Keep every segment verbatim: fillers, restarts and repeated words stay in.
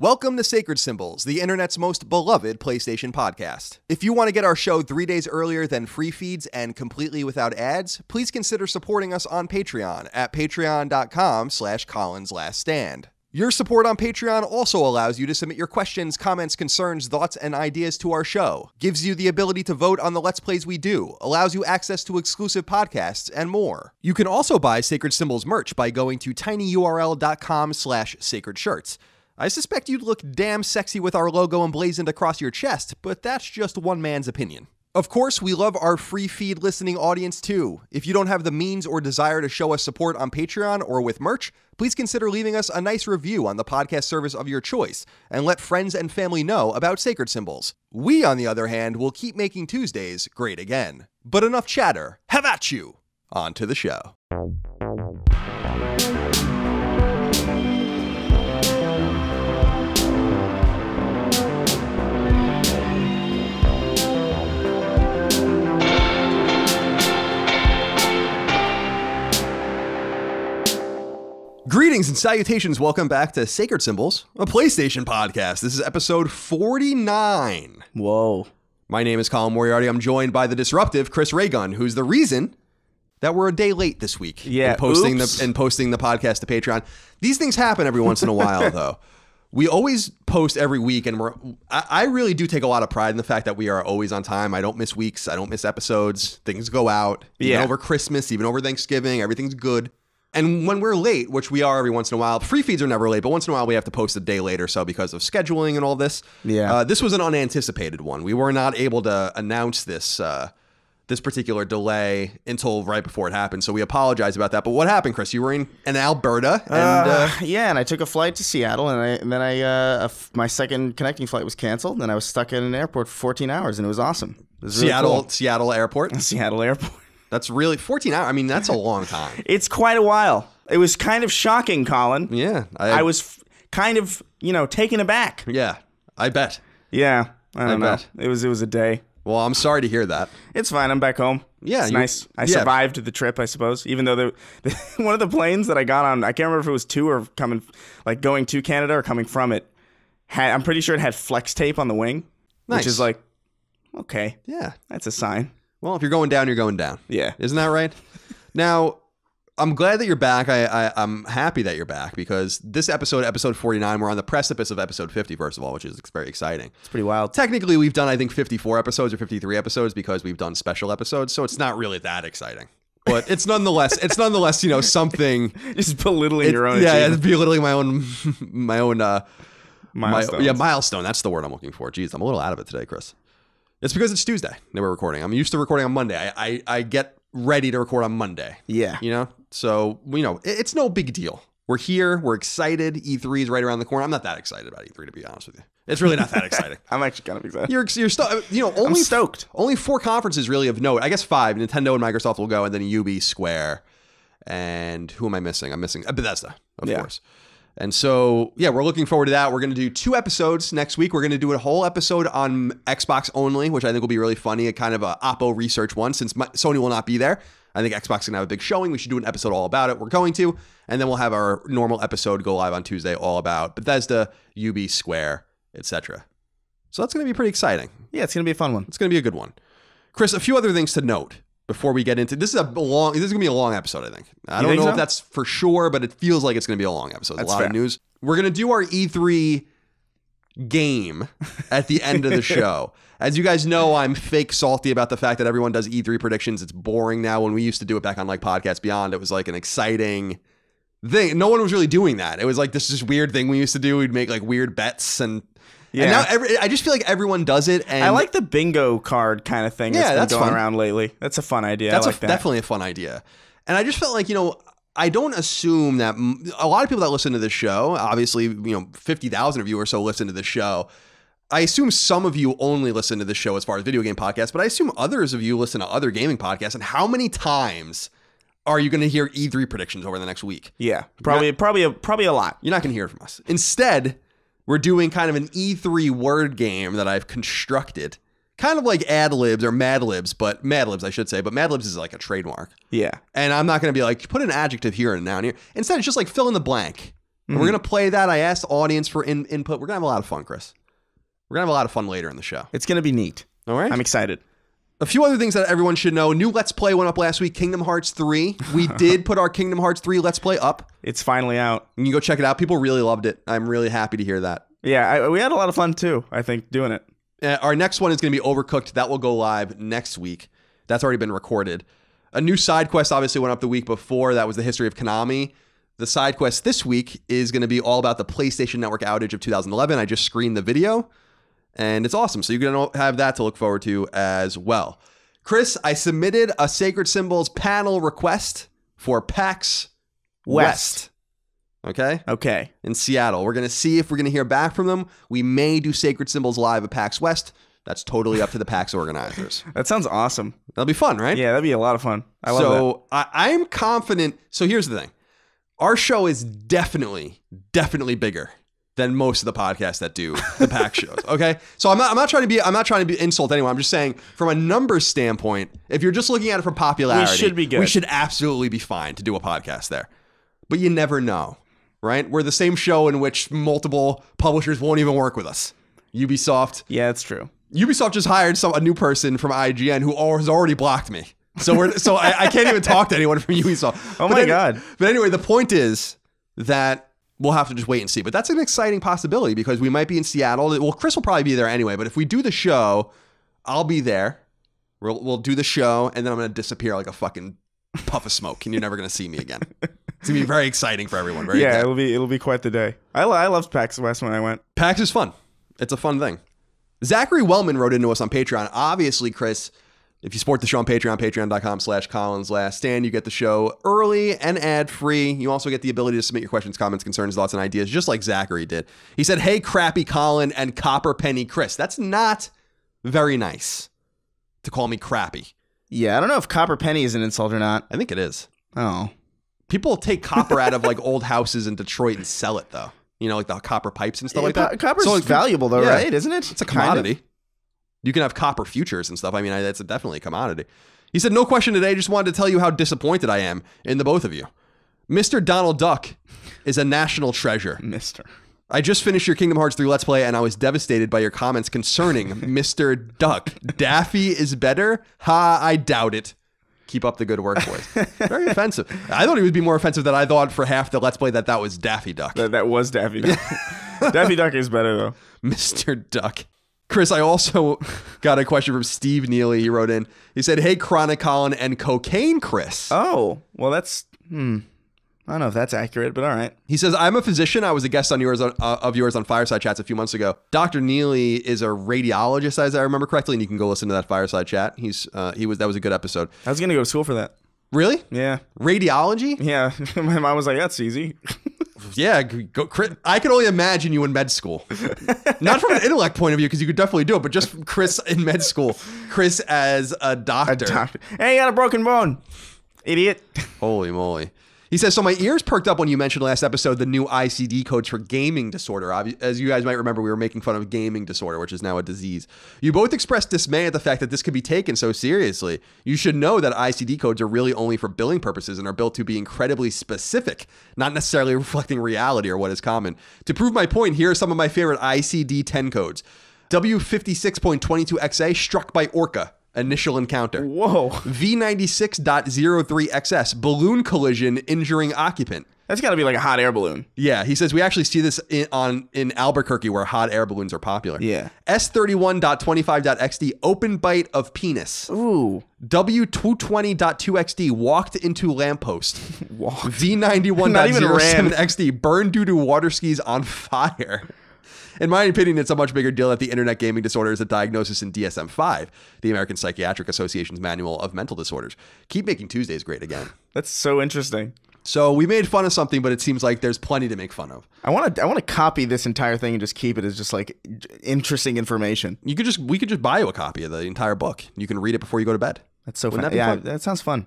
Welcome to Sacred Symbols, the internet's most beloved PlayStation podcast. If you want to get our show three days earlier than free feeds and completely without ads, please consider supporting us on Patreon at patreon.com slash collinslaststand. Your support on Patreon also allows you to submit your questions, comments, concerns, thoughts, and ideas to our show, gives you the ability to vote on the Let's Plays we do, allows you access to exclusive podcasts, and more. You can also buy Sacred Symbols merch by going to tinyurl.com slash sacredshirts. I suspect you'd look damn sexy with our logo emblazoned across your chest, but that's just one man's opinion. Of course, we love our free feed listening audience too. If you don't have the means or desire to show us support on Patreon or with merch, please consider leaving us a nice review on the podcast service of your choice, and let friends and family know about Sacred Symbols. We, on the other hand, will keep making Tuesdays great again. But enough chatter. Have at you! On to the show. Greetings and salutations. Welcome back to Sacred Symbols, a PlayStation podcast. This is episode forty-nine. Whoa. My name is Colin Moriarty. I'm joined by the disruptive Chris Raygun, who's the reason that we're a day late this week. Yeah. And posting, the, and posting the podcast to Patreon. These things happen every once in a while, though. We always post every week, and we're, I, I really do take a lot of pride in the fact that we are always on time. I don't miss weeks. I don't miss episodes. Things go out. Yeah. Even over Christmas, even over Thanksgiving, everything's good. And when we're late, which we are every once in a while, free feeds are never late, but once in a while we have to post a day late or so because of scheduling and all this. Yeah. Uh, this was an unanticipated one. We were not able to announce this uh, this particular delay until right before it happened, so we apologize about that. But what happened, Chris? You were in, in Alberta. And, uh, uh, yeah, and I took a flight to Seattle, and, I, and then I uh, my second connecting flight was canceled, and then I was stuck in an airport for fourteen hours, and it was awesome. It was really Seattle, cool. Seattle Airport? Seattle Airport. That's really fourteen hours. I mean, that's a long time. It's quite a while. It was kind of shocking, Colin. Yeah. I, I was f kind of, you know, taken aback. Yeah, I bet. Yeah, I don't I know. Bet. It was it was a day. Well, I'm sorry to hear that. It's fine. I'm back home. Yeah. It's you, nice. I yeah. survived the trip, I suppose, even though the, the, one of the planes that I got on, I can't remember if it was to or coming, like going to Canada or coming from it, had, I'm pretty sure it had flex tape on the wing, nice. Which is like, okay. Yeah. That's a sign. Well, if you're going down, you're going down. Yeah. Isn't that right? Now, I'm glad that you're back. I, I, I'm happy that you're back because this episode, episode forty-nine, we're on the precipice of episode fifty, first of all, which is very exciting. It's pretty wild. Technically, we've done, I think, fifty-four episodes or fifty-three episodes because we've done special episodes, so it's not really that exciting. But it's nonetheless, it's nonetheless, you know, something. Just belittling it, your own Yeah, it's belittling my own, my own, uh, milestone. Yeah, milestone. That's the word I'm looking for. Jeez, I'm a little out of it today, Chris. It's because it's Tuesday that we're recording. I'm used to recording on Monday. I, I, I get ready to record on Monday. Yeah. You know? So, you know, it, it's no big deal. We're here. We're excited. E three is right around the corner. I'm not that excited about E three, to be honest with you. It's really not that exciting. I'm actually kind of excited. You're, you're stoked. You know, only, I'm stoked. Only four conferences really of note. I guess five. Nintendo and Microsoft will go, and then Ubi, Square. And who am I missing? I'm missing Bethesda, of yeah. course. And so, yeah, we're looking forward to that. We're going to do two episodes next week. We're going to do a whole episode on Xbox only, which I think will be really funny, a kind of a Oppo research one. Since my, Sony will not be there, I think Xbox can have a big showing. We should do an episode all about it. We're going to. And then we'll have our normal episode go live on Tuesday all about Bethesda, Ubi, Square, et cetera. So that's going to be pretty exciting. Yeah, it's going to be a fun one. It's going to be a good one. Chris, a few other things to note. Before we get into this is a long this is gonna be a long episode, I think. I don't know if that's for sure, but it feels like it's gonna be a long episode. That's a lot of news. We're gonna do our E three game at the end of the show. As you guys know, I'm fake salty about the fact that everyone does E three predictions. It's boring now. When we used to do it back on like Podcast Beyond, it was like an exciting thing. No one was really doing that. It was like this just weird thing we used to do. We'd make like weird bets and Yeah. And now every, I just feel like everyone does it. And I like the bingo card kind of thing yeah, that's been that's going fun. around lately. That's a fun idea. That's I like a, that. definitely a fun idea. And I just felt like, you know, I don't assume that a lot of people that listen to this show, obviously, you know, fifty thousand of you or so listen to this show. I assume some of you only listen to this show as far as video game podcasts, but I assume others of you listen to other gaming podcasts. And how many times are you going to hear E three predictions over the next week? Yeah, probably, not, probably, a, probably a lot. You're not going to hear it from us. Instead, we're doing kind of an E three word game that I've constructed, kind of like Ad Libs or Mad Libs, but Mad Libs, I should say, but Mad Libs is like a trademark. Yeah. And I'm not going to be like, put an adjective here and a noun here. Instead, it's just like fill in the blank. Mm-hmm. We're going to play that. I asked the audience for in input. We're going to have a lot of fun, Chris. We're going to have a lot of fun later in the show. It's going to be neat. All right. I'm excited. A few other things that everyone should know. New Let's Play went up last week, Kingdom Hearts three. We did put our Kingdom Hearts three Let's Play up. It's finally out. You can go check it out. People really loved it. I'm really happy to hear that. Yeah, I, we had a lot of fun, too, I think, doing it. Uh, our next one is going to be Overcooked. That will go live next week. That's already been recorded. A new side quest obviously went up the week before. That was the history of Konami. The side quest this week is going to be all about the PlayStation Network outage of two thousand eleven. I just screened the video, and it's awesome. So you're going to have that to look forward to as well. Chris, I submitted a Sacred Symbols panel request for PAX West. West. Okay? Okay. In Seattle. We're going to see if we're going to hear back from them. We may do Sacred Symbols live at PAX West. That's totally up to the PAX organizers. That sounds awesome. That'll be fun, right? Yeah, that'd be a lot of fun. I love so, that. So I'm confident. So here's the thing. Our show is definitely, definitely bigger than most of the podcasts that do the PAX shows. Okay. So I'm not, I'm not trying to be, I'm not trying to be insult anyone. I'm just saying from a numbers standpoint, if you're just looking at it for popularity, we should be good. We should absolutely be fine to do a podcast there, but you never know, right? We're the same show in which multiple publishers won't even work with us. Ubisoft. Yeah, that's true. Ubisoft just hired some a new person from I G N who has already blocked me. So we're so I, I can't even talk to anyone from Ubisoft. Oh, but my any, God. But anyway, the point is that we'll have to just wait and see. But that's an exciting possibility because we might be in Seattle. Well, Chris will probably be there anyway. But if we do the show, I'll be there. We'll, we'll do the show. And then I'm going to disappear like a fucking puff of smoke. And you're never going to see me again. It's going to be very exciting for everyone. Very yeah, exciting. it'll be it'll be quite the day. I, I loved PAX West when I went. PAX is fun. It's a fun thing. Zachary Wellman wrote into us on Patreon. Obviously, Chris, if you support the show on Patreon, patreon.com slash Collins Last Stand, you get the show early and ad-free. You also get the ability to submit your questions, comments, concerns, thoughts, and ideas, just like Zachary did. He said, hey, crappy Colin and copper penny Chris. That's not very nice to call me crappy. Yeah, I don't know if copper penny is an insult or not. I think it is. Oh. People take copper out of like old houses in Detroit and sell it, though. You know, like the copper pipes and stuff yeah, like that. Copper's so valuable, though, yeah, right? Isn't it? It's a commodity. Kind of. You can have copper futures and stuff. I mean, I, that's a definitely a commodity. He said, no question today. Just wanted to tell you how disappointed I am in the both of you. Mister Donald Duck is a national treasure. Mister I just finished your Kingdom Hearts three Let's Play, and I was devastated by your comments concerning Mister Duck. Daffy is better? Ha, I doubt it. Keep up the good work, boys. Very offensive. I thought he would be more offensive than I thought for half the Let's Play that that was Daffy Duck. That, that was Daffy Duck. Daffy Duck is better, though. Mister Duck. Chris, I also got a question from Steve Neely. He wrote in. He said, hey, Chronic Colin and Cocaine Chris. Oh, well, that's... Hmm. I don't know if that's accurate, but all right. He says, I'm a physician. I was a guest on yours on, uh, of yours on Fireside Chats a few months ago. Doctor Neely is a radiologist, as I remember correctly, and you can go listen to that Fireside Chat. He's uh, he was That was a good episode. I was going to go to school for that. Really? Yeah. Radiology? Yeah. My mom was like, that's easy. Yeah. Go, Chris, I could only imagine you in med school. Not from an intellect point of view, because you could definitely do it, but just Chris in med school. Chris as a doctor. A doctor. Hey, you got a broken bone. Idiot. Holy moly. He says, so my ears perked up when you mentioned last episode the new I C D codes for gaming disorder. As you guys might remember, we were making fun of gaming disorder, which is now a disease. You both expressed dismay at the fact that this could be taken so seriously. You should know that I C D codes are really only for billing purposes and are built to be incredibly specific, not necessarily reflecting reality or what is common. To prove my point, here are some of my favorite I C D ten codes. W fifty-six point twenty-two X A, struck by Orca. Initial encounter. Whoa. V ninety-six point oh three X S, balloon collision injuring occupant. That's got to be like a hot air balloon. Yeah, he says we actually see this in, on in Albuquerque where hot air balloons are popular. Yeah. S thirty-one point twenty-five point X D, open bite of penis. Ooh. W two twenty point two X D, walked into lamppost. Walked. V ninety-one point oh seven X D, burned due to water skis on fire. In my opinion, it's a much bigger deal that the internet gaming disorder is a diagnosis in D S M five, the American Psychiatric Association's Manual of Mental Disorders. Keep making Tuesdays great again. That's so interesting. So we made fun of something, but it seems like there's plenty to make fun of. I want to I want to copy this entire thing and just keep it as just like interesting information. You could just we could just buy you a copy of the entire book. You can read it before you go to bed. That's so fun. That yeah, fun? That sounds fun.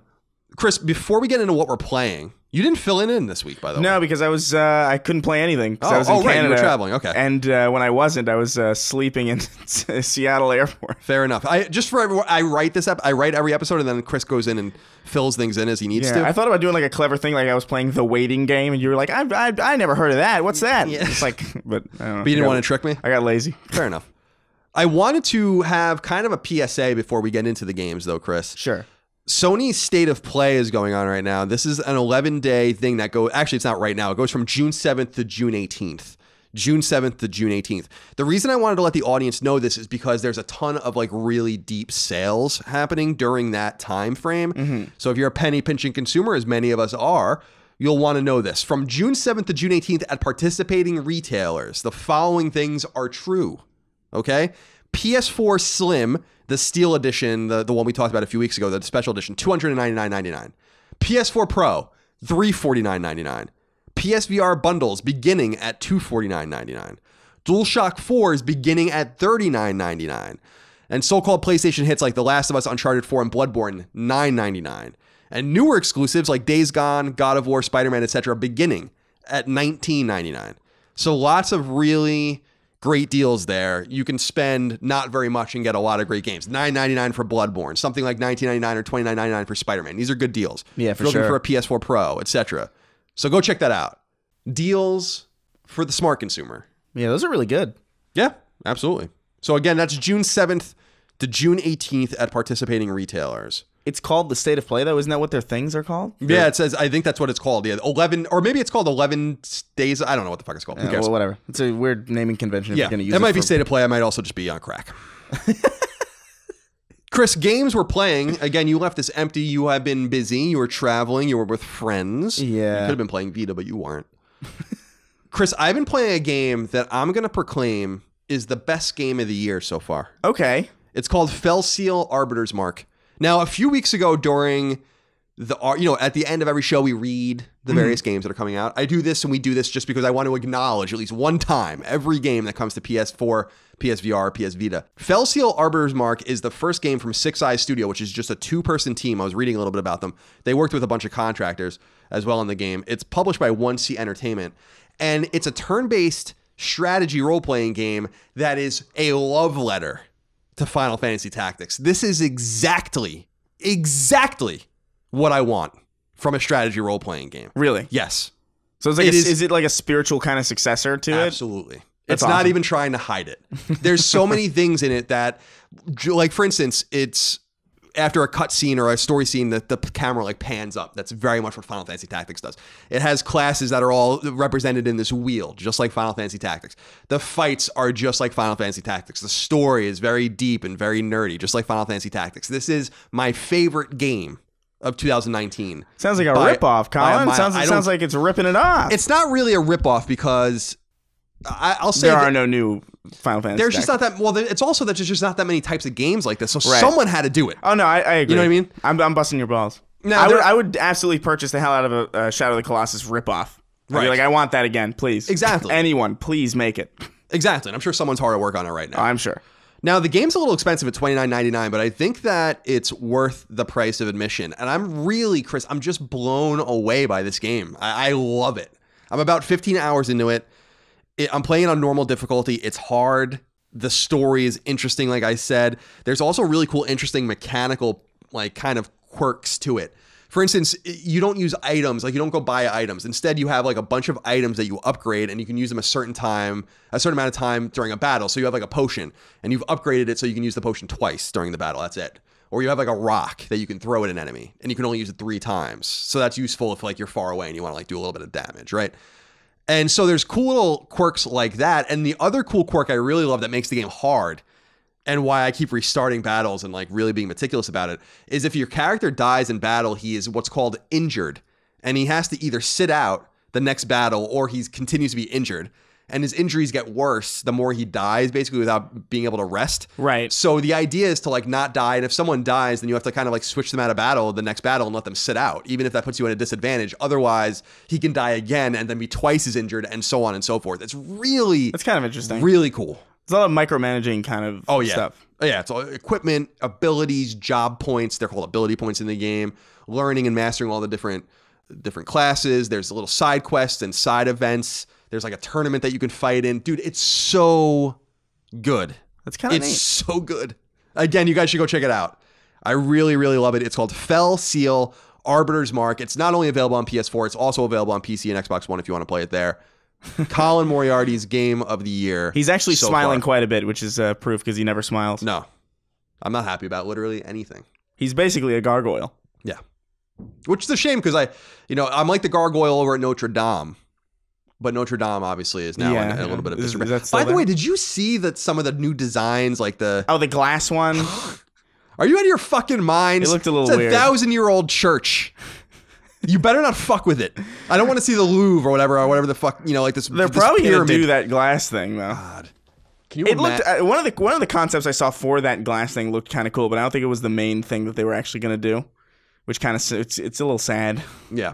Chris, before we get into what we're playing, you didn't fill in in this week, by the way. No, because I was uh, I couldn't play anything. Oh, I was in oh Canada, right, you were traveling. Okay. And uh, when I wasn't, I was uh, sleeping in Seattle airport. Fair enough. I just for everyone, I write this up. I write every episode, and then Chris goes in and fills things in as he needs yeah, to. I thought about doing like a clever thing, like I was playing the waiting game, and you were like, I I, I never heard of that. What's that? Yeah. It's like, but I don't know. But you didn't got, want to trick me. I got lazy. Fair enough. I wanted to have kind of a P S A before we get into the games, though, Chris. Sure. Sony's State of Play is going on right now. This is an eleven day thing that goes... Actually, it's not right now. It goes from June seventh to June eighteenth. June seventh to June eighteenth. The reason I wanted to let the audience know this is because there's a ton of like really deep sales happening during that time frame. Mm-hmm. So if you're a penny-pinching consumer, as many of us are, you'll want to know this. From June seventh to June eighteenth at participating retailers, the following things are true. Okay? P S four Slim... The Steel Edition, the, the one we talked about a few weeks ago, the Special Edition, two hundred ninety-nine ninety-nine. P S four Pro, three hundred forty-nine ninety-nine. P S V R bundles beginning at two hundred forty-nine ninety-nine. DualShock fours beginning at thirty-nine ninety-nine. And so-called PlayStation hits like The Last of Us, Uncharted four, and Bloodborne, nine ninety-nine. And newer exclusives like Days Gone, God of War, Spider-Man, et cetera beginning at nineteen ninety-nine. So lots of really... great deals there. You can spend not very much and get a lot of great games. nine ninety-nine for Bloodborne, something like nineteen ninety-nine or twenty-nine ninety-nine for Spider-Man. These are good deals. Yeah, for sure. Looking for a P S four Pro, et cetera. So go check that out. Deals for the smart consumer. Yeah, those are really good. Yeah, absolutely. So again, that's June seventh to June eighteenth at participating retailers. It's called the State of Play, though. Isn't that what their things are called? Yeah, it says, I think that's what it's called. Yeah, eleven, or maybe it's called eleven days. I don't know what the fuck it's called. Yeah, well, whatever. It's a weird naming convention. If yeah, you're gonna use it, it might be State of Play. I might also just be on crack. Chris, games we're playing. Again, you left this empty. You have been busy. You were traveling. You were with friends. Yeah. You could have been playing Vita, but you weren't. Chris, I've been playing a game that I'm going to proclaim is the best game of the year so far. Okay. It's called Felseal Arbiter's Mark. Now, a few weeks ago during the, you know, at the end of every show, we read the various mm-hmm. games that are coming out. I do this and we do this just because I want to acknowledge at least one time every game that comes to P S four, P S V R, P S Vita. Felseal Arbiter's Mark is the first game from Six Eyes Studio, which is just a two-person team. I was reading a little bit about them. They worked with a bunch of contractors as well in the game. It's published by one C Entertainment, and it's a turn-based strategy role-playing game that is a love letter to Final Fantasy Tactics. This is exactly, exactly what I want from a strategy role-playing game. Really? Yes. So it's like it a, is, is it like a spiritual kind of successor to absolutely. It? Absolutely. It's awesome. Not even trying to hide it. There's so many things in it that, like, for instance, it's after a cutscene or a story scene that the camera like pans up. That's very much what Final Fantasy Tactics does. It has classes that are all represented in this wheel, just like Final Fantasy Tactics. The fights are just like Final Fantasy Tactics. The story is very deep and very nerdy, just like Final Fantasy Tactics. This is my favorite game of two thousand nineteen. Sounds like a by, ripoff, Colin. Sounds, it sounds like it's ripping it off. It's not really a ripoff because I, I'll say there are no new Final Fantasy. There's just not that. Well, it's also that there's just not that many types of games like this. So right. someone had to do it. Oh no, I, I agree. You know what I mean? I'm, I'm busting your balls. No, I would, I would absolutely purchase the hell out of a uh, Shadow of the Colossus ripoff. Right? I'd be like, I want that again, please. Exactly. Anyone, please make it. Exactly. And I'm sure someone's hard at work on it right now. Oh, I'm sure. Now the game's a little expensive at twenty-nine ninety-nine, but I think that it's worth the price of admission. And I'm really, Chris, I'm just blown away by this game. I, I love it. I'm about fifteen hours into it. I'm playing on normal difficulty. It's hard. The story is interesting, like I said. There's also really cool, interesting mechanical, like, kind of quirks to it. For instance, you don't use items. Like, you don't go buy items. Instead, you have, like, a bunch of items that you upgrade, and you can use them a certain time, a certain amount of time during a battle. So you have, like, a potion, and you've upgraded it so you can use the potion twice during the battle. That's it. Or you have, like, a rock that you can throw at an enemy, and you can only use it three times. So that's useful if, like, you're far away and you want to, like, do a little bit of damage, right? And so there's cool little quirks like that. And the other cool quirk I really love that makes the game hard and why I keep restarting battles and like really being meticulous about it is if your character dies in battle, he is what's called injured, and he has to either sit out the next battle or he continues to be injured, and his injuries get worse the more he dies basically without being able to rest. Right. So the idea is to like not die. And if someone dies, then you have to kind of like switch them out of battle, the next battle, and let them sit out, even if that puts you at a disadvantage. Otherwise he can die again and then be twice as injured and so on and so forth. It's really, that's kind of interesting. Really cool. It's a lot of micromanaging kind of oh, yeah. stuff. Yeah, it's all equipment, abilities, job points. They're called ability points in the game. Learning and mastering all the different different classes. There's little side quests and side events. There's like a tournament that you can fight in. Dude, it's so good. That's kind of neat. It's so good. Again, you guys should go check it out. I really, really love it. It's called Fell Seal Arbiter's Mark. It's not only available on P S four, it's also available on P C and Xbox One if you want to play it there. Colin Moriarty's game of the year. He's actually so smiling far. quite a bit, which is uh, proof because he never smiles. No, I'm not happy about literally anything. He's basically a gargoyle. Yeah, which is a shame because I, you know, I'm like the gargoyle over at Notre Dame, but Notre Dame obviously is now yeah, in, in yeah. a little bit of disarray. By the there? way, did you see that some of the new designs, like the oh the glass one? Are you out of your fucking mind? It looked a little it's weird. It's a thousand year old church. You better not fuck with it. I don't want to see the Louvre or whatever or whatever the fuck, you know, like this. They're this probably going to do that glass thing though. God. Can you it looked, uh, one of the one of the concepts I saw for that glass thing looked kind of cool, but I don't think it was the main thing that they were actually going to do, which kind of it's it's a little sad. Yeah.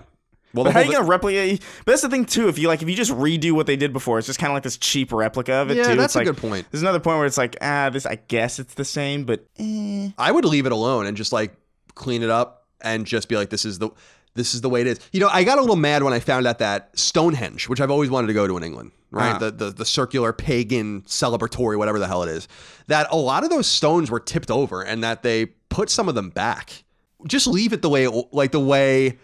Well, but how are you going to replicate? But that's the thing too. If you like, if you just redo what they did before, it's just kind of like this cheap replica of it. Yeah, too. that's it's a like, good point. There's another point where it's like, ah, this. I guess it's the same, but eh. I would leave it alone and just like clean it up and just be like, this is the. This is the way it is. You know, I got a little mad when I found out that Stonehenge, which I've always wanted to go to in England, right? Ah. The, the the circular pagan celebratory, whatever the hell it is, that a lot of those stones were tipped over and that they put some of them back. Just leave it the way, it, like the way,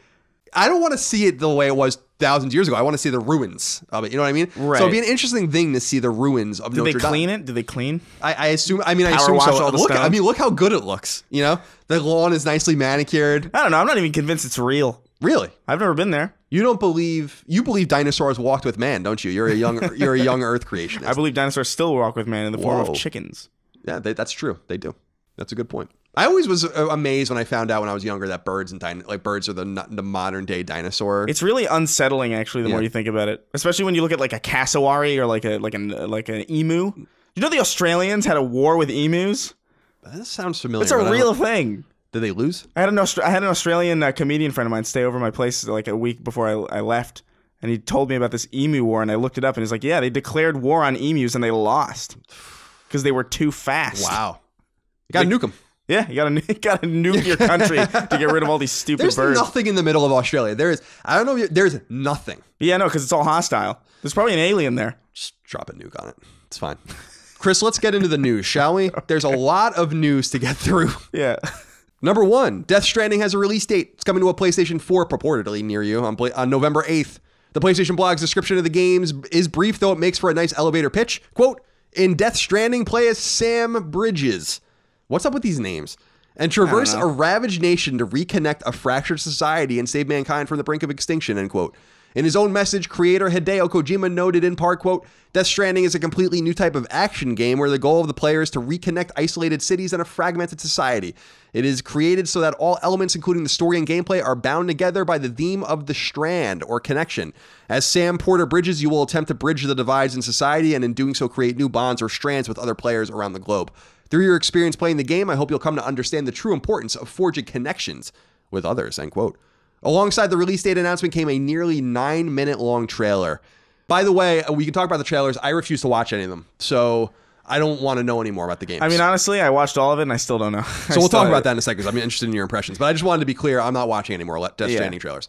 I don't want to see it the way it was thousands of years ago. I want to see the ruins of it. You know what I mean? Right. So it'd be an interesting thing to see the ruins of Did Notre Did they clean Dame. it? Did they clean? I, I assume, I mean, Power I assume so. All the look, I mean, look how good it looks. You know, the lawn is nicely manicured. I don't know. I'm not even convinced it's real. Really? I've never been there. You don't believe, you believe dinosaurs walked with man, don't you? You're a young, you're a young earth creationist. I believe dinosaurs still walk with man in the Whoa. form of chickens. Yeah, they, that's true. They do. That's a good point. I always was amazed when I found out when I was younger that birds and din like birds are the the modern day dinosaur. It's really unsettling, actually, the yeah. more you think about it, especially when you look at like a cassowary or like a like an like an emu. You know, the Australians had a war with emus. That sounds familiar. It's a real thing. Did they lose? I had an Austra I had an Australian uh, comedian friend of mine stay over my place like a week before I, I left, and he told me about this emu war, and I looked it up, and he's like, "Yeah, they declared war on emus, and they lost because they were too fast." Wow. You gotta nuke them. Yeah, you gotta, you gotta nuke your country to get rid of all these stupid there's birds. There's nothing in the middle of Australia. There is, I don't know, there's nothing. Yeah, no, because it's all hostile. There's probably an alien there. Just drop a nuke on it. It's fine. Chris, let's get into the news, shall we? Okay. There's a lot of news to get through. Yeah. Number one, Death Stranding has a release date. It's coming to a PlayStation four purportedly near you on, play, on November eighth. The PlayStation blog's description of the games is brief, though it makes for a nice elevator pitch. Quote, in Death Stranding, play as Sam Bridges. What's up with these names? And traverse a ravaged nation to reconnect a fractured society and save mankind from the brink of extinction, end quote. In his own message, creator Hideo Kojima noted in part, quote, Death Stranding is a completely new type of action game where the goal of the player is to reconnect isolated cities and a fragmented society. It is created so that all elements, including the story and gameplay, are bound together by the theme of the strand or connection. As Sam Porter Bridges, you will attempt to bridge the divides in society and in doing so create new bonds or strands with other players around the globe. Through your experience playing the game, I hope you'll come to understand the true importance of forging connections with others, end quote. Alongside the release date announcement came a nearly nine-minute long trailer. By the way, we can talk about the trailers. I refuse to watch any of them, so I don't want to know any more about the games. I mean, honestly, I watched all of it, and I still don't know. So we'll talk about that in a second, because I'm interested in your impressions. But I just wanted to be clear, I'm not watching any more Death Stranding yeah. trailers.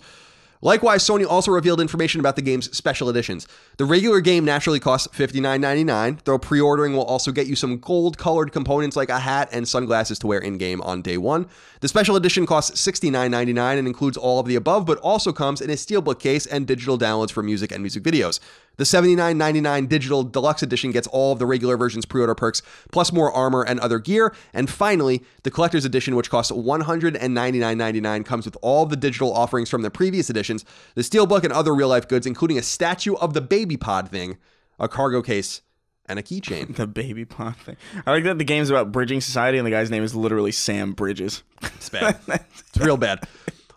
Likewise, Sony also revealed information about the game's special editions. The regular game naturally costs fifty-nine ninety-nine, though pre-ordering will also get you some gold-colored components like a hat and sunglasses to wear in-game on day one. The special edition costs sixty-nine ninety-nine and includes all of the above, but also comes in a steelbook case and digital downloads for music and music videos. The seventy-nine ninety-nine digital deluxe edition gets all of the regular version's pre-order perks, plus more armor and other gear. And finally, the collector's edition, which costs one hundred ninety-nine ninety-nine, comes with all the digital offerings from the previous editions, the steelbook and other real-life goods, including a statue of the baby pod thing, a cargo case, and a keychain. The baby pod thing. I like that the game's about bridging society, and the guy's name is literally Sam Bridges. It's bad. It's real bad.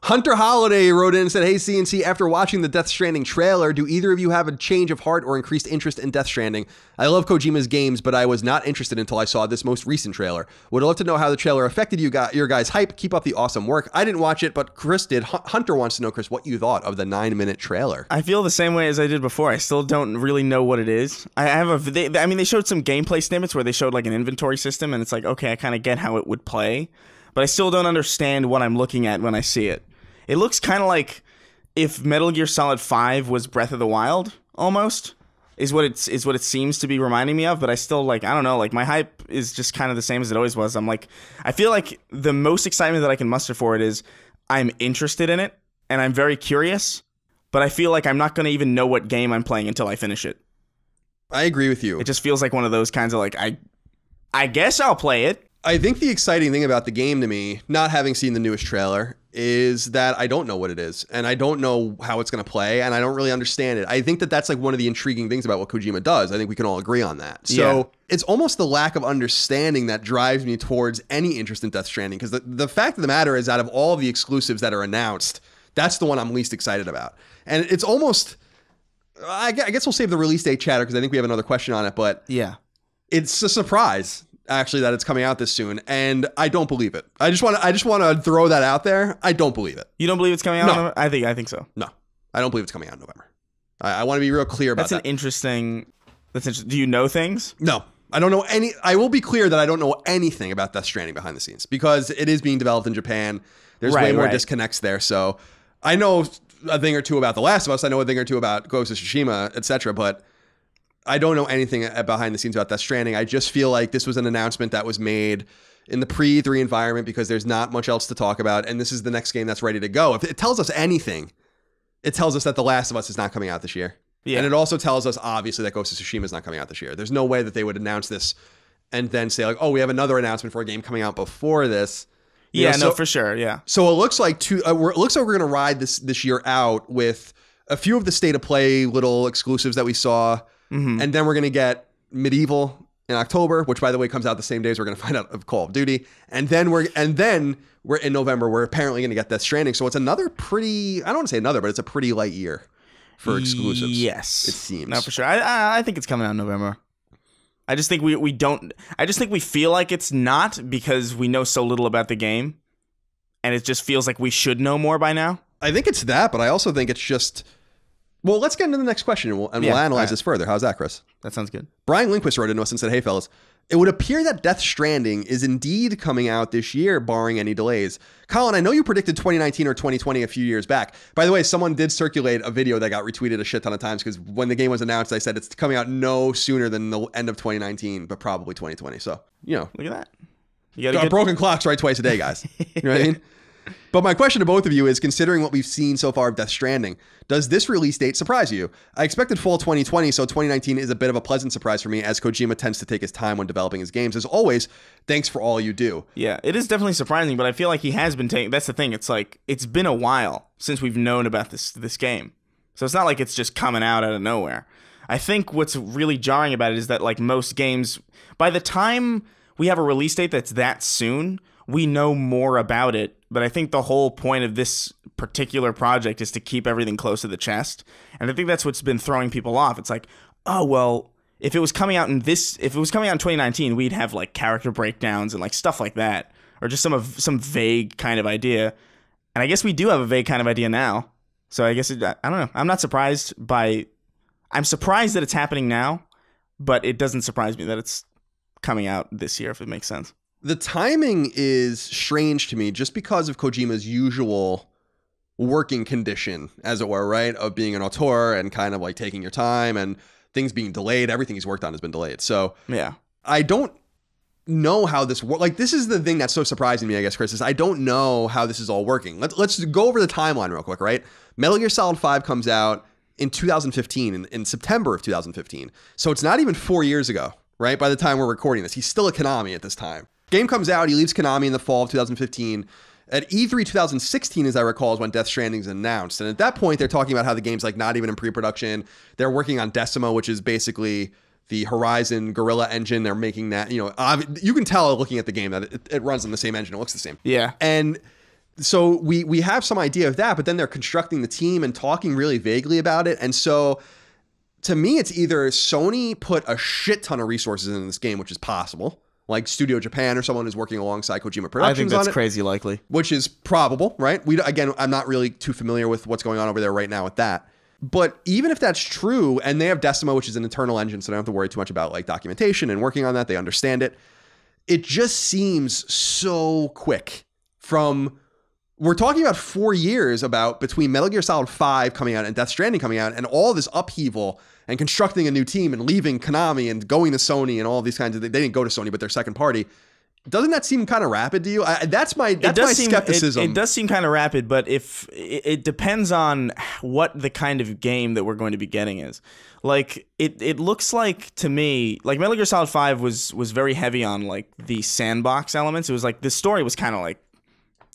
Hunter Holiday wrote in and said, hey, C N C, after watching the Death Stranding trailer, do either of you have a change of heart or increased interest in Death Stranding? I love Kojima's games, but I was not interested until I saw this most recent trailer. Would love to know how the trailer affected you guys, your guys' hype. Keep up the awesome work. I didn't watch it, but Chris did. H- Hunter wants to know, Chris, what you thought of the nine-minute trailer. I feel the same way as I did before. I still don't really know what it is. I have a... They, I mean, they showed some gameplay snippets where they showed, like, an inventory system, and it's like, okay, I kind of get how it would play, but I still don't understand what I'm looking at when I see it. It looks kind of like if Metal Gear Solid five was Breath of the Wild, almost, is what it's is what it seems to be reminding me of. But I still, like, I don't know, like, my hype is just kind of the same as it always was. I'm like, I feel like the most excitement that I can muster for it is I'm interested in it and I'm very curious, but I feel like I'm not going to even know what game I'm playing until I finish it. I agree with you. It just feels like one of those kinds of, like, I, I guess I'll play it. I think the exciting thing about the game to me, not having seen the newest trailer, is that I don't know what it is and I don't know how it's going to play and I don't really understand it. I think that that's like one of the intriguing things about what Kojima does. I think we can all agree on that. So yeah. It's almost the lack of understanding that drives me towards any interest in Death Stranding, because the, the fact of the matter is, out of all the exclusives that are announced, that's the one I'm least excited about. And it's almost, I guess we'll save the release date chatter because I think we have another question on it, but yeah, it's a surprise. Actually, that it's coming out this soon, and I don't believe it. I just want to. I just want to throw that out there. I don't believe it. You don't believe it's coming out? No. In November? I think. I think so. No, I don't believe it's coming out in November. I, I want to be real clear about that. That's an interesting. That's interesting. Do you know things? No, I don't know any. I will be clear that I don't know anything about Death Stranding behind the scenes because it is being developed in Japan. There's right, way more right. disconnects there. So I know a thing or two about The Last of Us. I know a thing or two about Ghost of Tsushima, et cetera. But I don't know anything behind the scenes about Death Stranding. I just feel like this was an announcement that was made in the pre E three environment because there's not much else to talk about. And this is the next game that's ready to go. If it tells us anything, it tells us that The Last of Us is not coming out this year. Yeah. And it also tells us, obviously, that Ghost of Tsushima is not coming out this year. There's no way that they would announce this and then say, like, oh, we have another announcement for a game coming out before this. You yeah, know, so, no, for sure. Yeah. So it looks like two, uh, we're, it looks like we're going to ride this, this year out with a few of the state of play little exclusives that we saw. Mm-hmm. And then we're going to get Medieval in October, which, by the way, comes out the same day as we're going to find out of Call of Duty. And then we're and then we're in November. We're apparently going to get Death Stranding. So it's another pretty, I don't want to say another, but it's a pretty light year for exclusives. Yes, it seems. No, for sure. I, I I think it's coming out in November. I just think we we don't. I just think we feel like it's not because we know so little about the game, and it just feels like we should know more by now. I think it's that, but I also think it's just. Well, let's get into the next question, and we'll, and yeah, we'll analyze right. this further. How's that, Chris? That sounds good. Brian Lindquist wrote into us and said, hey, fellas, it would appear that Death Stranding is indeed coming out this year, barring any delays. Colin, I know you predicted twenty nineteen or twenty twenty a few years back. By the way, someone did circulate a video that got retweeted a shit ton of times because when the game was announced, I said it's coming out no sooner than the end of twenty nineteen, but probably twenty twenty. So, you know. Look at that. You got a good- broken clocks right twice a day, guys. You know what I mean? But my question to both of you is, considering what we've seen so far of Death Stranding, does this release date surprise you? I expected fall twenty twenty, so twenty nineteen is a bit of a pleasant surprise for me, as Kojima tends to take his time when developing his games. As always, thanks for all you do. Yeah, it is definitely surprising, but I feel like he has been taking... That's the thing. It's like, it's been a while since we've known about this this game. So it's not like it's just coming out out of nowhere. I think what's really jarring about it is that, like, most games, by the time we have a release date that's that soon, we know more about it. But I think the whole point of this particular project is to keep everything close to the chest. And I think that's what's been throwing people off. It's like, oh, well, if it was coming out in this, if it was coming out in twenty nineteen, we'd have like character breakdowns and like stuff like that, or just some of some vague kind of idea. And I guess we do have a vague kind of idea now. So I guess, it, I don't know. I'm not surprised by, I'm surprised that it's happening now, but it doesn't surprise me that it's coming out this year, if it makes sense. The timing is strange to me just because of Kojima's usual working condition, as it were, right? Of being an auteur and kind of like taking your time and things being delayed. Everything he's worked on has been delayed. So yeah, I don't know how this works. Like, this is the thing that's so surprising to me, I guess, Chris, is I don't know how this is all working. Let's, let's go over the timeline real quick, right? Metal Gear Solid five comes out in two thousand fifteen, in, in September of two thousand fifteen. So it's not even four years ago, right? By the time we're recording this, he's still at Konami at this time. Game comes out, he leaves Konami in the fall of two thousand fifteen. At E three two thousand sixteen, as I recall, is when Death Stranding is announced. And at that point, they're talking about how the game's like not even in pre-production. They're working on Decima, which is basically the Horizon Guerrilla engine. They're making that, you know, you can tell looking at the game that it, it runs on the same engine. It looks the same. Yeah. And so we we have some idea of that, but then they're constructing the team and talking really vaguely about it. And so to me, it's either Sony put a shit ton of resources into this game, which is possible, like Studio Japan or someone who's working alongside Kojima Productions on it. I think that's crazy likely. Which is probable, right? We Again, I'm not really too familiar with what's going on over there right now with that. But even if that's true, and they have Decima, which is an internal engine, so they don't have to worry too much about like documentation and working on that. They understand it. It just seems so quick from... We're talking about four years about between Metal Gear Solid five coming out and Death Stranding coming out and all this upheaval and constructing a new team and leaving Konami and going to Sony and all these kinds of things. They didn't go to Sony, but they're second party. Doesn't that seem kind of rapid to you? I, that's my, that's my seem, skepticism. It, it does seem kind of rapid, but if it, it depends on what the kind of game that we're going to be getting is. Like it, it looks like to me, like Metal Gear Solid five was was very heavy on like the sandbox elements. It was like the story was kind of like.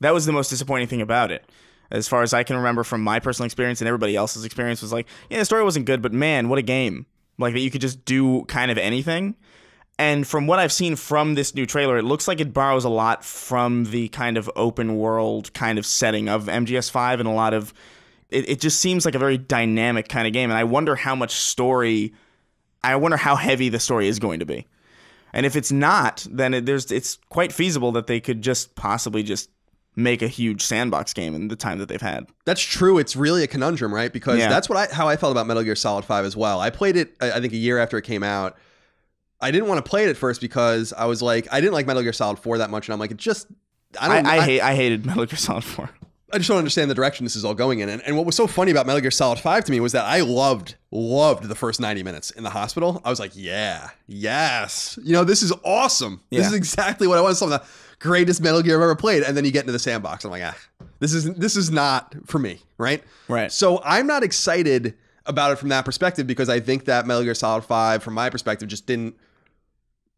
That was the most disappointing thing about it, as far as I can remember from my personal experience and everybody else's experience was like, yeah, the story wasn't good, but man, what a game. Like, that you could just do kind of anything. And from what I've seen from this new trailer, it looks like it borrows a lot from the kind of open world kind of setting of M G S five and a lot of... It, it just seems like a very dynamic kind of game, and I wonder how much story... I wonder how heavy the story is going to be. And if it's not, then it, there's it's quite feasible that they could just possibly just... make a huge sandbox game in the time that they've had. That's true. It's really a conundrum, right? Because yeah. that's what I how I felt about Metal Gear Solid five as well. I played it, I think, a year after it came out. I didn't want to play it at first because I was like, I didn't like Metal Gear Solid four that much, and I'm like, it just I don't. I, I, I hate. I hated Metal Gear Solid four. I just don't understand the direction this is all going in. And, and what was so funny about Metal Gear Solid five to me was that I loved, loved the first ninety minutes in the hospital. I was like, yeah, yes, you know, this is awesome. Yeah. This is exactly what I wanted. Something. Greatest Metal Gear I've ever played, and then you get into the sandbox. I'm like, ah, this is this is not for me, right? Right. So I'm not excited about it from that perspective because I think that Metal Gear Solid five, from my perspective, just didn't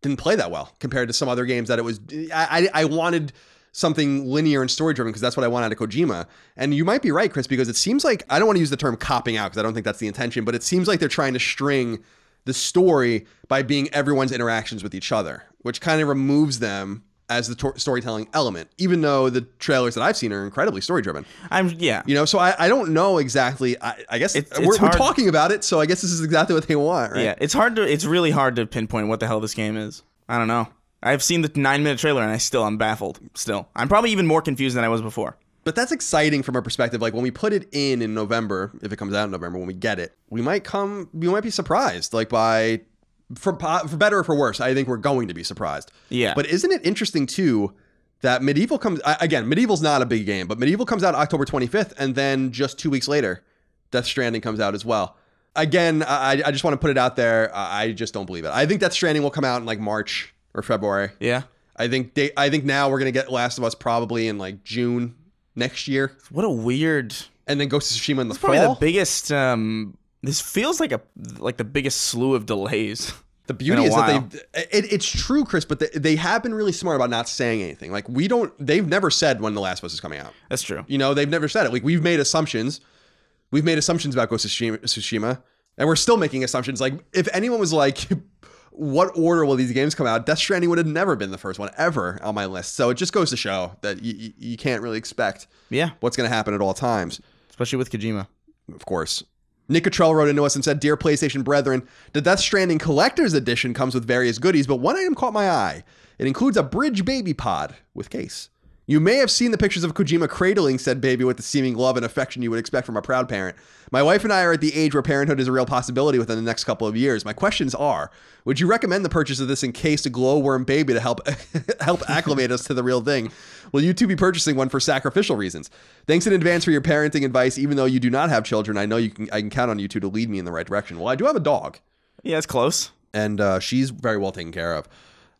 didn't play that well compared to some other games that it was. I I wanted something linear and story driven because that's what I want out of Kojima. And you might be right, Chris, because it seems like I don't want to use the term copping out because I don't think that's the intention, but it seems like they're trying to string the story by being everyone's interactions with each other, which kind of removes them as the storytelling element, even though the trailers that I've seen are incredibly story-driven. I'm yeah, you know, so I, I don't know exactly. I, I guess it's, it's we're, we're talking about it, so I guess this is exactly what they want, right? Yeah, it's hard to it's really hard to pinpoint what the hell this game is. I don't know. I've seen the nine-minute trailer, and I still I'm baffled. Still, I'm probably even more confused than I was before. But that's exciting from a perspective. Like when we put it in in November, if it comes out in November, when we get it, we might come. We might be surprised, like by. For, for better or for worse, I think we're going to be surprised. Yeah. But isn't it interesting, too, that Medieval comes... Again, Medieval's not a big game, but Medieval comes out October twenty-fifth, and then just two weeks later, Death Stranding comes out as well. Again, I, I just want to put it out there. I just don't believe it. I think Death Stranding will come out in, like, March or February. Yeah. I think, they, I think now we're going to get Last of Us probably in, like, June next year. What a weird... And then Ghost of Tsushima in the fall. It's probably the biggest... Um... This feels like a like the biggest slew of delays. The beauty is that they it, it's true, Chris, but they, they have been really smart about not saying anything. Like we don't they've never said when The Last of Us is coming out. That's true. You know, they've never said it. Like we've made assumptions. We've made assumptions about Ghost of Tsushima, and we're still making assumptions. Like if anyone was like, what order will these games come out? Death Stranding would have never been the first one ever on my list. So it just goes to show that you, you can't really expect yeah. what's going to happen at all times, especially with Kojima. Of course. Nick Cottrell wrote into us and said, "Dear PlayStation brethren, the Death Stranding Collector's Edition comes with various goodies, but one item caught my eye. It includes a bridge baby pod with case. You may have seen the pictures of Kojima cradling said baby with the seeming love and affection you would expect from a proud parent. My wife and I are at the age where parenthood is a real possibility within the next couple of years. My questions are, would you recommend the purchase of this encased glowworm baby to help help acclimate us to the real thing? Will you two be purchasing one for sacrificial reasons? Thanks in advance for your parenting advice. Even though you do not have children, I know you can. I can count on you two to lead me in the right direction." Well, I do have a dog. Yeah, it's close. And uh, she's very well taken care of.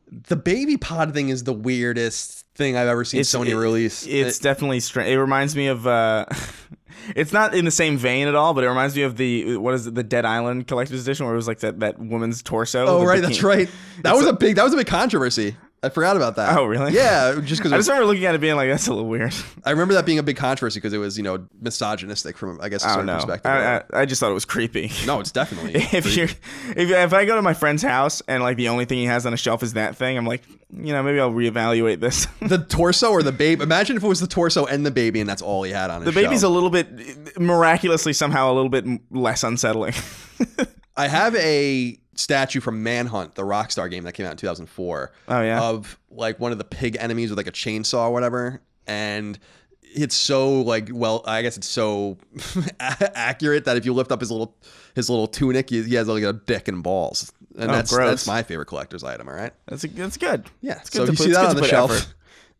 The baby pod thing is the weirdest thing I've ever seen it's, Sony it, release. It's it, definitely strange. It reminds me of, uh, it's not in the same vein at all, but it reminds me of the, what is it, the Dead Island Collector's Edition, where it was like that, that woman's torso. Oh, right. Bikini. That's right. That it's was a, a big, that was a big controversy. I forgot about that. Oh, really? Yeah, just because I just remember looking at it being like, that's a little weird. I remember that being a big controversy because it was, you know, misogynistic from, I guess, a certain perspective. I, I, I just thought it was creepy. No, it's definitely if creepy. You're, if, if I go to my friend's house and, like, the only thing he has on a shelf is that thing, I'm like, you know, maybe I'll reevaluate this. The torso or the baby? Imagine if it was the torso and the baby and that's all he had on his shelf. The baby's a little bit, miraculously somehow, a little bit less unsettling. I have a statue from Manhunt, the Rockstar game that came out in two thousand four. Oh, yeah. Of, like, one of the pig enemies with, like, a chainsaw or whatever. And it's so, like, well, I guess it's so accurate that if you lift up his little his little tunic, he has, like, a dick and balls. And oh, that's gross. That's my favorite collector's item, all right? That's, a, that's good. Yeah. It's good so to if you put, see that on the shelf. Effort.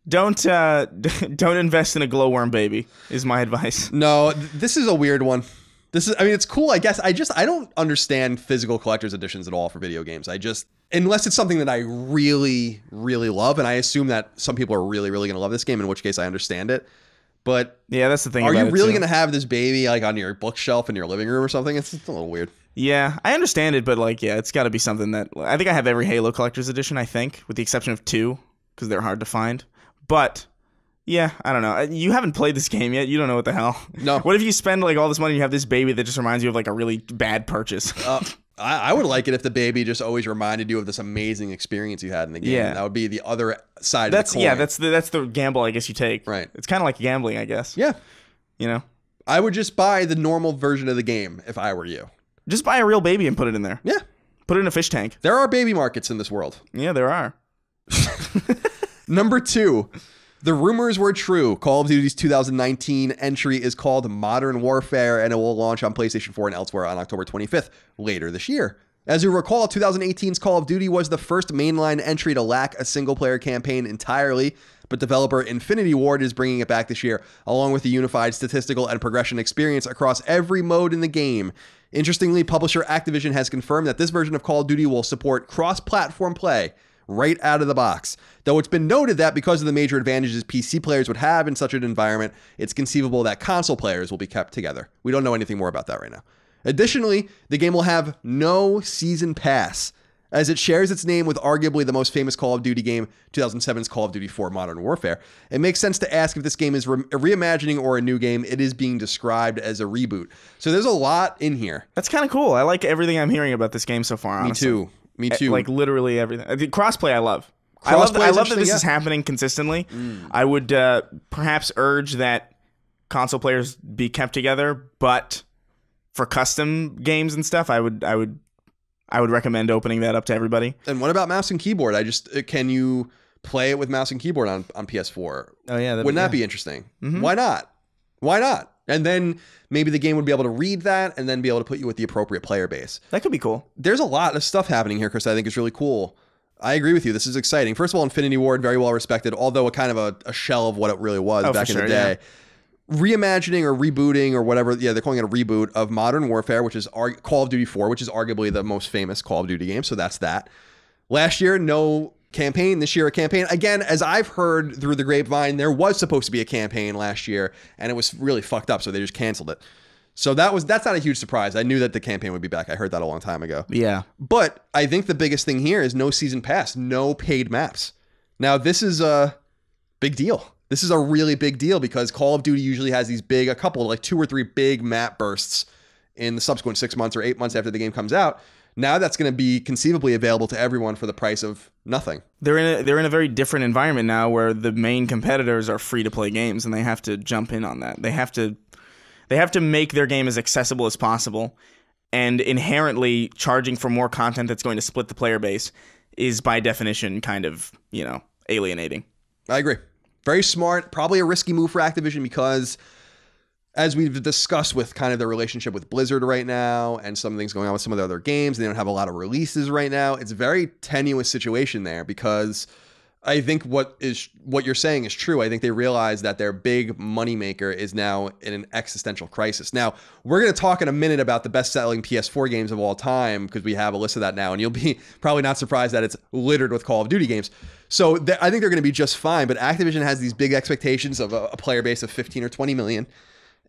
Don't uh, don't invest in a glowworm baby is my advice. No, th this is a weird one. This is, I mean, it's cool, I guess. I just, I don't understand physical collector's editions at all for video games. I just, unless it's something that I really, really love. And I assume that some people are really, really going to love this game, in which case I understand it. But yeah, that's the thing. Are you really going to have this baby like on your bookshelf in your living room or something? It's just a little weird. Yeah, I understand it. But like, yeah, it's got to be something that I think I have every Halo collector's edition, I think, with the exception of two, because they're hard to find. But yeah, I don't know. You haven't played this game yet. You don't know what the hell. No. What if you spend like all this money and you have this baby that just reminds you of like a really bad purchase? uh, I, I would like it if the baby just always reminded you of this amazing experience you had in the game. Yeah. That would be the other side that's, of the coin. Yeah, that's the, that's the gamble I guess you take. Right. It's kind of like gambling, I guess. Yeah. You know? I would just buy the normal version of the game if I were you. Just buy a real baby and put it in there. Yeah. Put it in a fish tank. There are baby markets in this world. Yeah, there are. Number two. The rumors were true. Call of Duty's two thousand nineteen entry is called Modern Warfare, and it will launch on PlayStation four and elsewhere on October twenty-fifth later this year. As you recall, twenty eighteen's Call of Duty was the first mainline entry to lack a single-player campaign entirely, but developer Infinity Ward is bringing it back this year, along with a unified statistical and progression experience across every mode in the game. Interestingly, publisher Activision has confirmed that this version of Call of Duty will support cross-platform play right out of the box. Though it's been noted that because of the major advantages P C players would have in such an environment, it's conceivable that console players will be kept together. We don't know anything more about that right now. Additionally, the game will have no season pass, as it shares its name with arguably the most famous Call of Duty game, two thousand seven's Call of Duty four Modern Warfare. It makes sense to ask if this game is re a reimagining or a new game. It is being described as a reboot. So there's a lot in here. That's kind of cool. I like everything I'm hearing about this game so far, honestly. Me too. Me too. Like literally everything. I mean, crossplay, I love. Crossplay I love. I love that this yeah. is happening consistently. Mm. I would uh, perhaps urge that console players be kept together, but for custom games and stuff, I would, I would, I would recommend opening that up to everybody. And what about mouse and keyboard? I just can you play it with mouse and keyboard on on P S four? Oh yeah, wouldn't that yeah. be interesting? Mm-hmm. Why not? Why not? And then maybe the game would be able to read that and then be able to put you with the appropriate player base. That could be cool. There's a lot of stuff happening here, Chris, I think is really cool. I agree with you. This is exciting. First of all, Infinity Ward, very well respected, although a kind of a, a shell of what it really was oh, back in sure, the day. Yeah. Reimagining or rebooting or whatever. Yeah, they're calling it a reboot of Modern Warfare, which is Call of Duty four, which is arguably the most famous Call of Duty game. So that's that. Last year, no campaign. This year, a campaign. Again, as I've heard through the grapevine, there was supposed to be a campaign last year and it was really fucked up, so they just canceled it. So that was that's not a huge surprise. I knew that the campaign would be back. I heard that a long time ago. Yeah. But I think the biggest thing here is no season pass, no paid maps. Now, this is a big deal. This is a really big deal because Call of Duty usually has these big, a couple, like two or three big map bursts in the subsequent six months or eight months after the game comes out. Now that's going to be conceivably available to everyone for the price of nothing. They're in a, they're in a very different environment now where the main competitors are free-to-play games, and they have to jump in on that. They have to they have to make their game as accessible as possible, and inherently charging for more content that's going to split the player base is by definition kind of, you know, alienating. I agree. Very smart, probably a risky move for Activision because, as we've discussed with kind of their relationship with Blizzard right now and some things going on with some of the other games, they don't have a lot of releases right now. It's a very tenuous situation there because I think what is what you're saying is true. I think they realize that their big moneymaker is now in an existential crisis. Now, we're going to talk in a minute about the best-selling P S four games of all time because we have a list of that now, and you'll be probably not surprised that it's littered with Call of Duty games. So th- I think they're going to be just fine, but Activision has these big expectations of a, a player base of fifteen or twenty million.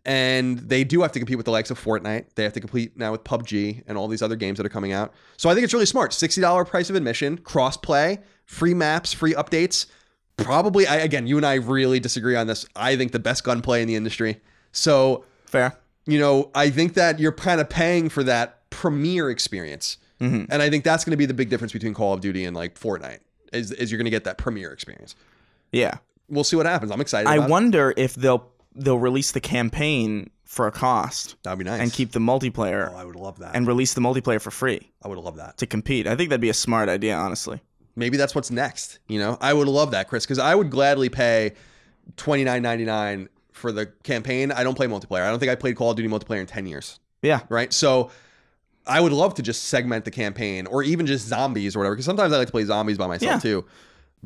And they do have to compete with the likes of Fortnite. They have to compete now with P U B G and all these other games that are coming out. So I think it's really smart. sixty dollar price of admission, cross-play, free maps, free updates. Probably, I, again, you and I really disagree on this. I think the best gunplay in the industry. So, fair. You know, I think that you're kind of paying for that premier experience. Mm-hmm. And I think that's going to be the big difference between Call of Duty and like Fortnite is, is you're going to get that premier experience. Yeah. We'll see what happens. I'm excited. I about wonder it. if they'll they'll release the campaign for a cost. That'd be nice. And keep the multiplayer. Oh, I would love that. And release the multiplayer for free. I would love that. To compete. I think that'd be a smart idea, honestly. Maybe that's what's next. You know, I would love that, Chris, because I would gladly pay twenty-nine ninety-nine for the campaign. I don't play multiplayer. I don't think I played Call of Duty multiplayer in ten years. Yeah. Right. So I would love to just segment the campaign or even just zombies or whatever, because sometimes I like to play zombies by myself, yeah. too.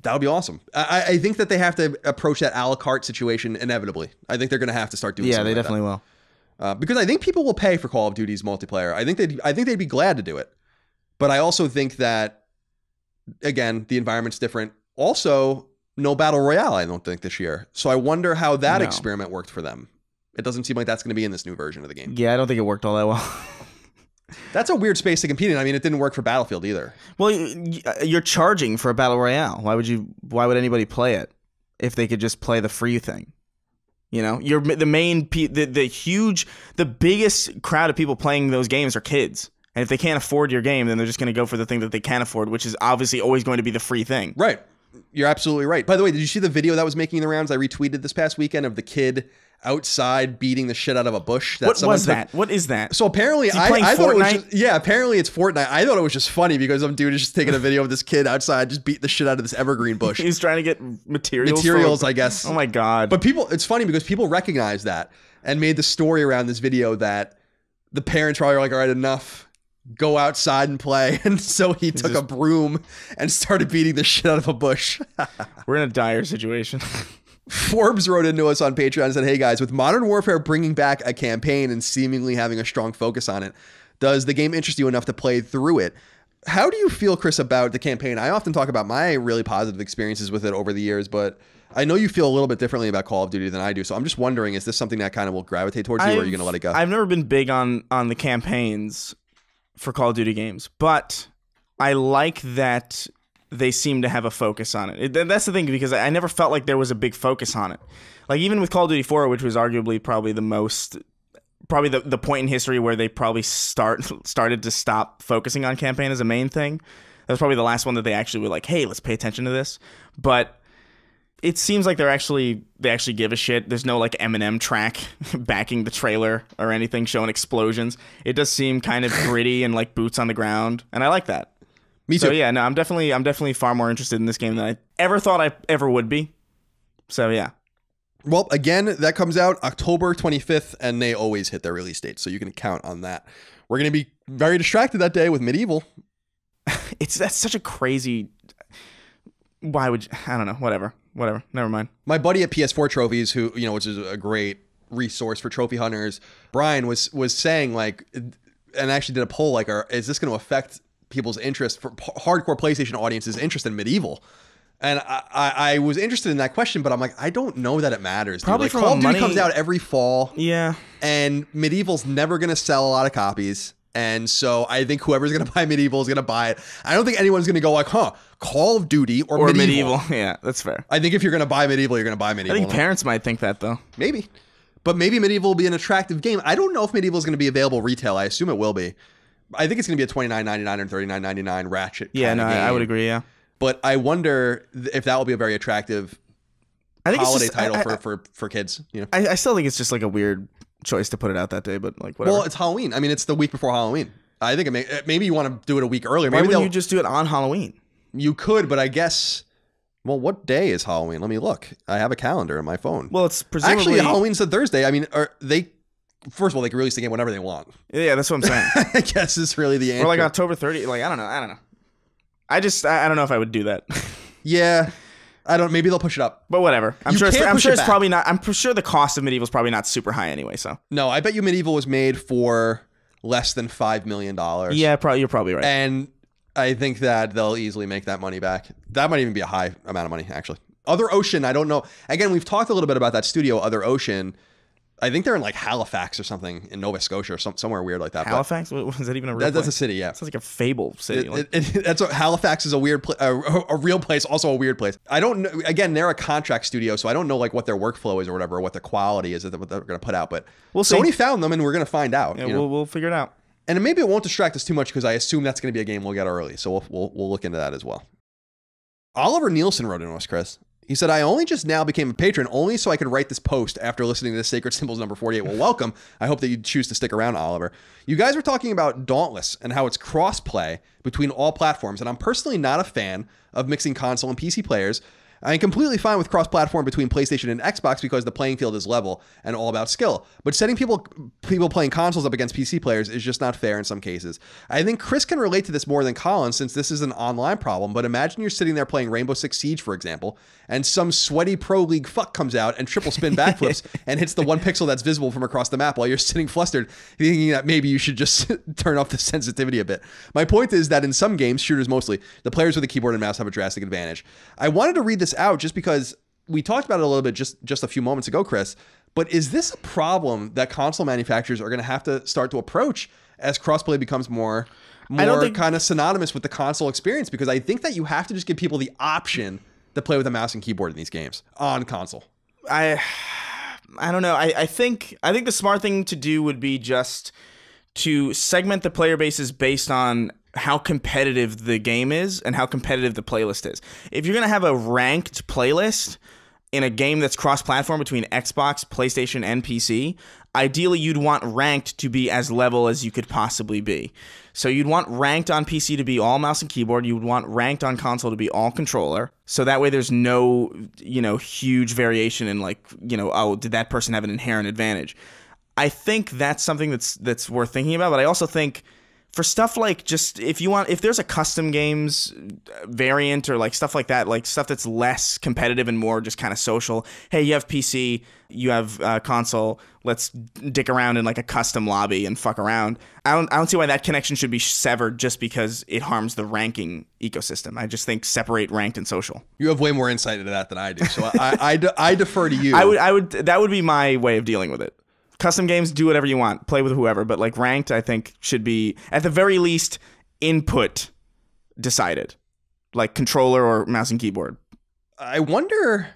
That would be awesome. I, I think that they have to approach that a la carte situation inevitably. I think they're going to have to start doing. Yeah, they like definitely that. will. Uh, because I think people will pay for Call of Duty's multiplayer. I think they. I think they'd be glad to do it. But I also think that, again, the environment's different. Also, no battle royale. I don't think this year. So I wonder how that no. experiment worked for them. It doesn't seem like that's going to be in this new version of the game. Yeah, I don't think it worked all that well. That's a weird space to compete in. I mean, it didn't work for Battlefield either. Well, you're charging for a battle royale. Why would you? Why would anybody play it if they could just play the free thing? You know, you're the main, the the huge, the biggest crowd of people playing those games are kids. And if they can't afford your game, then they're just going to go for the thing that they can afford, which is obviously always going to be the free thing. Right. You're absolutely right. By the way, did you see the video that was making the rounds? I retweeted this past weekend of the kid outside beating the shit out of a bush. That what was that? What is that? So apparently, I, I thought it was just, yeah, apparently it's Fortnite. I thought it was just funny because some dude is just taking a video of this kid outside just beating the shit out of this evergreen bush. He's trying to get materials. Materials, from, I guess. Oh my god! But people, it's funny because people recognize that and made the story around this video that the parents probably were like, "All right, enough. Go outside and play." And so he took just, a broom and started beating the shit out of a bush. We're in a dire situation. Forbes wrote into us on Patreon and said, "Hey guys, with Modern Warfare bringing back a campaign and seemingly having a strong focus on it, does the game interest you enough to play through it? How do you feel, Chris, about the campaign? I often talk about my really positive experiences with it over the years, but I know you feel a little bit differently about Call of Duty than I do. So I'm just wondering, is this something that kind of will gravitate towards you, I've, or are you going to let it go?" I've never been big on on the campaigns for Call of Duty games, but I like that they seem to have a focus on it. it. That's the thing, because I never felt like there was a big focus on it. Like even with Call of Duty four, which was arguably probably the most, probably the, the point in history where they probably start started to stop focusing on campaign as a main thing. That was probably the last one that they actually were like, hey, let's pay attention to this. But it seems like they're actually, they actually give a shit. There's no like Eminem track backing the trailer or anything showing explosions. It does seem kind of gritty and like boots on the ground. And I like that. Me too. So yeah, no, I'm definitely, I'm definitely far more interested in this game than I ever thought I ever would be. So yeah. Well, again, that comes out October twenty-fifth, and they always hit their release date, so you can count on that. We're gonna be very distracted that day with Medieval. It's that's such a crazy. Why would you, I don't know? Whatever, whatever. Never mind. My buddy at P S four Trophies, who you know, which is a great resource for trophy hunters, Brian was was saying like, and actually did a poll like, are, is this going to affect people's interest for hardcore PlayStation audiences interest in Medieval? And I, I, I was interested in that question, but I'm like, I don't know that it matters. Probably like, Call of Duty comes out every fall. Yeah. And Medieval's never going to sell a lot of copies. And so I think whoever's going to buy Medieval is going to buy it. I don't think anyone's going to go like, huh, Call of Duty or, or Medieval. Medieval. Yeah, that's fair. I think if you're going to buy Medieval, you're going to buy Medieval. I think parents might think that, though. Maybe. But maybe Medieval will be an attractive game. I don't know if Medieval is going to be available retail. I assume it will be. I think it's going to be a twenty-nine ninety-nine or thirty-nine ninety-nine ratchet. Yeah, no, I would agree, yeah. But I wonder if that will be a very attractive I think holiday it's just, title I, I, for, for, for kids. You know, I, I still think it's just like a weird choice to put it out that day, but like whatever. Well, it's Halloween. I mean, it's the week before Halloween. I think it may, maybe you want to do it a week earlier. Maybe Why wouldn't you just do it on Halloween? You could, but I guess... Well, what day is Halloween? Let me look. I have a calendar on my phone. Well, it's presumably... Actually, Halloween's a Thursday. I mean, are they... First of all, they can release the game whenever they want. Yeah, that's what I'm saying. I guess it's really the answer. Or like October thirtieth. Like, I don't know. I don't know. I just, I, I don't know if I would do that. Yeah. I don't, maybe they'll push it up. But whatever. I'm you sure, it's, I'm sure it it's probably not, I'm sure the cost of Medieval is probably not super high anyway, so. No, I bet you Medieval was made for less than five million dollars. Yeah, probably, you're probably right. And I think that they'll easily make that money back. That might even be a high amount of money, actually. Other Ocean, I don't know. Again, we've talked a little bit about that studio, Other Ocean. I think they're in like Halifax or something in Nova Scotia or some, somewhere weird like that. Halifax? But was that even a real that, place? That's a city, yeah. Sounds like a fable city. It, like. it, it, that's what, Halifax is a weird place, a, a real place, also a weird place. I don't know. Again, they're a contract studio, so I don't know like what their workflow is or whatever, or what the quality is that they're, what they're going to put out. But we'll Sony see. found them, and we're going to find out. Yeah, you know? we'll, we'll figure it out. And maybe it won't distract us too much because I assume that's going to be a game we'll get early. So we'll, we'll, we'll look into that as well. Oliver Nielsen wrote into us, Chris. He said, I only just now became a patron only so I could write this post after listening to this Sacred Symbols number forty-eight. Well, welcome. I hope that you choose to stick around, Oliver. You guys were talking about Dauntless and how it's cross-play between all platforms, and I'm personally not a fan of mixing console and P C players. I'm completely fine with cross-platform between PlayStation and Xbox because the playing field is level and all about skill. But setting people people playing consoles up against P C players is just not fair in some cases. I think Chris can relate to this more than Colin since this is an online problem, but imagine you're sitting there playing Rainbow Six Siege, for example, and some sweaty pro league fuck comes out and triple spin backflips and hits the one pixel that's visible from across the map while you're sitting flustered, thinking that maybe you should just turn off the sensitivity a bit. My point is that in some games, shooters mostly, the players with a keyboard and mouse have a drastic advantage. I wanted to read this out just because we talked about it a little bit just just a few moments ago, Chris, but is this a problem that console manufacturers are going to have to start to approach as crossplay becomes more more think... kind of synonymous with the console experience? Because I think that you have to just give people the option to play with a mouse and keyboard in these games on console. I I don't know. I, I think I think the smart thing to do would be just to segment the player bases based on how competitive the game is and how competitive the playlist is. If you're going to have a ranked playlist in a game that's cross-platform between Xbox, PlayStation, and P C, ideally you'd want ranked to be as level as you could possibly be. So you'd want ranked on P C to be all mouse and keyboard. You would want ranked on console to be all controller. So that way there's no, you know, huge variation in like, you know, oh, did that person have an inherent advantage? I think that's something that's that's worth thinking about, but I also think for stuff like just if you want, if there's a custom games variant or like stuff like that, like stuff that's less competitive and more just kind of social. Hey, you have P C, you have uh, console. Let's dick around in like a custom lobby and fuck around. I don't, I don't see why that connection should be severed just because it harms the ranking ecosystem. I just think separate ranked and social. You have way more insight into that than I do, so I, I, I, I defer to you. I would, I would, that would be my way of dealing with it. Custom games, do whatever you want. Play with whoever. But, like, ranked, I think, should be, at the very least, input decided. Like, controller or mouse and keyboard. I wonder,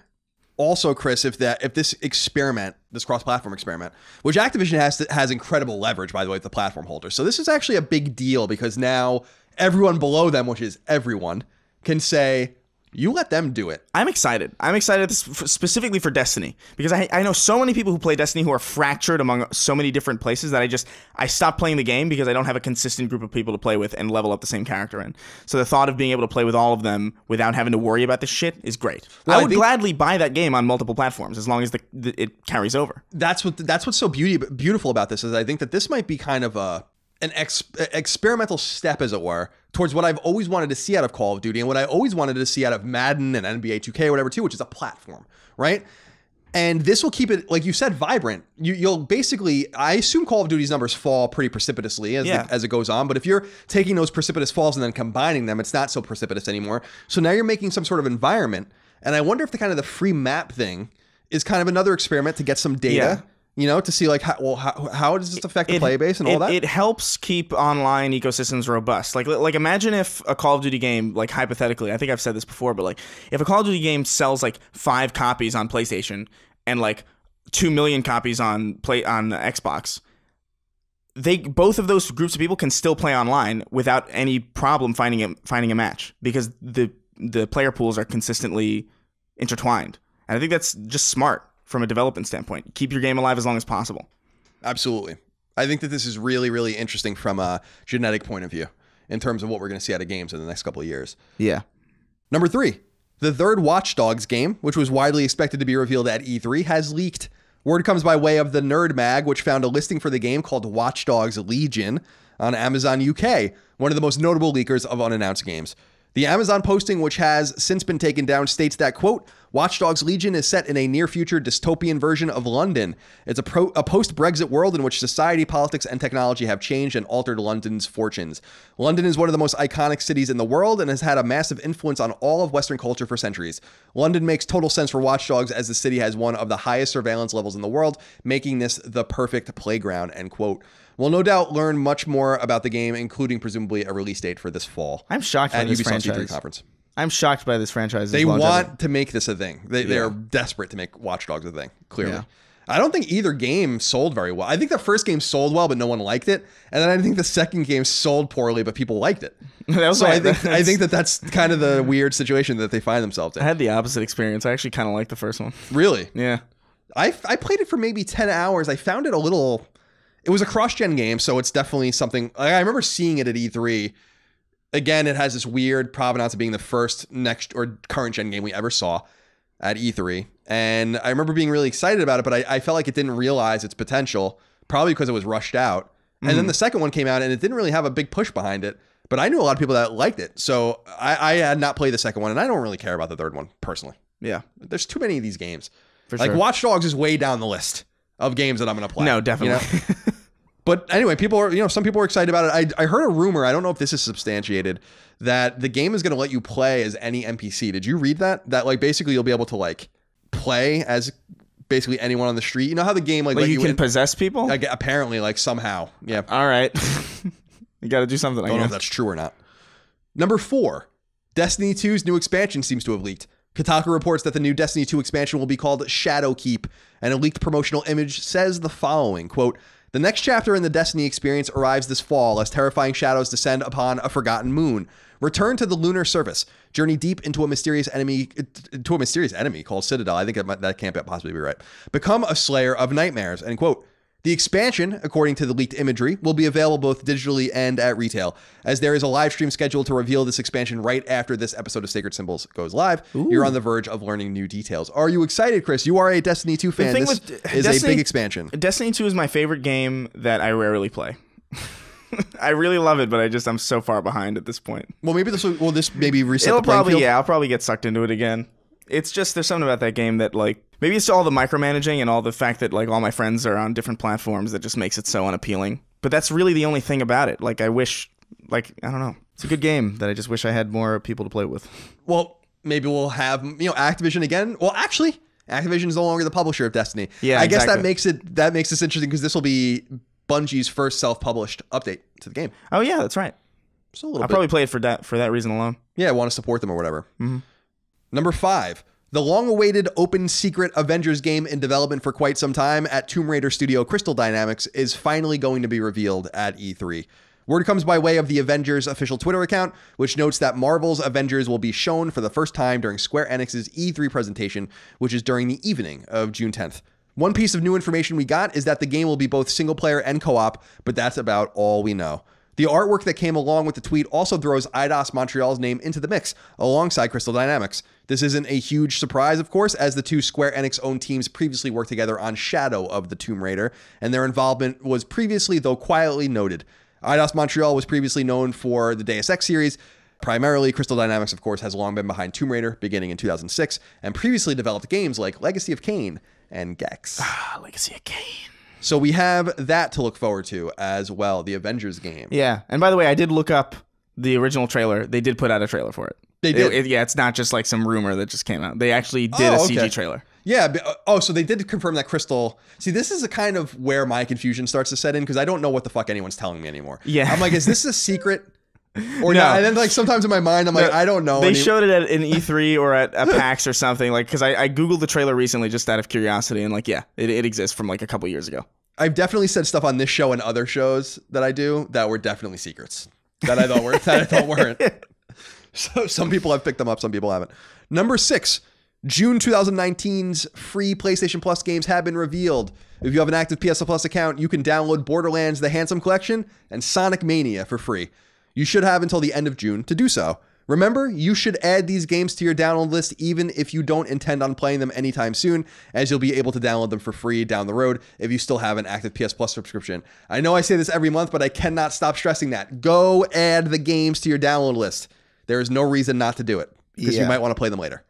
also, Chris, if that if this experiment, this cross-platform experiment, which Activision has to, has incredible leverage, by the way, with the platform holders. So this is actually a big deal because now everyone below them, which is everyone, can say, you let them do it. I'm excited. I'm excited specifically for Destiny because I, I know so many people who play Destiny who are fractured among so many different places that I just I stop playing the game because I don't have a consistent group of people to play with and level up the same character in. So the thought of being able to play with all of them without having to worry about this shit is great. Well, I would I gladly buy that game on multiple platforms as long as the, the it carries over. That's what that's what's so beauty, beautiful about this is I think that this might be kind of a an ex experimental step, as it were, towards what I've always wanted to see out of Call of Duty and what I always wanted to see out of Madden and N B A two K or whatever too, which is a platform, right? And this will keep it, like you said, vibrant. You, you'll basically, I assume Call of Duty's numbers fall pretty precipitously as, yeah. the, as it goes on, but if you're taking those precipitous falls and then combining them, it's not so precipitous anymore. So now you're making some sort of environment, and I wonder if the kind of the free map thing is kind of another experiment to get some data. Yeah. You know, to see like, how, well, how, how does this affect the it, player base and all it, that? It helps keep online ecosystems robust. Like, like imagine if a Call of Duty game, like hypothetically, I think I've said this before, but like if a Call of Duty game sells like five copies on PlayStation and like two million copies on play on Xbox, they both of those groups of people can still play online without any problem finding a, finding a match because the the player pools are consistently intertwined, and I think that's just smart. From a development standpoint, keep your game alive as long as possible. Absolutely. I think that this is really, really interesting from a genetic point of view in terms of what we're going to see out of games in the next couple of years. Yeah. Number three, the third Watch Dogs game, which was widely expected to be revealed at E three, has leaked. Word comes by way of the Nerd Mag, which found a listing for the game called Watch Dogs Legion on Amazon U K, one of the most notable leakers of unannounced games. The Amazon posting, which has since been taken down, states that, quote, Watch Dogs Legion is set in a near-future dystopian version of London. It's a, pro- a post-Brexit world in which society, politics, and technology have changed and altered London's fortunes. London is one of the most iconic cities in the world and has had a massive influence on all of Western culture for centuries. London makes total sense for Watch Dogs as the city has one of the highest surveillance levels in the world, making this the perfect playground, end quote. We'll no doubt learn much more about the game, including presumably a release date for this fall. I'm shocked by this Ubisoft franchise. E three conference. I'm shocked by this franchise. They want to make this a thing. They yeah. they are desperate to make Watch Dogs a thing, clearly. Yeah. I don't think either game sold very well. I think the first game sold well, but no one liked it. And then I think the second game sold poorly, but people liked it. So I think, I think that that's kind of the weird situation that they find themselves in. I had the opposite experience. I actually kind of liked the first one. Really? Yeah. I, I played it for maybe ten hours. I found it a little... It was a cross-gen game, so it's definitely something... I remember seeing it at E three. Again, it has this weird provenance of being the first next or current-gen game we ever saw at E three. And I remember being really excited about it, but I, I felt like it didn't realize its potential, probably because it was rushed out. And mm. then the second one came out, and it didn't really have a big push behind it. But I knew a lot of people that liked it, so I, I had not played the second one, and I don't really care about the third one, personally. Yeah. There's too many of these games. For like, sure. Watch Dogs is way down the list of games that I'm going to play. No, definitely. You know? But anyway, people are, you know, some people are excited about it. I, I heard a rumor, I don't know if this is substantiated, that the game is going to let you play as any N P C. Did you read that? That, like, basically you'll be able to, like, play as basically anyone on the street. You know how the game, like... like you, you can in, possess people? Like, apparently, like, somehow. Yeah. All right. You got to do something. I don't know if that's true or not. Number four, Destiny two's new expansion seems to have leaked. Kotaku reports that the new Destiny two expansion will be called Shadowkeep, and a leaked promotional image says the following, quote, the next chapter in the Destiny experience arrives this fall as terrifying shadows descend upon a forgotten moon. Return to the lunar surface. Journey deep into a mysterious enemy into a mysterious enemy called Citadel. I think that, might, that can't possibly be right. Become a slayer of nightmares, end quote. The expansion, according to the leaked imagery, will be available both digitally and at retail, as there is a live stream scheduled to reveal this expansion right after this episode of Sacred Symbols goes live. Ooh. You're on the verge of learning new details. Are you excited, Chris? You are a Destiny two fan. This is Destiny, a big expansion. Destiny two is my favorite game that I rarely play. I really love it, but I just I'm so far behind at this point. Well, maybe this will, will this maybe reset It'll the playing probably, field? Yeah, I'll probably get sucked into it again. It's just there's something about that game that, like, maybe it's all the micromanaging and all the fact that, like, all my friends are on different platforms that just makes it so unappealing. But that's really the only thing about it. Like, I wish, like, I don't know. It's a good game that I just wish I had more people to play with. Well, maybe we'll have, you know, Activision again. Well, actually, Activision is no longer the publisher of Destiny. Yeah, I exactly. guess that makes it that makes this interesting because this will be Bungie's first self-published update to the game. Oh, yeah, that's right. So a little I'll bit. probably play it for that, for that reason alone. Yeah, I want to support them or whatever. Mm-hmm. Number five, the long-awaited open secret Avengers game in development for quite some time at Tomb Raider studio Crystal Dynamics is finally going to be revealed at E three. Word comes by way of the Avengers official Twitter account, which notes that Marvel's Avengers will be shown for the first time during Square Enix's E three presentation, which is during the evening of June tenth. One piece of new information we got is that the game will be both single-player and co-op, but that's about all we know. The artwork that came along with the tweet also throws Eidos Montreal's name into the mix, alongside Crystal Dynamics. This isn't a huge surprise, of course, as the two Square Enix-owned teams previously worked together on Shadow of the Tomb Raider, and their involvement was previously, though quietly, noted. Eidos Montreal was previously known for the Deus Ex series. Primarily, Crystal Dynamics, of course, has long been behind Tomb Raider, beginning in two thousand six, and previously developed games like Legacy of Kain and Gex. Ah, Legacy of Kain. So we have that to look forward to as well, the Avengers game. Yeah. And by the way, I did look up the original trailer. They did put out a trailer for it. They did? It, it, yeah, it's not just like some rumor that just came out. They actually did oh, a C G okay. trailer. Yeah. But, oh, so they did confirm that Crystal... See, this is a kind of where my confusion starts to set in because I don't know what the fuck anyone's telling me anymore. Yeah. I'm like, is this a secret... Or no. not. And then, like, sometimes in my mind, I'm like, no, I don't know. They any- showed it at an E three or at a PAX or something, like, because I, I Googled the trailer recently just out of curiosity, and, like, yeah, it, it exists from, like, a couple years ago. I've definitely said stuff on this show and other shows that I do that were definitely secrets that I thought, were, that I thought weren't. So some people have picked them up, some people haven't. Number six, June twenty nineteen's free PlayStation Plus games have been revealed. If you have an active P S N Plus account, you can download Borderlands The Handsome Collection and Sonic Mania for free. You should have until the end of June to do so. Remember, you should add these games to your download list even if you don't intend on playing them anytime soon, as you'll be able to download them for free down the road if you still have an active P S Plus subscription. I know I say this every month, but I cannot stop stressing that. Go add the games to your download list. There is no reason not to do it because yeah. you might want to play them later.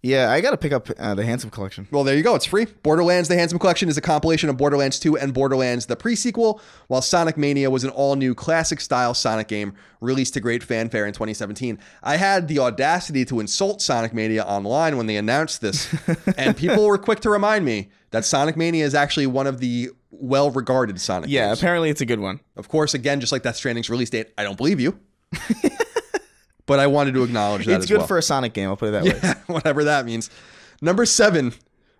Yeah, I got to pick up uh, the Handsome Collection. Well, there you go. It's free. Borderlands: The Handsome Collection is a compilation of Borderlands two and Borderlands the prequel, while Sonic Mania was an all-new classic-style Sonic game released to great fanfare in twenty seventeen. I had the audacity to insult Sonic Mania online when they announced this, and people were quick to remind me that Sonic Mania is actually one of the well-regarded Sonic yeah, games. Yeah, apparently it's a good one. Of course, again, just like Death Stranding's release date, I don't believe you. But I wanted to acknowledge that. It's as good well. for a Sonic game. I'll put it that yeah, way. Whatever that means. Number seven,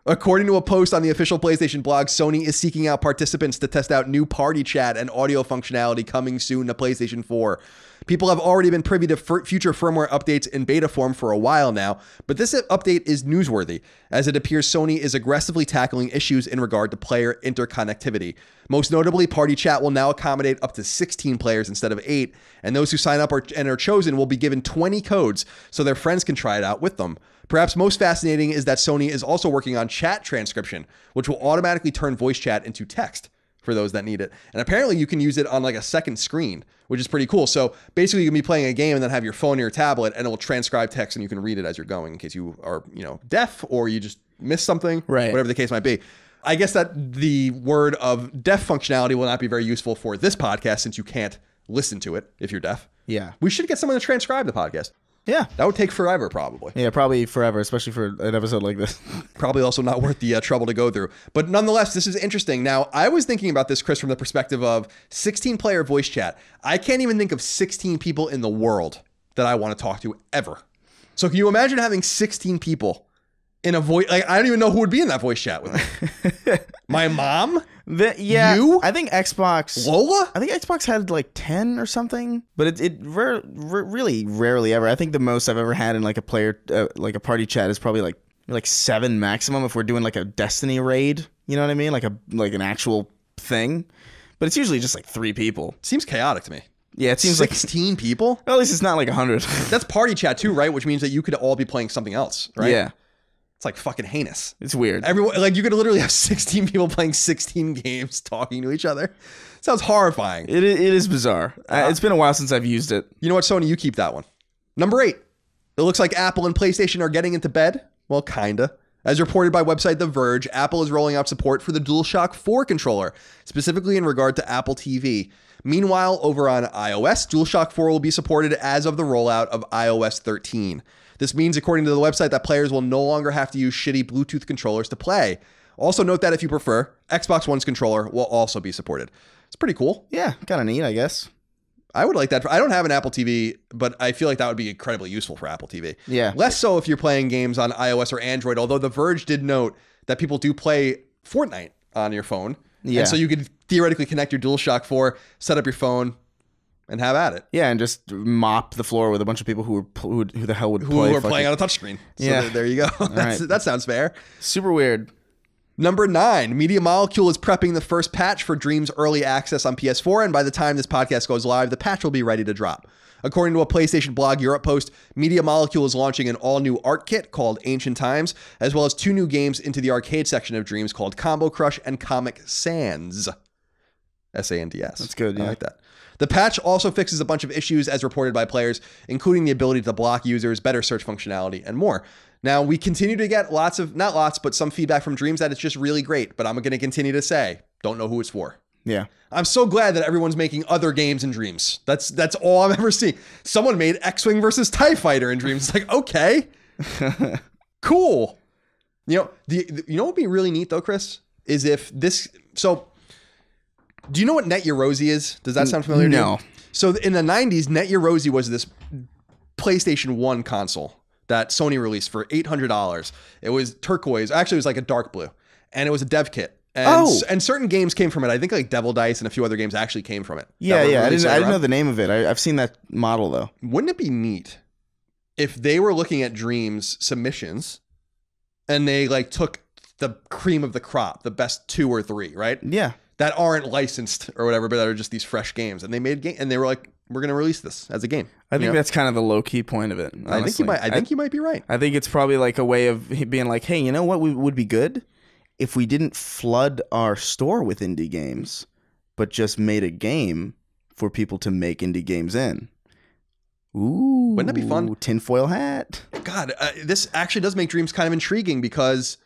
according to a post on the official PlayStation blog, Sony is seeking out participants to test out new party chat and audio functionality coming soon to PlayStation four. People have already been privy to f- future firmware updates in beta form for a while now, but this update is newsworthy, as it appears Sony is aggressively tackling issues in regard to player interconnectivity. Most notably, party chat will now accommodate up to sixteen players instead of eight, and those who sign up are, and are chosen will be given twenty codes so their friends can try it out with them. Perhaps most fascinating is that Sony is also working on chat transcription, which will automatically turn voice chat into text for those that need it. And apparently you can use it on like a second screen, which is pretty cool. So basically you can be playing a game and then have your phone or your tablet and it will transcribe text and you can read it as you're going in case you are, you know, deaf or you just miss something, right? Whatever the case might be. I guess that the word of deaf functionality will not be very useful for this podcast since you can't listen to it if you're deaf. Yeah. We should get someone to transcribe the podcast. Yeah. That would take forever, probably. Yeah, probably forever, especially for an episode like this. Probably also not worth the uh, trouble to go through. But nonetheless, this is interesting. Now, I was thinking about this, Chris, from the perspective of sixteen-player voice chat. I can't even think of sixteen people in the world that I want to talk to ever. So can you imagine having sixteen people in a voice? Like, I don't even know who would be in that voice chat with me. My mom? The, yeah, you? I think Xbox... Lola? I think Xbox had like ten or something, but it, it rare, r- really rarely ever. I think the most I've ever had in like a player, uh, like a party chat is probably like like seven maximum if we're doing like a Destiny raid. You know what I mean? Like a like an actual thing. But it's usually just like three people. Seems chaotic to me. Yeah, it seems sixteen like... sixteen people? Well, at least it's not like one hundred. That's party chat too, right? Which means that you could all be playing something else, right? Yeah. It's like fucking heinous. It's weird. Everyone, like you could literally have sixteen people playing sixteen games talking to each other. It sounds horrifying. It is, it is bizarre. Uh, uh, it's been a while since I've used it. You know what, Sony? You keep that one. Number eight. It looks like Apple and PlayStation are getting into bed. Well, kinda. As reported by website The Verge, Apple is rolling out support for the DualShock four controller, specifically in regard to Apple T V. Meanwhile, over on iOS, DualShock four will be supported as of the rollout of iOS thirteen. This means, according to the website, that players will no longer have to use shitty Bluetooth controllers to play. Also note that if you prefer, Xbox One's controller will also be supported. It's pretty cool. Yeah, kind of neat, I guess. I would like that. I don't have an Apple T V, but I feel like that would be incredibly useful for Apple T V. Yeah. Less so if you're playing games on iOS or Android, although The Verge did note that people do play Fortnite on your phone. Yeah. And so you could theoretically connect your DualShock four, set up your phone, and have at it. Yeah, and just mop the floor with a bunch of people who were who, who the hell would who play who are fucking... playing on a touchscreen. So yeah, there, there you go. That's, right. That sounds fair. Super weird. Number nine, Media Molecule is prepping the first patch for Dreams Early Access on P S four, and by the time this podcast goes live, the patch will be ready to drop. According to a PlayStation blog Europe post, Media Molecule is launching an all-new art kit called Ancient Times, as well as two new games into the arcade section of Dreams called Combo Crush and Comic Sans. S A N D S. That's good. Yeah. I like that. The patch also fixes a bunch of issues as reported by players, including the ability to block users, better search functionality, and more. Now, we continue to get lots of, not lots, but some feedback from Dreams that it's just really great, but I'm going to continue to say, don't know who it's for. Yeah. I'm so glad that everyone's making other games in Dreams. That's that's all I've ever seen. Someone made X-Wing versus TIE Fighter in Dreams. It's like, okay, cool. You know, the, the you know what would be really neat though, Chris, is if this, so... Do you know what Net Yerosi is? Does that sound familiar? No. To you? So in the nineties, Net Yerosi was this PlayStation one console that Sony released for eight hundred dollars. It was turquoise. Actually, it was like a dark blue. And it was a dev kit. And, oh. and certain games came from it. I think like Devil Dice and a few other games actually came from it. Yeah, yeah. I didn't, I didn't know the name of it. I, I've seen that model, though. Wouldn't it be neat if they were looking at Dreams submissions and they like took the cream of the crop, the best two or three, right? Yeah. That aren't licensed or whatever, but that are just these fresh games. And they made game, and they were like, we're going to release this as a game. I think you know? That's kind of the low key point of it. Honestly. I think you might. I think I, you might be right. I think it's probably like a way of being like, hey, you know what would be good if we didn't flood our store with indie games, but just made a game for people to make indie games in. Ooh, wouldn't that be fun? Tinfoil hat. God, uh, this actually does make Dreams kind of intriguing, because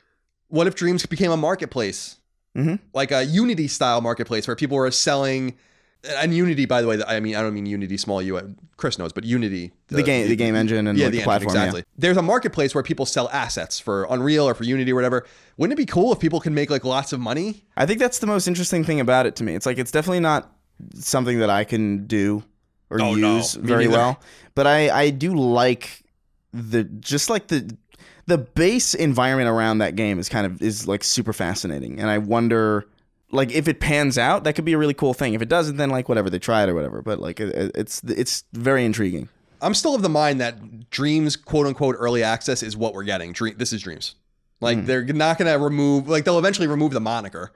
what if Dreams became a marketplace, mm-hmm. like a Unity style marketplace where people were selling? And Unity, by the way, I mean I don't mean Unity small U. Chris knows, but Unity, the, the game, the game engine, and yeah, like the, the platform. Engine, exactly. Yeah. There's a marketplace where people sell assets for Unreal or for Unity or whatever. Wouldn't it be cool if people can make like lots of money? I think that's the most interesting thing about it to me. It's like it's definitely not something that I can do or oh, use no. very well, but I I do like the just like the the base environment around that game is kind of is like super fascinating, and I wonder. Like, if it pans out, that could be a really cool thing. If it doesn't, then, like, whatever, they try it or whatever. But, like, it's it's very intriguing. I'm still of the mind that Dreams, quote-unquote, early access is what we're getting. Dream, this is Dreams. Like, mm. they're not going to remove... Like, they'll eventually remove the moniker,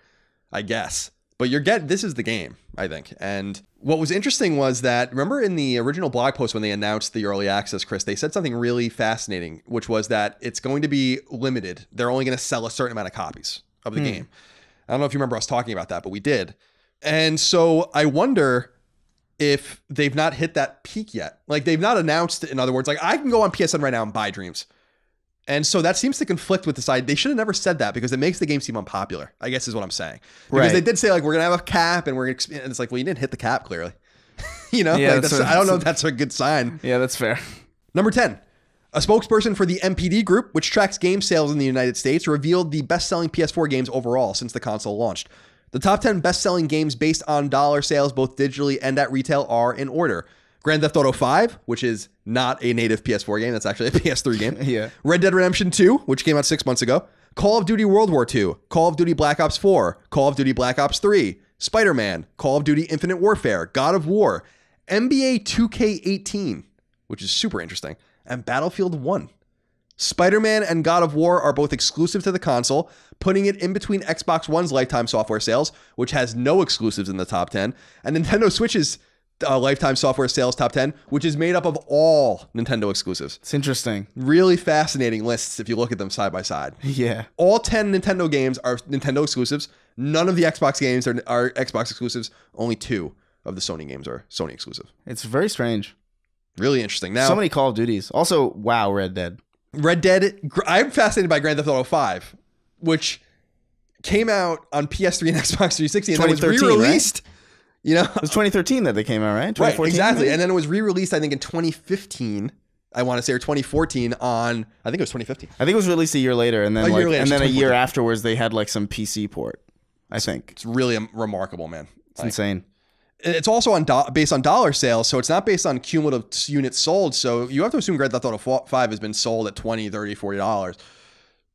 I guess. But you're getting... This is the game, I think. And what was interesting was that... Remember in the original blog post when they announced the early access, Chris, they said something really fascinating, which was that it's going to be limited. They're only going to sell a certain amount of copies of the mm. game. I don't know if you remember us talking about that, but we did. And so I wonder if they've not hit that peak yet. Like, they've not announced it. In other words, like, I can go on P S N right now and buy Dreams. And so that seems to conflict with the side. They should have never said that, because it makes the game seem unpopular, I guess is what I'm saying. Because right. they did say, like, we're going to have a cap, and we're going to, and it's like, well, you didn't hit the cap, clearly. you know, yeah, like, that's, that's, I don't know if that's a good sign. Yeah, that's fair. Number ten. A spokesperson for the M P D Group, which tracks game sales in the United States, revealed the best-selling P S four games overall since the console launched. The top ten best-selling games based on dollar sales, both digitally and at retail, are in order. Grand Theft Auto five, which is not a native P S four game. That's actually a P S three game. yeah. Red Dead Redemption two, which came out six months ago. Call of Duty World War two. Call of Duty Black Ops four. Call of Duty Black Ops three. Spider-Man. Call of Duty Infinite Warfare. God of War. N B A two K eighteen, which is super interesting. And Battlefield one. Spider-Man and God of War are both exclusive to the console, putting it in between Xbox One's lifetime software sales, which has no exclusives in the top ten, and Nintendo Switch's uh, lifetime software sales top ten, which is made up of all Nintendo exclusives. It's interesting. Really fascinating lists if you look at them side by side. Yeah. All ten Nintendo games are Nintendo exclusives. None of the Xbox games are, are Xbox exclusives. Only two of the Sony games are Sony exclusive. It's very strange. Really interesting. Now, so many Call of Duties. Also, wow, Red Dead. Red Dead. I'm fascinated by Grand Theft Auto five, which came out on P S three and Xbox three sixty, and then was re-released. Right? You know, it was twenty thirteen that they came out, right? Right, exactly. Maybe? And then it was re-released, I think, in twenty fifteen. I want to say, or twenty fourteen on. I think it was twenty fifteen. I think it was released a year later, and then a like, year later, and then a year afterwards they had like some P C port. I think it's really remarkable, man. It's like, insane. It's also on do based on dollar sales, so it's not based on cumulative units sold. So you have to assume Grand Theft Auto five has been sold at twenty dollars, thirty dollars, forty dollars.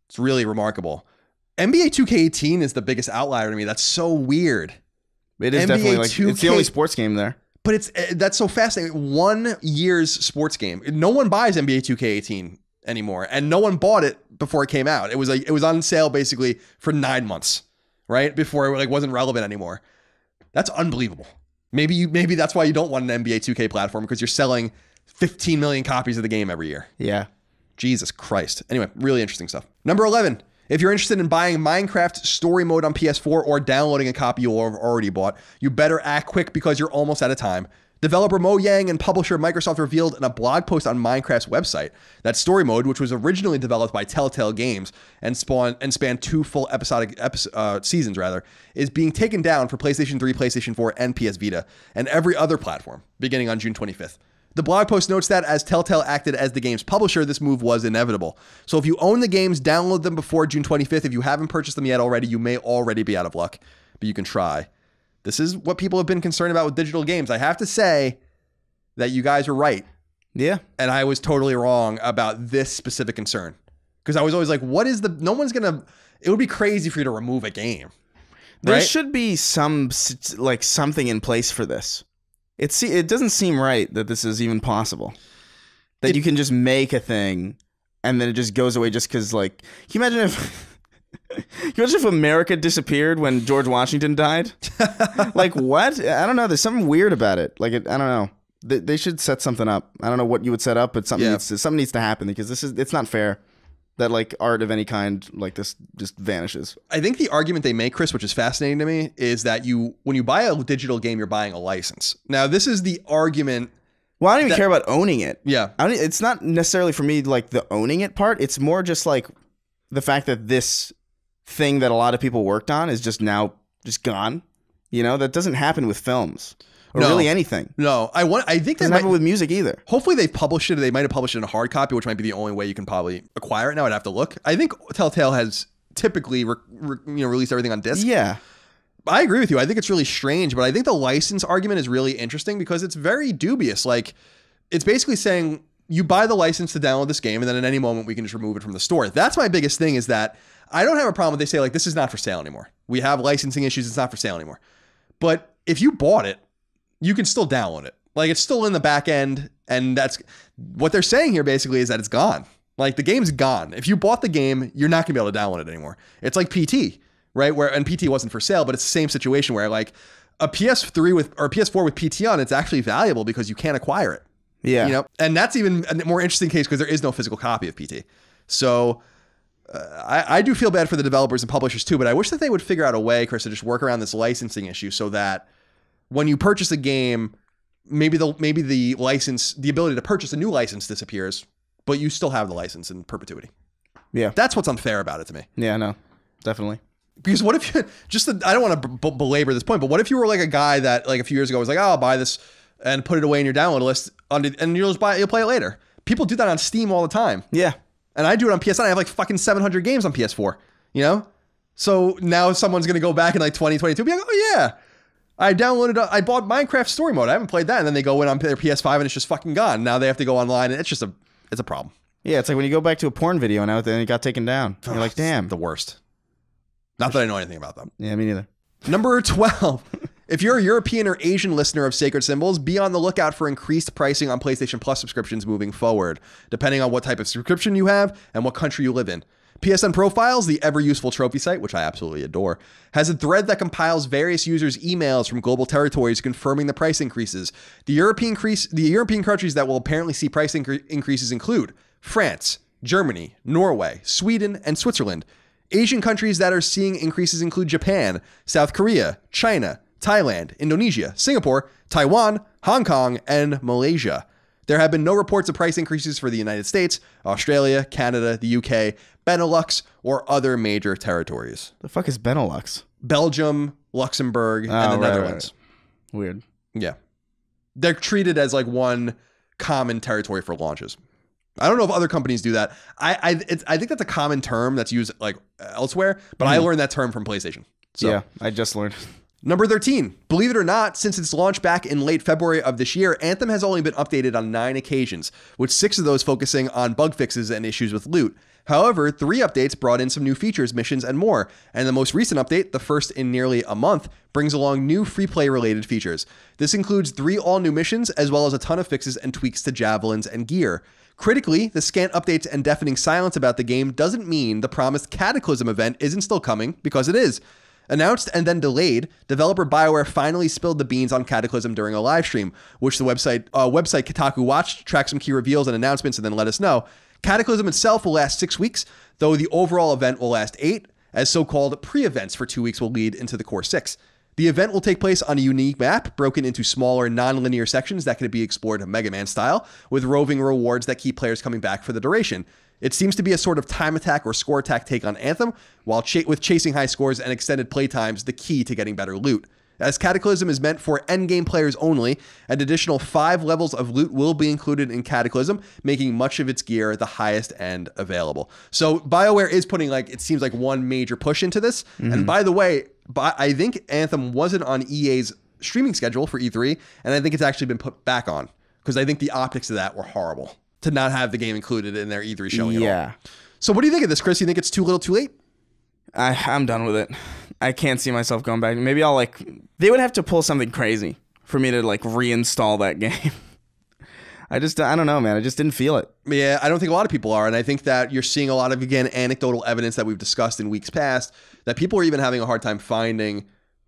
It's really remarkable. N B A two K eighteen is the biggest outlier to me. That's so weird. It is N B A definitely like, two K, it's the only sports game there. But it's that's so fascinating. One year's sports game. No one buys N B A two K eighteen anymore, and no one bought it before it came out. It was like it was on sale basically for nine months, right? Before it like wasn't relevant anymore. That's unbelievable. Maybe you maybe that's why you don't want an N B A two K platform, because you're selling fifteen million copies of the game every year. Yeah. Jesus Christ. Anyway, really interesting stuff. Number eleven. If you're interested in buying Minecraft Story Mode on P S four or downloading a copy you'll have already bought, you better act quick because you're almost out of time. Developer Mojang and publisher Microsoft revealed in a blog post on Minecraft's website that Story Mode, which was originally developed by Telltale Games and spawned and spanned two full episodic episode, uh, seasons, rather, is being taken down for PlayStation three, PlayStation four, and P S Vita, and every other platform, beginning on June twenty-fifth. The blog post notes that as Telltale acted as the game's publisher, this move was inevitable. So if you own the games, download them before June twenty-fifth. If you haven't purchased them yet already, you may already be out of luck, but you can try. This is what people have been concerned about with digital games. I have to say that you guys are right. Yeah. And I was totally wrong about this specific concern, because I was always like, what is the, no one's going to, it would be crazy for you to remove a game. There right? should be some, like something in place for this. It, see, it doesn't seem right that this is even possible, that it, you can just make a thing and then it just goes away just because, like, can you imagine if... Can you imagine if America disappeared when George Washington died? Like, what? I don't know. There's something weird about it. Like, it, I don't know. They, they should set something up. I don't know what you would set up, but something, yeah. needs, to, something needs to happen, because this is it's not fair that, like, art of any kind like this just vanishes. I think the argument they make, Chris, which is fascinating to me, is that you when you buy a digital game, you're buying a license. Now, this is the argument Well, I don't even that, care about owning it. Yeah. I don't, it's not necessarily for me, like, the owning it part. It's more just, like, the fact that this thing that a lot of people worked on is just now just gone. You know, that doesn't happen with films or no, really anything. No, I want. I think that doesn't might, happen with music either. Hopefully they published it. They might have published it in a hard copy, which might be the only way you can probably acquire it now. I'd have to look. I think Telltale has typically re, re, you know, released everything on disc. Yeah. I agree with you. I think it's really strange, but I think the license argument is really interesting because it's very dubious. Like, it's basically saying you buy the license to download this game and then at any moment we can just remove it from the store. That's my biggest thing, is that I don't have a problem with they say, like, this is not for sale anymore. We have licensing issues. It's not for sale anymore. But if you bought it, you can still download it. Like, it's still in the back end. And that's what they're saying here basically, is that it's gone. Like, the game's gone. If you bought the game, you're not gonna be able to download it anymore. It's like P T. Right, where and P T wasn't for sale, but it's the same situation where, like, a P S three with or a P S four with P T on, it's actually valuable because you can't acquire it. Yeah, you know, and that's even a more interesting case because there is no physical copy of P T. So uh, I, I do feel bad for the developers and publishers too, but I wish that they would figure out a way, Chris, to just work around this licensing issue so that when you purchase a game, maybe the maybe the license, the ability to purchase a new license disappears, but you still have the license in perpetuity. Yeah, that's what's unfair about it to me. Yeah, no, definitely. Because what if you just the, I don't want to b belabor this point, but what if you were like a guy that like a few years ago was like, oh, I'll buy this and put it away in your download list under, and you'll just buy it. You'll play it later. People do that on Steam all the time. Yeah. And I do it on P S N. I have like fucking seven hundred games on P S four, you know? So now someone's going to go back in like twenty twenty-two and be like, oh yeah, I downloaded, a, I bought Minecraft story mode. I haven't played that. And then they go in on their P S five and it's just fucking gone. Now they have to go online and it's just a, it's a problem. Yeah. It's like when you go back to a porn video and it got taken down. You're like, damn. The worst. Not that I know anything about them. Yeah, me neither. Number twelve. If you're a European or Asian listener of Sacred Symbols, be on the lookout for increased pricing on PlayStation Plus subscriptions moving forward, depending on what type of subscription you have and what country you live in. P S N Profiles, the ever-useful trophy site, which I absolutely adore, has a thread that compiles various users' emails from global territories confirming the price increases. The European, increase, the European countries that will apparently see price incre increases include France, Germany, Norway, Sweden, and Switzerland. Asian countries that are seeing increases include Japan, South Korea, China, Thailand, Indonesia, Singapore, Taiwan, Hong Kong, and Malaysia. There have been no reports of price increases for the United States, Australia, Canada, the U K, Benelux, or other major territories. The fuck is Benelux? Belgium, Luxembourg, oh, and the right, Netherlands. Right. Weird. Yeah. They're treated as like one common territory for launches. I don't know if other companies do that. I I, it's, I think that's a common term that's used like elsewhere, but mm. I learned that term from PlayStation. So. Yeah, I just learned. Number thirteen. Believe it or not, since its launch back in late February of this year, Anthem has only been updated on nine occasions, with six of those focusing on bug fixes and issues with loot. However, three updates brought in some new features, missions, and more. And the most recent update, the first in nearly a month, brings along new free play related features. This includes three all new missions, as well as a ton of fixes and tweaks to javelins and gear. Critically, the scant updates and deafening silence about the game doesn't mean the promised Cataclysm event isn't still coming, because it is. Announced and then delayed, developer BioWare finally spilled the beans on Cataclysm during a live stream, which the website uh, website Kotaku watched, tracked some key reveals and announcements, and then let us know. Cataclysm itself will last six weeks, though the overall event will last eight, as so-called pre-events for two weeks will lead into the core six. The event will take place on a unique map, broken into smaller, non-linear sections that can be explored Mega Man style, with roving rewards that keep players coming back for the duration. It seems to be a sort of time attack or score attack take on Anthem, while ch with chasing high scores and extended playtimes the key to getting better loot. As Cataclysm is meant for endgame players only, an additional five levels of loot will be included in Cataclysm, making much of its gear the highest end available. So BioWare is putting, like, it seems like one major push into this. Mm-hmm. And by the way, I think Anthem wasn't on E A's streaming schedule for E three, and I think it's actually been put back on because I think the optics of that were horrible to not have the game included in their E three showing. Yeah. At all. So what do you think of this, Chris? You think it's too little too late? I, I'm done with it. I can't see myself going back. Maybe I'll like, they would have to pull something crazy for me to like reinstall that game. I just, I don't know, man. I just didn't feel it. Yeah, I don't think a lot of people are. And I think that you're seeing a lot of, again, anecdotal evidence that we've discussed in weeks past that people are even having a hard time finding,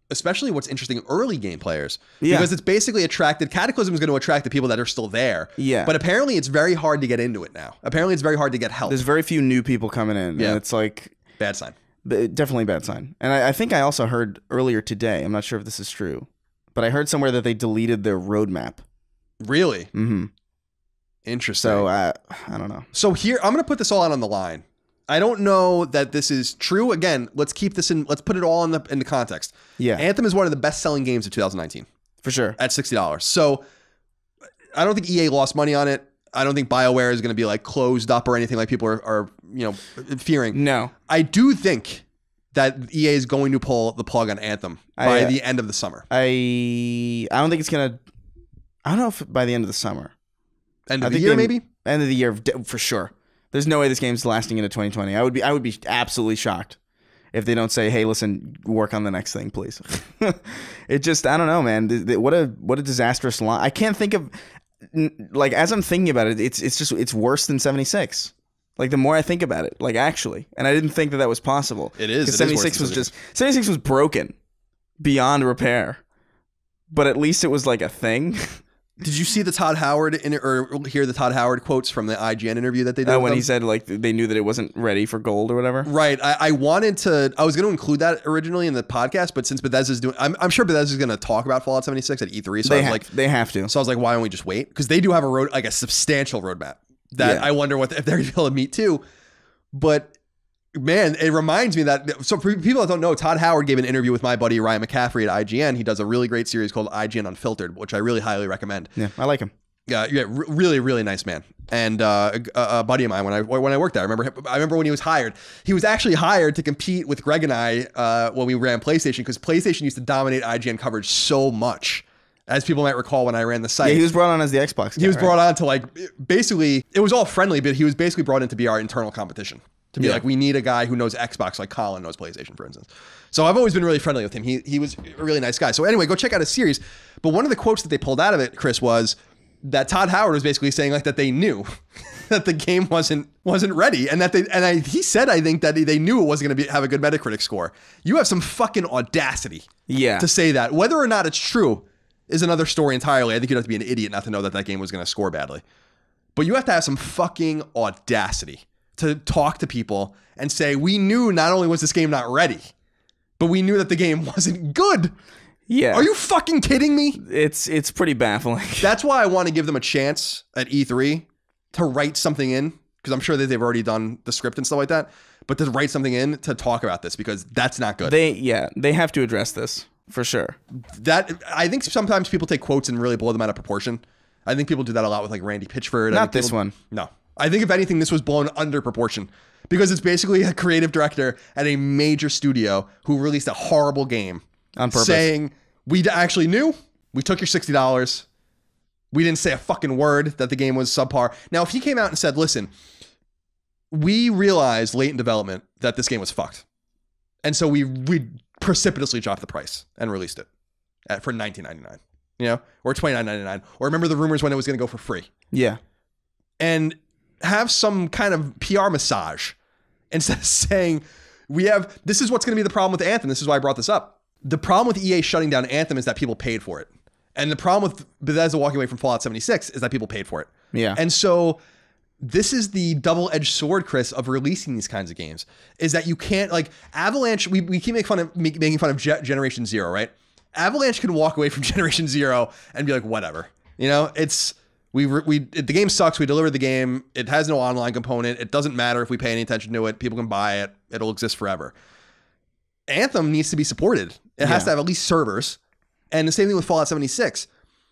especially what's interesting, early game players. Yeah. Because it's basically attracted, Cataclysm is going to attract the people that are still there. Yeah. But apparently it's very hard to get into it now. Apparently it's very hard to get help. There's very few new people coming in. Yeah. And it's like. Bad sign. Definitely a bad sign. And I, I think I also heard earlier today, I'm not sure if this is true, but I heard somewhere that they deleted their roadmap Really? Mm-hmm. Interesting. So uh, I don't know. So here, I'm going to put this all out on the line. I don't know that this is true. Again, let's keep this in. Let's put it all in the in the context. Yeah. Anthem is one of the best selling games of two thousand nineteen. For sure. At sixty dollars. So I don't think E A lost money on it. I don't think BioWare is going to be like closed up or anything like people are, are, you know, fearing. No. I do think that E A is going to pull the plug on Anthem by I, uh, the end of the summer. I I don't think it's going to. I don't know if by the end of the summer. End of I the year, maybe? End of the year, for sure. There's no way this game's lasting into twenty twenty. I would be I would be absolutely shocked if they don't say, "Hey, listen, work on the next thing, please." It just, I don't know, man. What a what a disastrous launch. I can't think of, like, as I'm thinking about it, it's it's just it's worse than seventy-six. Like, the more I think about it, like, actually, and I didn't think that that was possible. It is. Because seventy-six was just seventy-six was broken beyond repair, but at least it was like a thing. Did you see the Todd Howard in, or hear the Todd Howard quotes from the I G N interview that they did? Oh, uh, when them? He said, like, they knew that it wasn't ready for gold or whatever. Right. I, I wanted to. I was going to include that originally in the podcast, but since Bethesda's doing, I'm, I'm sure Bethesda's going to talk about Fallout seventy-six at E three. So they I was have, like, they have to. So I was like, why don't we just wait? Because they do have a road, like a substantial roadmap that yeah. I wonder what the, if they're going to be able to meet too. But man, it reminds me that, so for people that don't know, Todd Howard gave an interview with my buddy Ryan McCaffrey at I G N. He does a really great series called I G N Unfiltered, which I really highly recommend. Yeah, I like him. Uh, yeah, really, really nice man. And uh, a, a buddy of mine when I when I worked there, I remember I remember when he was hired. He was actually hired to compete with Greg and I uh, when we ran PlayStation, because PlayStation used to dominate I G N coverage so much. As people might recall, when I ran the site, yeah, he was brought on as the Xbox guy, he was right? brought on to, like, basically it was all friendly, but he was basically brought in to be our internal competition. To be yeah. like, we need a guy who knows Xbox, like Colin knows PlayStation, for instance. So I've always been really friendly with him. He he was a really nice guy. So anyway, go check out his series. But one of the quotes that they pulled out of it, Chris, was that Todd Howard was basically saying, like, that they knew that the game wasn't wasn't ready, and that they and I, he said, I think that they knew it wasn't going to be have a good Metacritic score. You have some fucking audacity, yeah, to say that. Whether or not it's true is another story entirely. I think you'd have to be an idiot not to know that that game was going to score badly. But you have to have some fucking audacity to talk to people and say, we knew not only was this game not ready, but we knew that the game wasn't good. Yeah. Are you fucking kidding me? It's it's pretty baffling. That's why I want to give them a chance at E three to write something in, because I'm sure that they've already done the script and stuff like that, but to write something in to talk about this, because that's not good. They yeah, they have to address this for sure. That I think sometimes people take quotes and really blow them out of proportion. I think people do that a lot with, like, Randy Pitchford. Not this people, one. No. I think, if anything, this was blown under proportion, because it's basically a creative director at a major studio who released a horrible game on purpose, saying, we actually knew, we took your sixty dollars. We didn't say a fucking word that the game was subpar. Now, if he came out and said, listen, we realized late in development that this game was fucked, and so we, we precipitously dropped the price and released it at, for nineteen ninety-nine, you know, or twenty-nine ninety-nine, or remember the rumors when it was going to go for free. Yeah. And have some kind of P R massage instead of saying, we have, this is what's going to be the problem with Anthem. This is why I brought this up. The problem with E A shutting down Anthem is that people paid for it. And the problem with Bethesda walking away from Fallout seventy-six is that people paid for it. Yeah. And so this is the double-edged sword, Chris, of releasing these kinds of games, is that you can't, like, Avalanche, we, we keep making fun of make, making fun of Ge- Generation Zero, right? Avalanche can walk away from Generation Zero and be like, whatever, you know, it's, We we the game sucks. We delivered the game. It has no online component. It doesn't matter if we pay any attention to it. People can buy it. It'll exist forever. Anthem needs to be supported. It yeah. has to have at least servers. And the same thing with Fallout seventy-six.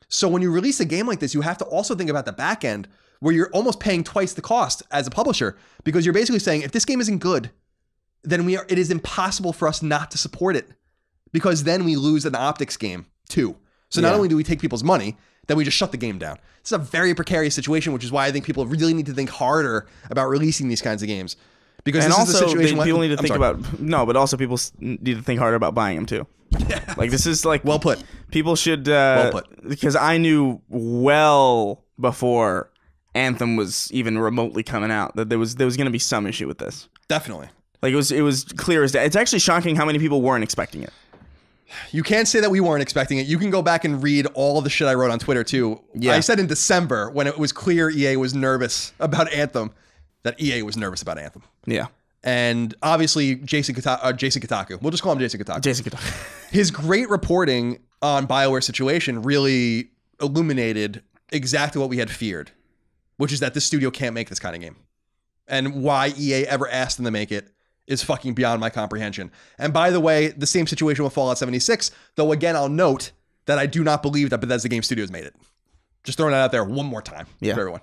So when you release a game like this, you have to also think about the back end, where you're almost paying twice the cost as a publisher, because you're basically saying, if this game isn't good, then we are. It is impossible for us not to support it, because then we lose an optics game too. So yeah. not only do we take people's money, then we just shut the game down. It's a very precarious situation, which is why I think people really need to think harder about releasing these kinds of games. Because and this also, is a situation they, people like, need to I'm think sorry. about no, but also people need to think harder about buying them too. Yeah, like this is like well put. People should uh, well put, because I knew well before Anthem was even remotely coming out that there was there was going to be some issue with this. Definitely, like it was it was clear as day. It's actually shocking how many people weren't expecting it. You can't say that we weren't expecting it. You can go back and read all the shit I wrote on Twitter, too. Yeah. I said in December, when it was clear E A was nervous about Anthem, that E A was nervous about Anthem. Yeah. And obviously, Jason Kata- uh, Jason Kotaku. We'll just call him Jason Kotaku. Jason Kotaku. His great reporting on BioWare's situation really illuminated exactly what we had feared, which is that this studio can't make this kind of game. And why E A ever asked them to make it is fucking beyond my comprehension. And by the way, the same situation with Fallout seventy-six, though again, I'll note that I do not believe that Bethesda Game Studios made it. Just throwing that out there one more time yeah. for everyone.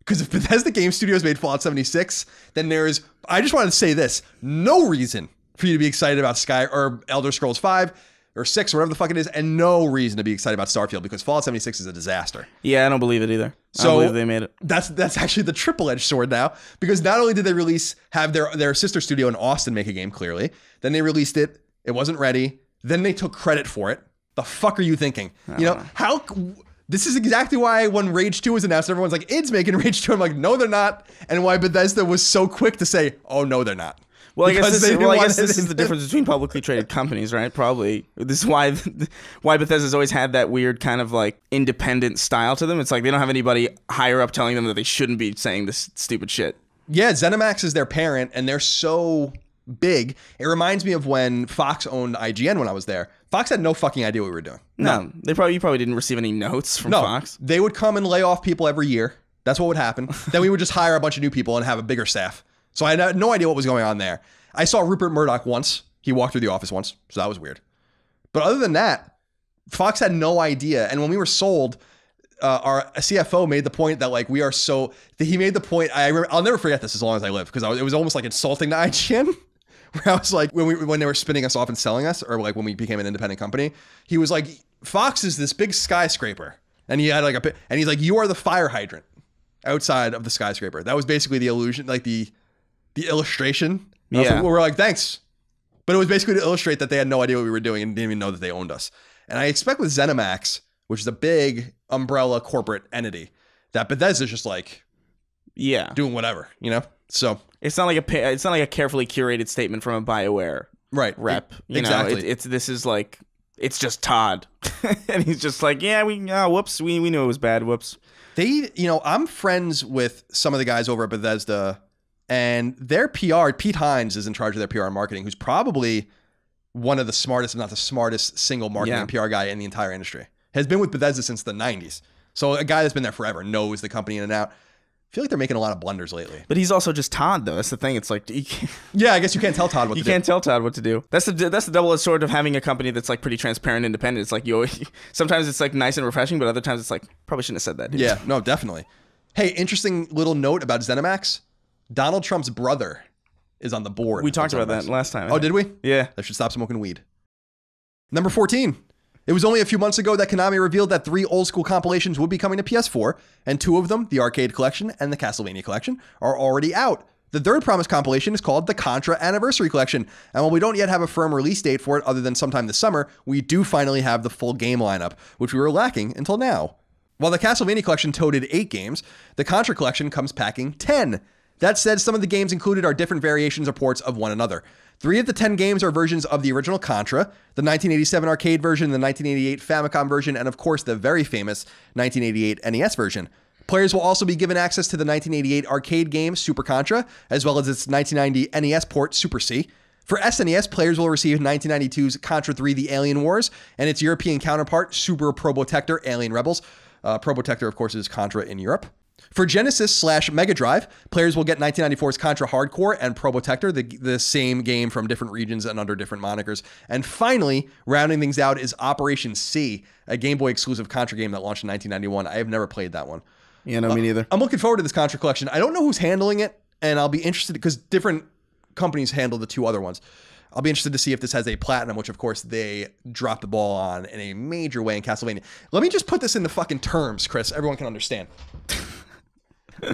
Because if Bethesda Game Studios made Fallout seventy-six, then there is, I just wanted to say this, no reason for you to be excited about Sky or Elder Scrolls five or six or whatever the fuck it is, and no reason to be excited about Starfield, because Fallout seventy-six is a disaster. Yeah, I don't believe it either. So I don't believe they made it. That's that's actually the triple-edged sword now, because not only did they release, have their, their sister studio in Austin make a game, clearly, then they released it, it wasn't ready, then they took credit for it. The fuck are you thinking? You know, know, how... This is exactly why when Rage two was announced, everyone's like, "It's making Rage two." I'm like, "No, they're not." And why Bethesda was so quick to say, "Oh no, they're not." Well, because I guess this, well, I guess this is the difference between publicly traded companies, right? Probably this is why why Bethesda's always had that weird kind of like independent style to them. It's like they don't have anybody higher up telling them that they shouldn't be saying this stupid shit. Yeah, ZeniMax is their parent, and they're so big. It reminds me of when Fox owned I G N when I was there. Fox had no fucking idea what we were doing. No, no. They probably, you probably didn't receive any notes from no. Fox. They would come and lay off people every year. That's what would happen. Then we would just hire a bunch of new people and have a bigger staff. So I had no idea what was going on there. I saw Rupert Murdoch once. He walked through the office once. So that was weird. But other than that, Fox had no idea. And when we were sold, uh, our C F O made the point that like we are so, that he made the point, I remember, I'll never forget this as long as I live, because I was, it was almost like insulting to I G N. Where I was like, when we when they were spinning us off and selling us, or like when we became an independent company, he was like, "Fox is this big skyscraper," and he had like a, and he's like, "You are the fire hydrant outside of the skyscraper." That was basically the illusion, like the the illustration. Yeah, like, well, we're like, "Thanks," but it was basically to illustrate that they had no idea what we were doing and didn't even know that they owned us. And I expect with ZeniMax, which is a big umbrella corporate entity, that Bethesda's just like, yeah, doing whatever, you know. So it's not like a it's not like a carefully curated statement from a BioWare right rep. You exactly. know, it, it's this is like it's just Todd, and he's just like, yeah, we oh, whoops, we we knew it was bad. Whoops. They, you know, I'm friends with some of the guys over at Bethesda, and their P R. Pete Hines is in charge of their P R and marketing, who's probably one of the smartest, if not the smartest, single marketing yeah. and P R guy in the entire industry. Has been with Bethesda since the nineties, so a guy that's been there forever knows the company in and out. I feel like they're making a lot of blunders lately. But he's also just Todd, though. That's the thing. It's like, you can't yeah, I guess you can't tell Todd what to do. You can't tell Todd what to do. That's the that's the double-edged sword of having a company that's like pretty transparent, independent. It's like you always, sometimes it's like nice and refreshing, but other times it's like probably shouldn't have said that. Dude. Yeah, no, definitely. Hey, interesting little note about ZeniMax. Donald Trump's brother is on the board. We talked about that last time. Oh, did we? Yeah. I should stop smoking weed. Number fourteen. It was only a few months ago that Konami revealed that three old school compilations would be coming to P S four, and two of them, the Arcade Collection and the Castlevania Collection, are already out. The third promised compilation is called the Contra Anniversary Collection, and while we don't yet have a firm release date for it other than sometime this summer, we do finally have the full game lineup, which we were lacking until now. While the Castlevania Collection toted eight games, the Contra Collection comes packing ten. That said, some of the games included are different variations or ports of one another. Three of the ten games are versions of the original Contra, the nineteen eighty-seven arcade version, the nineteen eighty-eight Famicom version, and of course the very famous nineteen eighty-eight N E S version. Players will also be given access to the nineteen eighty-eight arcade game Super Contra, as well as its nineteen ninety N E S port Super C. For S N E S, players will receive nineteen ninety-two's Contra three The Alien Wars and its European counterpart Super Probotector Alien Rebels. Uh, Probotector, of course, is Contra in Europe. For Genesis slash Mega Drive, players will get nineteen ninety-four's Contra Hardcore and Probotector, the, the same game from different regions and under different monikers. And finally, rounding things out is Operation C, a Game Boy exclusive Contra game that launched in nineteen ninety-one. I have never played that one. Yeah, no, uh, me neither. I'm looking forward to this Contra collection. I don't know who's handling it, and I'll be interested because different companies handle the two other ones. I'll be interested to see if this has a platinum, which, of course, they dropped the ball on in a major way in Castlevania. Let me just put this in the fucking terms, Chris. Everyone can understand.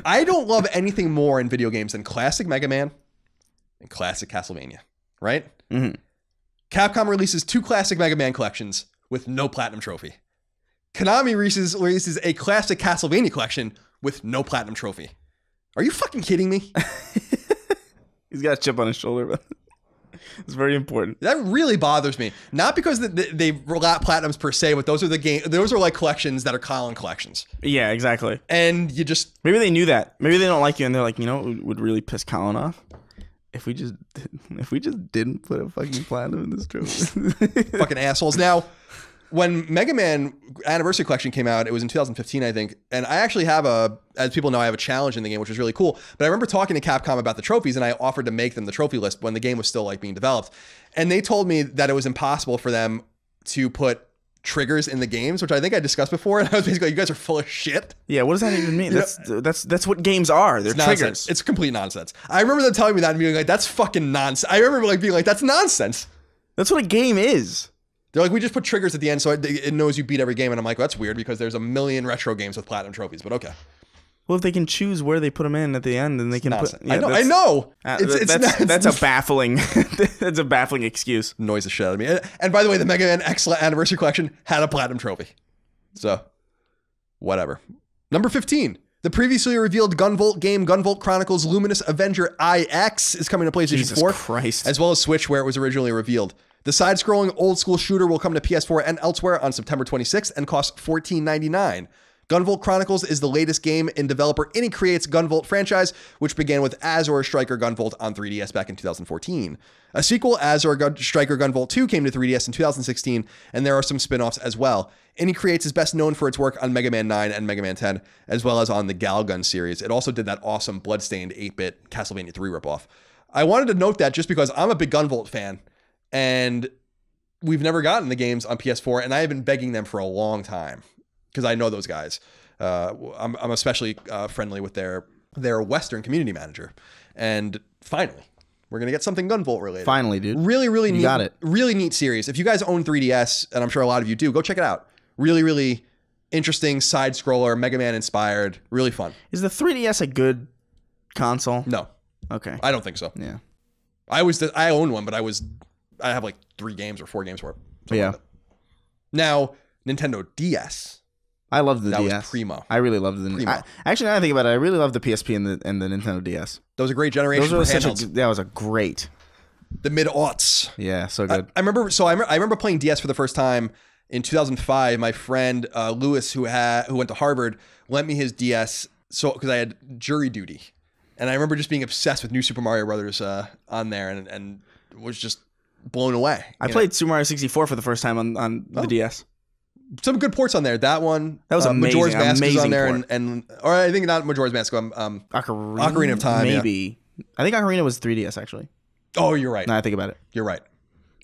I don't love anything more in video games than classic Mega Man and classic Castlevania, right? Mm-hmm. Capcom releases two classic Mega Man collections with no platinum trophy. Konami releases, releases a classic Castlevania collection with no platinum trophy. Are you fucking kidding me? He's got a chip on his shoulder, but it's very important. That really bothers me. Not because they got platinums per se, but those are the game. Those are like collections that are Colin collections. Yeah, exactly. And you just maybe they knew that. Maybe they don't like you, and they're like, you know, it would really piss Colin off if we just if we just didn't put a fucking platinum in this trophy. Fucking assholes. Now, when Mega Man Anniversary Collection came out, it was in two thousand fifteen, I think. And I actually have a, as people know, I have a challenge in the game, which is really cool. But I remember talking to Capcom about the trophies, and I offered to make them the trophy list when the game was still like being developed. And they told me that it was impossible for them to put triggers in the games, which I think I discussed before. And I was basically like, you guys are full of shit. Yeah, what does that even mean? That's, know, that's that's what games are. They're it's triggers. Nonsense. It's complete nonsense. I remember them telling me that and being like, that's fucking nonsense. I remember like being like, that's nonsense. That's what a game is. They're like, we just put triggers at the end so it, it knows you beat every game. And I'm like, well, that's weird because there's a million retro games with platinum trophies, but okay. Well, if they can choose where they put them in at the end, then they can nonsense. put... Yeah, I know. I know. Uh, it's, it's that's, that's a baffling that's a baffling excuse. Noise the shit out of me. And by the way, the Mega Man X Anniversary Collection had a platinum trophy. So, whatever. Number fifteen. The previously revealed Gunvolt game, Gunvolt Chronicles Luminous Avenger I X, is coming to PlayStation Jesus four. Christ. As well as Switch, where it was originally revealed. The side-scrolling old-school shooter will come to P S four and elsewhere on September twenty-sixth and costs fourteen ninety-nine. Gunvolt Chronicles is the latest game in developer InnoCreate's Gunvolt franchise, which began with Azure Striker Gunvolt on three D S back in two thousand fourteen. A sequel, Azure Gun Striker Gunvolt two, came to three D S in two thousand sixteen, and there are some spin-offs as well. InnoCreates is best known for its work on Mega Man nine and Mega Man ten, as well as on the Galgun series. It also did that awesome Bloodstained eight bit Castlevania three ripoff. I wanted to note that just because I'm a big Gunvolt fan, and we've never gotten the games on P S four, and I have been begging them for a long time. Because I know those guys. Uh, I'm, I'm especially uh, friendly with their their Western community manager. And finally, we're going to get something Gunvolt related. Finally, dude. Really, really neat. Got it. Really neat series. If you guys own three D S, and I'm sure a lot of you do, go check it out. Really, really interesting side-scroller, Mega Man inspired. Really fun. Is the three D S a good console? No. Okay. I don't think so. Yeah. I was the, I own one, but I was I have like three games or four games for it. Yeah. Like now, Nintendo D S. I loved the that D S. That was primo. I really loved the I, Actually, now I think about it, I really loved the P S P and the and the Nintendo D S. That was a great generation. Those were such a, that was a great. The mid aughts. Yeah, so good. I, I remember. So I, I remember playing D S for the first time in two thousand five. My friend uh, Lewis, who had who went to Harvard, lent me his D S. So because I had jury duty, and I remember just being obsessed with New Super Mario Brothers uh, on there, and and was just blown away. I played know? Super Mario sixty-four for the first time on on oh. the D S. Some good ports on there. That one. That was um, amazing. Majora's Mask amazing is on there. And, and, or I think not Majora's Mask. Um, um, Ocarina, Ocarina of Time. Maybe. Yeah. I think Ocarina was three D S, actually. Oh, you're right. Now I think about it. You're right.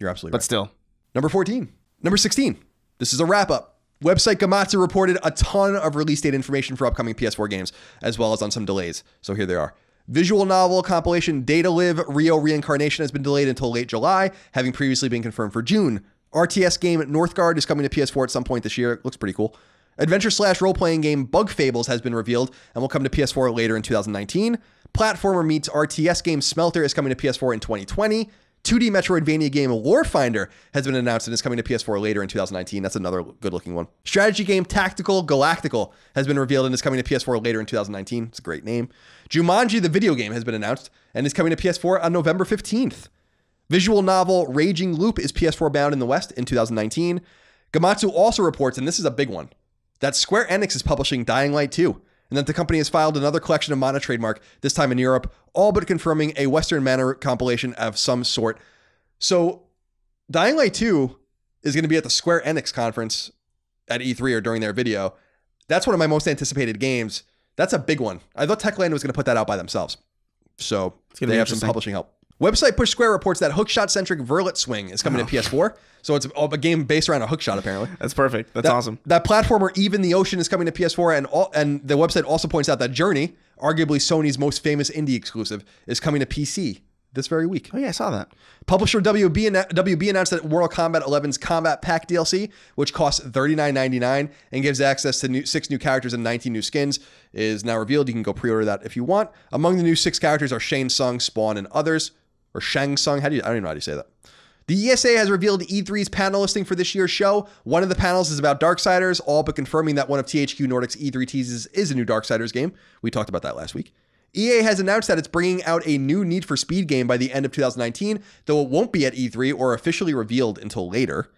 You're absolutely but right. But still. Number fourteen. Number sixteen. This is a wrap-up. Website Gamatsu reported a ton of release date information for upcoming P S four games, as well as on some delays. So here they are. Visual novel compilation Data Live Rio Reincarnation has been delayed until late July, having previously been confirmed for June. R T S game Northgard is coming to P S four at some point this year. It looks pretty cool. Adventure slash role-playing game Bug Fables has been revealed and will come to P S four later in two thousand nineteen. Platformer meets R T S game Smelter is coming to P S four in twenty twenty. two D Metroidvania game Lorefinder has been announced and is coming to P S four later in two thousand nineteen. That's another good-looking one. Strategy game Tactical Galactical has been revealed and is coming to P S four later in two thousand nineteen. It's a great name. Jumanji the video game has been announced and is coming to P S four on November fifteenth. Visual novel Raging Loop is P S four bound in the West in two thousand nineteen. Gamatsu also reports, and this is a big one, that Square Enix is publishing Dying Light two, and that the company has filed another collection of Mana trademark, this time in Europe, all but confirming a Western Mana compilation of some sort. So Dying Light two is going to be at the Square Enix conference at E three or during their video. That's one of my most anticipated games. That's a big one. I thought Techland was going to put that out by themselves. So they have some publishing help. Website Push Square reports that hookshot-centric Verlet Swing is coming oh. to P S four. So it's a game based around a hookshot, apparently. That's perfect. That's that, awesome. That platformer Even the Ocean is coming to P S four, and all, and the website also points out that Journey, arguably Sony's most famous indie exclusive, is coming to P C this very week. Oh, yeah, I saw that. Publisher W B, W B announced that Mortal Kombat eleven's Combat Pack D L C, which costs thirty-nine ninety-nine and gives access to new, six new characters and nineteen new skins, is now revealed. You can go pre-order that if you want. Among the new six characters are Shang Tsung, Spawn, and others. Or Shang Tsung. How do you, I don't even know how to say that. The E S A has revealed E three's panel listing for this year's show. One of the panels is about Darksiders, all but confirming that one of T H Q Nordic's E three teases is a new Darksiders game. We talked about that last week. E A has announced that it's bringing out a new Need for Speed game by the end of two thousand nineteen, though it won't be at E three or officially revealed until later.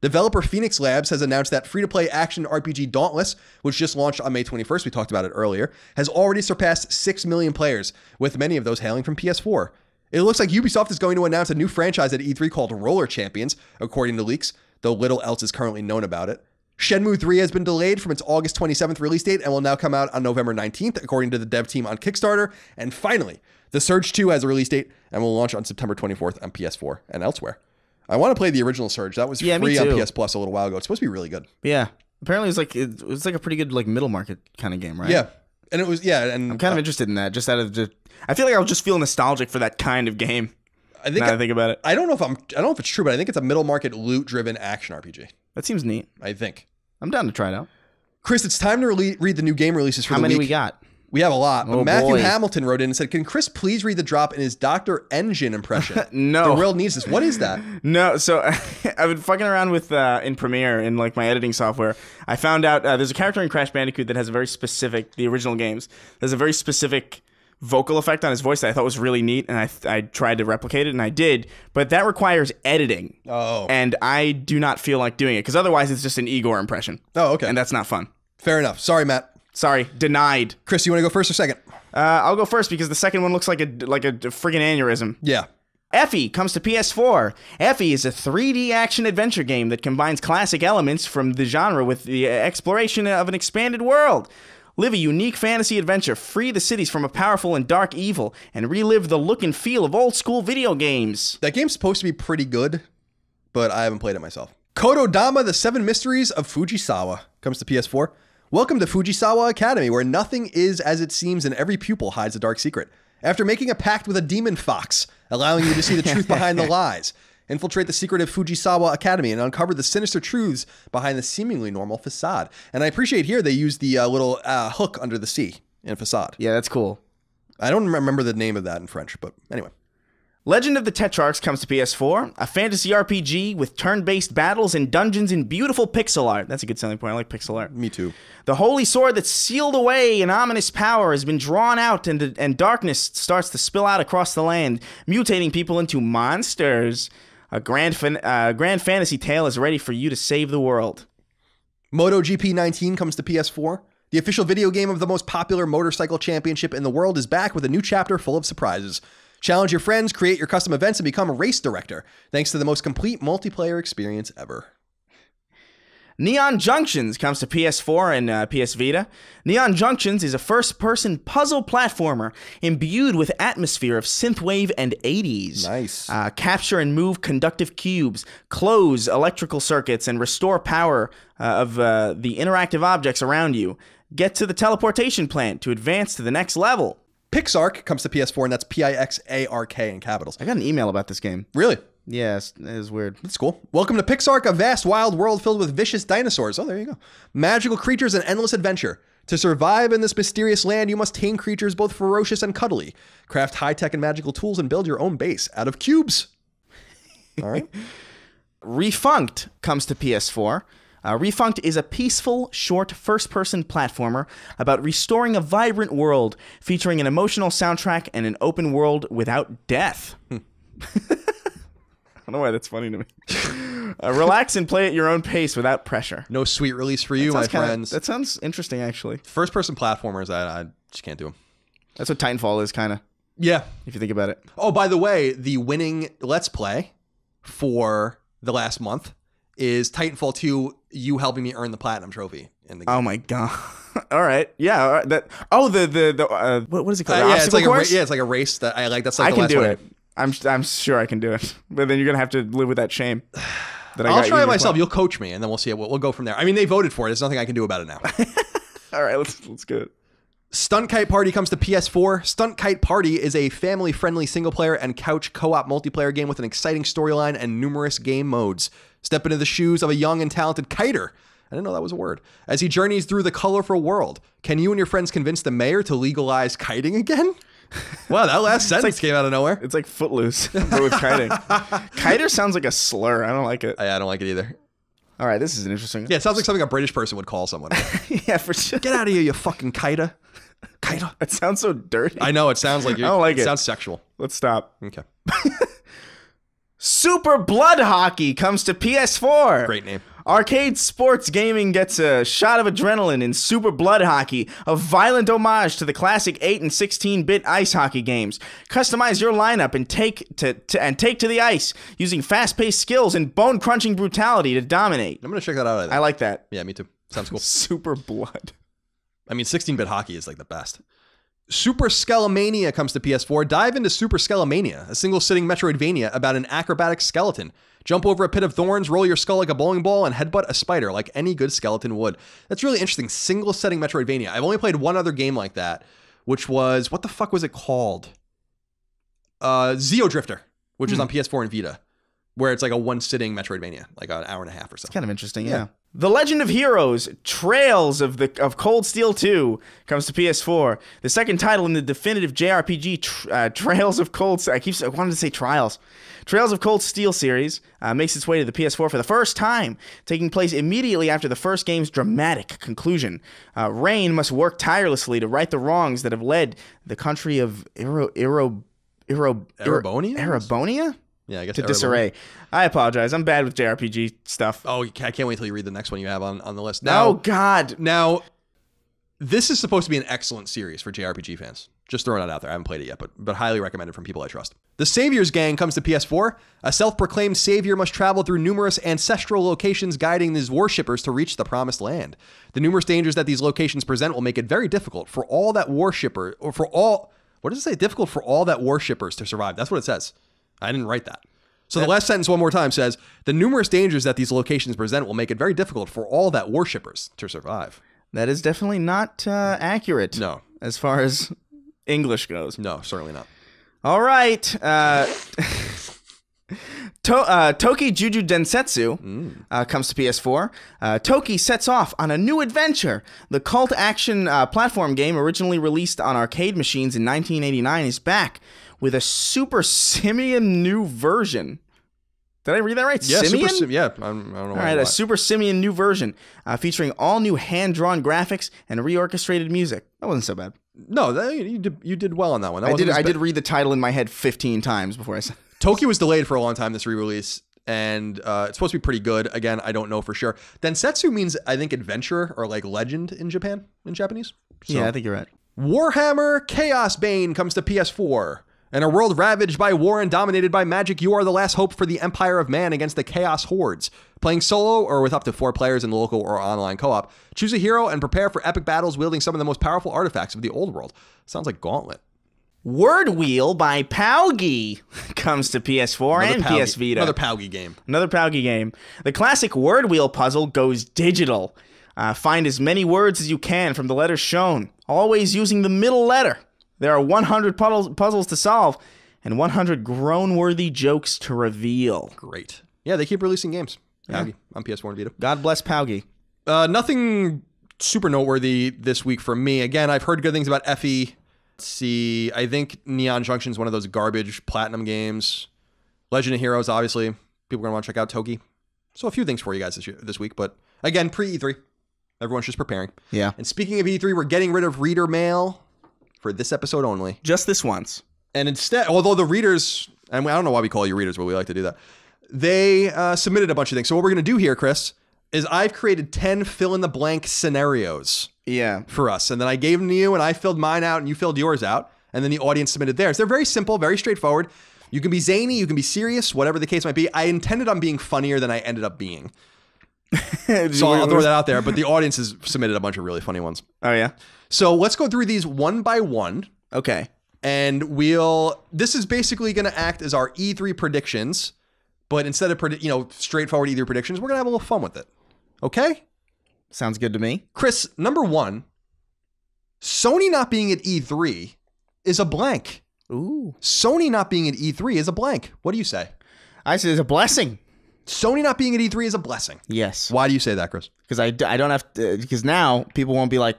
Developer Phoenix Labs has announced that free-to-play action R P G Dauntless, which just launched on May twenty-first, we talked about it earlier, has already surpassed six million players, with many of those hailing from P S four. It looks like Ubisoft is going to announce a new franchise at E three called Roller Champions, according to leaks. though little else is currently known about it. Shenmue three has been delayed from its August twenty-seventh release date and will now come out on November nineteenth, according to the dev team on Kickstarter. And finally, The Surge two has a release date and will launch on September twenty-fourth on P S four and elsewhere. I want to play the original Surge. That was yeah, free on P S Plus a little while ago. It's supposed to be really good. Yeah. Apparently it's like it was like a pretty good like middle market kind of game, right? Yeah. And it was yeah, and I'm kind uh, of interested in that. Just out of just I feel like I'll just feel nostalgic for that kind of game. I think now I, that I think about it. I don't know if I'm I don't know if it's true, but I think it's a middle market loot driven action R P G. That seems neat. I think. I'm down to try it out. Chris, it's time to re read the new game releases for How the many week. we got? We have a lot. But oh, Matthew boy. Hamilton wrote in and said, "Can Chris please read the drop in his Doctor Engine impression?" No. The world needs this. What is that? No. So I've been fucking around with uh, in Premiere and like my editing software. I found out uh, there's a character in Crash Bandicoot that has a very specific, the original games, there's a very specific vocal effect on his voice that I thought was really neat, and I I tried to replicate it, and I did, but that requires editing. Oh. And I do not feel like doing it, because otherwise it's just an Igor impression. Oh, okay. And that's not fun. Fair enough. Sorry, Matt. Sorry, denied. Chris, you want to go first or second? Uh, I'll go first because the second one looks like a like a friggin' aneurysm. Yeah. F F Y comes to P S four. F F Y is a three D action adventure game that combines classic elements from the genre with the exploration of an expanded world. Live a unique fantasy adventure, free the cities from a powerful and dark evil, and relive the look and feel of old school video games. That game's supposed to be pretty good, but I haven't played it myself. Kododama: The Seven Mysteries of Fujisawa comes to P S four. Welcome to Fujisawa Academy, where nothing is as it seems and every pupil hides a dark secret. After making a pact with a demon fox, allowing you to see the truth behind the lies, infiltrate the secretive Fujisawa Academy and uncover the sinister truths behind the seemingly normal facade. And I appreciate here they use the uh, little uh, hook under the sea in facade. Yeah, that's cool. I don't remember the name of that in French, but anyway. Legend of the Tetrarchs comes to P S four, a fantasy R P G with turn-based battles and dungeons in beautiful pixel art. That's a good selling point. I like pixel art. Me too. The holy sword that's sealed away in ominous power has been drawn out, and, and darkness starts to spill out across the land, mutating people into monsters. A grand, fan uh, grand fantasy tale is ready for you to save the world. MotoGP nineteen comes to P S four. The official video game of the most popular motorcycle championship in the world is back with a new chapter full of surprises. Challenge your friends, create your custom events, and become a race director, thanks to the most complete multiplayer experience ever. Neon Junctions comes to P S four and uh, P S Vita. Neon Junctions is a first-person puzzle platformer imbued with atmosphere of synthwave and eighties. Nice. Uh, capture and move conductive cubes, close electrical circuits, and restore power uh, of uh, the interactive objects around you. Get to the teleportation plant to advance to the next level. Pixark comes to P S four, and that's P I X A R K in capitals. I got an email about this game. Really? Yeah, it is weird. That's cool. Welcome to Pixark, a vast wild world filled with vicious dinosaurs. Oh, there you go. Magical creatures and endless adventure. To survive in this mysterious land, you must tame creatures both ferocious and cuddly. Craft high-tech and magical tools and build your own base out of cubes. All right. Refunct comes to P S four. Uh, Refunct is a peaceful, short, first-person platformer about restoring a vibrant world, featuring an emotional soundtrack and an open world without death. Hmm. I don't know why that's funny to me. uh, relax and play at your own pace without pressure. No sweet release for you, my kinda, friends. That sounds interesting, actually. First-person platformers, I, I just can't do them. That's what Titanfall is, kind of. Yeah. If you think about it. Oh, by the way, the winning Let's Play for the last month is Titanfall two, you helping me earn the platinum trophy in the game. Oh my god! All right, yeah. All right. That oh the the the uh, what what is it called? Uh, yeah, it's like a yeah, it's like a race that I like. That's like I the can last do one. it. I'm I'm sure I can do it, but then you're gonna have to live with that shame. That I I'll got try you it myself. Play. You'll coach me, and then we'll see it. We'll, we'll go from there. I mean, they voted for it. There's nothing I can do about it now. All right, let's let's go. Stunt Kite Party comes to P S four. Stunt Kite Party is a family-friendly single-player and couch co-op multiplayer game with an exciting storyline and numerous game modes. Step into the shoes of a young and talented kiter. I didn't know that was a word. As he journeys through the colorful world, can you and your friends convince the mayor to legalize kiting again? Wow, that last sentence like, came out of nowhere. It's like Footloose, but with kiting. Kiter sounds like a slur. I don't like it. Yeah, I don't like it either. All right, this is an interesting... Yeah, it sounds like something a British person would call someone. Yeah, for sure. Get out of here, you fucking kiter. Kiter. It sounds so dirty. I know, it sounds like... I don't like it. It sounds sexual. Let's stop. Okay. Super Blood Hockey comes to P S four. Great name. Arcade Sports Gaming gets a shot of adrenaline in Super Blood Hockey, a violent homage to the classic eight and sixteen bit ice hockey games. Customize your lineup and take to, to and take to the ice using fast-paced skills and bone-crunching brutality to dominate. I'm gonna check that out. I, think. I like that. Yeah, me too. Sounds cool. Super Blood. I mean, sixteen bit hockey is like the best. Super Skelemania comes to P S four. Dive into Super Skelemania, a single-sitting Metroidvania about an acrobatic skeleton. Jump over a pit of thorns, roll your skull like a bowling ball, and headbutt a spider like any good skeleton would. That's really interesting. Single-setting Metroidvania. I've only played one other game like that, which was... What the fuck was it called? Uh, Zeo Drifter, which mm. is on P S four and Vita, where it's like a one-sitting Metroidvania, like an hour and a half or so. It's kind of interesting, yeah. yeah. The Legend of Heroes, Trails of the of Cold Steel two, comes to P S four. The second title in the definitive J R P G tr uh, Trails of Cold Steel. I keep I wanted to say Trials. Trails of Cold Steel series uh, makes its way to the P S four for the first time, taking place immediately after the first game's dramatic conclusion. Uh, Rain must work tirelessly to right the wrongs that have led the country of Iro Iro Iro Erebonia? Erebonia? Yeah, I guess to disarray. I apologize. I'm bad with J R P G stuff. Oh, I can't wait till you read the next one you have on, on the list. Now, oh, God. Now, this is supposed to be an excellent series for J R P G fans. Just throwing it out there. I haven't played it yet, but, but highly recommended from people I trust. The Savior's Gang comes to P S four. A self-proclaimed savior must travel through numerous ancestral locations, guiding these worshippers to reach the promised land. The numerous dangers that these locations present will make it very difficult for all that worshipper, or for all, what does it say? Difficult for all that worshippers to survive. That's what it says. I didn't write that. So the last sentence one more time says, the numerous dangers that these locations present will make it very difficult for all that worshippers to survive. That is definitely not uh, accurate. No. As far as English goes. No, certainly not. All right. Uh, to uh, Toki Juju Densetsu mm. uh, comes to P S four. Uh, Toki sets off on a new adventure. The cult action uh, platform game originally released on arcade machines in nineteen eighty-nine is back with a Super Simian new version. Did I read that right? Yeah, Simian? Super, yeah, I don't know. All right, a Super Simian new version uh, featuring all new hand-drawn graphics and reorchestrated music. That wasn't so bad. No, that, you did you did well on that one. That I did. I did read the title in my head fifteen times before I said. Toki was delayed for a long time. This re-release, and uh, it's supposed to be pretty good. Again, I don't know for sure. Densetsu means I think adventure or like legend in Japan in Japanese. So. Yeah, I think you're right. Warhammer Chaos Bane comes to P S four. In a world ravaged by war and dominated by magic, you are the last hope for the empire of man against the chaos hordes. Playing solo or with up to four players in local or online co-op, choose a hero and prepare for epic battles wielding some of the most powerful artifacts of the old world. Sounds like Gauntlet. Word Wheel by Paugi comes to P S four another and Paugi, P S Vita. Another Paugi game. Another Paugi game. The classic Word Wheel puzzle goes digital. Uh, find as many words as you can from the letters shown, always using the middle letter. There are one hundred puddles, puzzles to solve and one hundred groan-worthy jokes to reveal. Great. Yeah, they keep releasing games. Yeah. Paugi on P S four and Vita. God bless Paugi. Uh, nothing super noteworthy this week for me. Again, I've heard good things about F E. Let's see. I think Neon Junction is one of those garbage platinum games. Legend of Heroes, obviously. People are going to want to check out Toki. So a few things for you guys this, year, this week. But again, pre-E three. Everyone's just preparing. Yeah. And speaking of E three, we're getting rid of reader mail. For this episode only. Just this once. And instead, although the readers, and I don't know why we call you readers, but we like to do that. They uh, submitted a bunch of things. So what we're going to do here, Chris, is I've created ten fill-in-the-blank scenarios yeah. for us. And then I gave them to you, and I filled mine out, and you filled yours out. And then the audience submitted theirs. They're very simple, very straightforward. You can be zany, you can be serious, whatever the case might be. I intended on being funnier than I ended up being. So I'll throw that out there, but the audience has submitted a bunch of really funny ones. Oh, yeah. So let's go through these one by one. Okay. And we'll, this is basically going to act as our E three predictions, but instead of, predi you know, straightforward E three predictions, we're going to have a little fun with it. Okay? Sounds good to me. Chris, number one, Sony not being at E three is a blank. Ooh. Sony not being at E three is a blank. What do you say? I say it's a blessing. Sony not being at E three is a blessing. Yes. Why do you say that, Chris? Because I, I don't have to, because now people won't be like,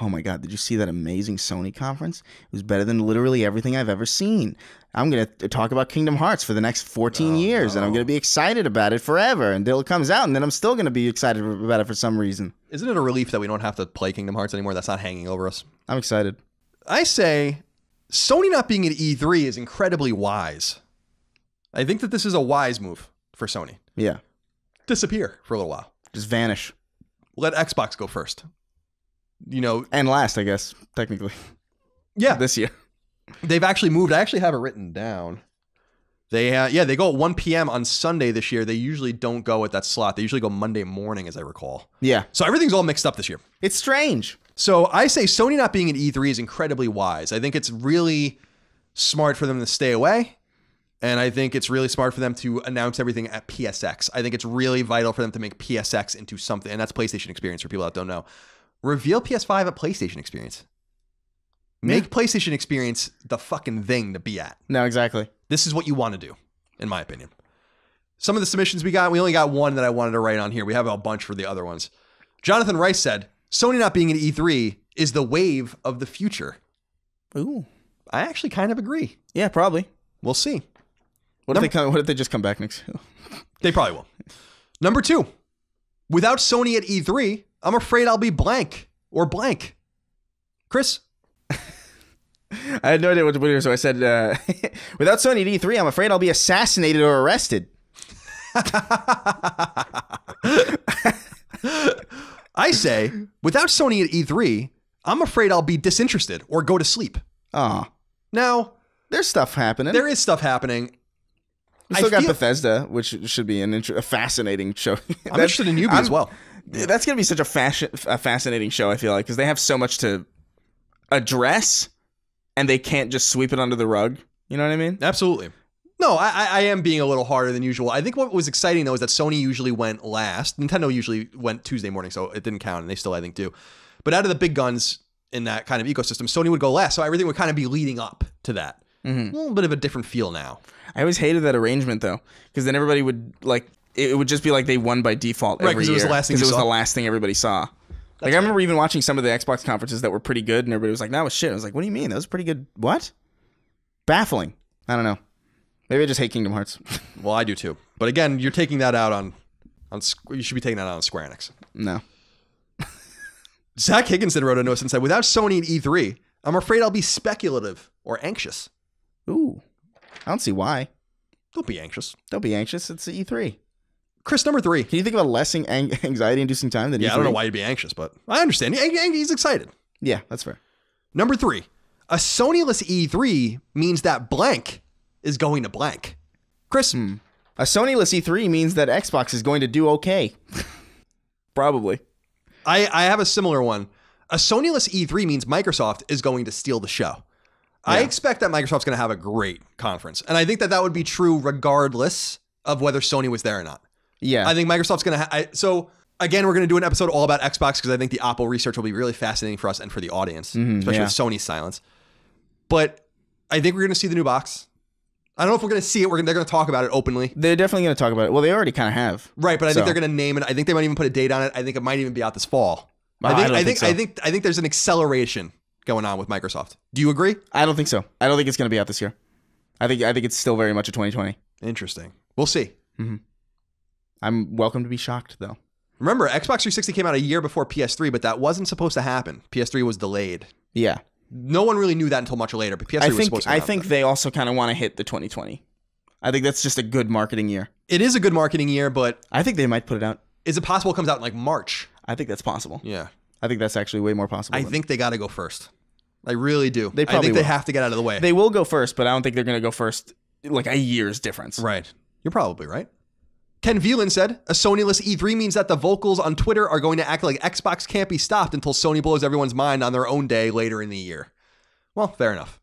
oh my God, did you see that amazing Sony conference? It was better than literally everything I've ever seen. I'm going to talk about Kingdom Hearts for the next fourteen oh, years, no. and I'm going to be excited about it forever until it comes out, and then I'm still going to be excited about it for some reason. Isn't it a relief that we don't have to play Kingdom Hearts anymore? That's not hanging over us. I'm excited. I say Sony not being at E three is incredibly wise. I think that this is a wise move for Sony. Yeah. Disappear for a little while. Just vanish. Let Xbox go first. You know, and last, I guess, technically. Yeah. This year. They've actually moved. I actually have it written down. They uh, yeah, they go at one p m on Sunday this year. They usually don't go at that slot. They usually go Monday morning, as I recall. Yeah. So everything's all mixed up this year. It's strange. So I say Sony not being at E three is incredibly wise. I think it's really smart for them to stay away. And I think it's really smart for them to announce everything at P S X. I think it's really vital for them to make P S X into something. And that's PlayStation Experience for people that don't know. Reveal P S five at PlayStation Experience. Make yeah. PlayStation Experience the fucking thing to be at. No, exactly. This is what you want to do, in my opinion. Some of the submissions we got, we only got one that I wanted to write on here. We have a bunch for the other ones. Jonathan Rice said, Sony not being at E three is the wave of the future. Ooh. I actually kind of agree. Yeah, probably. We'll see. What if, they come, what if they just come back next year? They probably will. Number two, without Sony at E three, I'm afraid I'll be blank or blank. Chris? I had no idea what to put here, so I said, uh, without Sony at E three, I'm afraid I'll be assassinated or arrested. I say, without Sony at E three, I'm afraid I'll be disinterested or go to sleep. Oh. Now, there's stuff happening. There is stuff happening. We still I got Bethesda, which should be an inter a fascinating show. I'm interested in Ubi I'm, as well. That's going to be such a, fashion, a fascinating show, I feel like, because they have so much to address, and they can't just sweep it under the rug. You know what I mean? Absolutely. No, I, I am being a little harder than usual. I think what was exciting, though, is that Sony usually went last. Nintendo usually went Tuesday morning, so it didn't count, and they still, I think, do. But out of the big guns in that kind of ecosystem, Sony would go last, so everything would kind of be leading up to that. Mm-hmm. A little bit of a different feel now. I always hated that arrangement, though, because then everybody would, like, it would just be like they won by default every year. Right, because it was, the last, thing it was the last thing everybody saw. That's like, right. I remember even watching some of the Xbox conferences that were pretty good, and everybody was like, that was shit. I was like, what do you mean? That was pretty good. What? Baffling. I don't know. Maybe I just hate Kingdom Hearts. Well, I do, too. But again, you're taking that out on, on you should be taking that out on Square Enix. No. Zach Higginson wrote a note and said, without Sony and E three, I'm afraid I'll be speculative or anxious. Ooh, I don't see why. Don't be anxious. Don't be anxious. It's the E three. Chris, number three. Can you think of a less anxiety-inducing time than E three? Yeah, I don't know why you'd be anxious, but I understand. He's excited. Yeah, that's fair. Number three, a Sony-less E three means that blank is going to blank. Chris? Hmm. A Sony-less E three means that Xbox is going to do okay. Probably. I, I have a similar one. A Sony-less E three means Microsoft is going to steal the show. Yeah. I expect that Microsoft's going to have a great conference. And I think that that would be true regardless of whether Sony was there or not. Yeah. I think Microsoft's going to have... So, again, we're going to do an episode all about Xbox because I think the Oppo research will be really fascinating for us and for the audience, mm-hmm, especially yeah. with Sony's silence. But I think we're going to see the new box. I don't know if we're going to see it. We're gonna, they're going to talk about it openly. They're definitely going to talk about it. Well, they already kind of have. Right, but I so. think they're going to name it. I think they might even put a date on it. I think it might even be out this fall. Oh, I think, I don't I think, think so. I think, I think there's an acceleration going on with Microsoft. Do you agree? I don't think so. I don't think it's going to be out this year. I think I think it's still very much a twenty twenty. Interesting. We'll see. Mm-hmm. I'm welcome to be shocked, though. Remember, Xbox three sixty came out a year before P S three, but that wasn't supposed to happen. P S three was delayed. Yeah. No one really knew that until much later, but P S three I think, was supposed to happen. I think they also kind of want to hit the twenty twenty. I think that's just a good marketing year. It is a good marketing year, but... I think they might put it out. Is it possible it comes out in, like, March? I think that's possible. Yeah. I think that's actually way more possible. I think they got to go first. I really do. They probably I think will. They have to get out of the way. They will go first, but I don't think they're going to go first like a year's difference. Right. You're probably right. Ken Velan said, a Sony-less E three means that the vocals on Twitter are going to act like Xbox can't be stopped until Sony blows everyone's mind on their own day later in the year. Well, fair enough.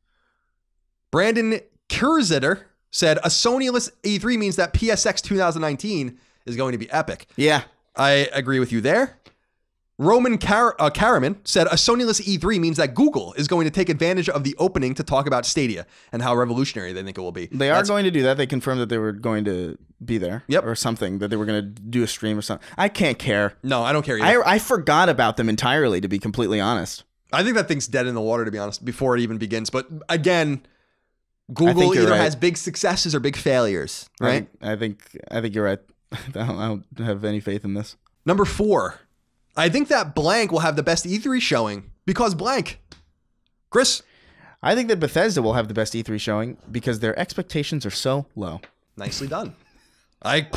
Brandon Kurzitter said, a Sony-less E three means that P S X two thousand nineteen is going to be epic. Yeah. I agree with you there. Roman Car uh, Karaman said, a Sony-less E three means that Google is going to take advantage of the opening to talk about Stadia and how revolutionary they think it will be. They That's are going to do that. They confirmed that they were going to be there yep. or something, that they were going to do a stream or something. I can't care. No, I don't care either. I, I forgot about them entirely, to be completely honest. I think that thing's dead in the water, to be honest, before it even begins. But again, Google either right. has big successes or big failures, right? I think, I think, I think you're right. I don't, I don't have any faith in this. Number four. I think that blank will have the best E three showing because blank. Chris? I think that Bethesda will have the best E three showing because their expectations are so low. Nicely done. I,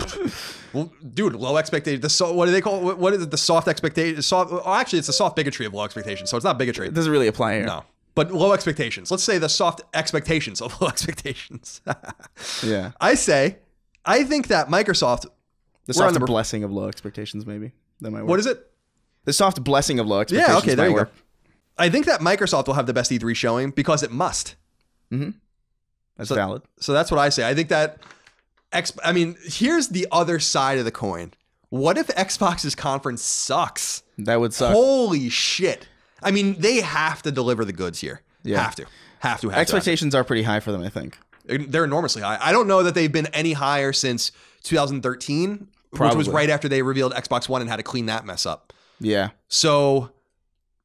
well, dude, low expectation. The so, what do they call? What, what is it? The soft expectation. Soft. Oh, actually, it's the soft bigotry of low expectations. So it's not bigotry. It doesn't really apply here. No, but low expectations. Let's say the soft expectations of low expectations. Yeah. I say, I think that Microsoft. The soft the blessing of low expectations, maybe that might work. What is it? The soft blessing of low expectations. Yeah. Okay. There you work. go. I think that Microsoft will have the best E three showing because it must. Mm-hmm. That's so, valid. So that's what I say. I think that. X, I mean, here's the other side of the coin. What if Xbox's conference sucks? That would suck. Holy shit. I mean, they have to deliver the goods here. Yeah. Have to. Have to. Have Expectations to have to. are pretty high for them, I think. They're enormously high. I don't know that they've been any higher since two thousand thirteen, Probably. which was right after they revealed Xbox One and had to clean that mess up. Yeah. So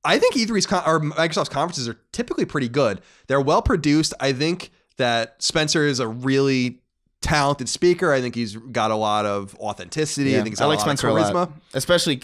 I think E three's con or Microsoft's conferences are typically pretty good. They're well produced. I think that Spencer is a really... talented speaker. I think he's got a lot of authenticity. Yeah. I think he's got I like a lot Spencer of charisma. A lot. Especially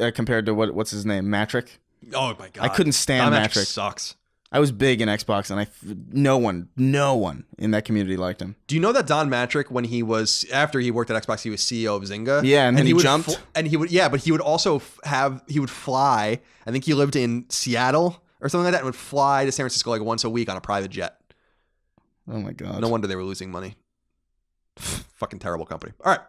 uh, compared to what what's his name, Matrick. Oh my god, I couldn't stand Matrick. Matrick. Sucks. I was big in Xbox, and I no one, no one in that community liked him. Do you know that Don Matrick, when he was after he worked at Xbox, he was C E O of Zynga. Yeah, and then and he, he jumped, and he would yeah, but he would also have he would fly. I think he lived in Seattle or something like that, and would fly to San Francisco like once a week on a private jet. Oh my god, no wonder they were losing money. Fucking terrible company. All right.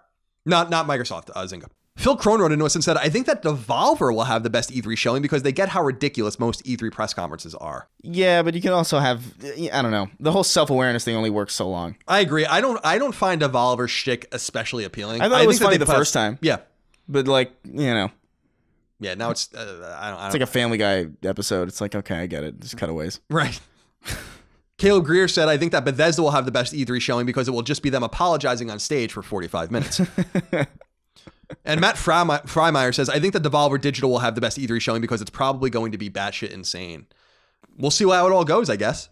Not not Microsoft, uh, Zynga. Phil Crone wrote into us and said, I think that Devolver will have the best E three showing because they get how ridiculous most E three press conferences are. Yeah, but you can also have, I don't know, the whole self-awareness thing only works so long. I agree. I don't I don't find Devolver shtick especially appealing. I thought I it was funny the first time. Yeah. But like, you know. Yeah, now it's, uh, I don't, I don't, it's like a Family Guy episode. It's like, okay, I get it. Just cutaways. Right. Caleb Greer said, I think that Bethesda will have the best E three showing because it will just be them apologizing on stage for forty-five minutes. And Matt Freimeyer says, I think that Devolver Digital will have the best E three showing because it's probably going to be batshit insane. We'll see how it all goes, I guess.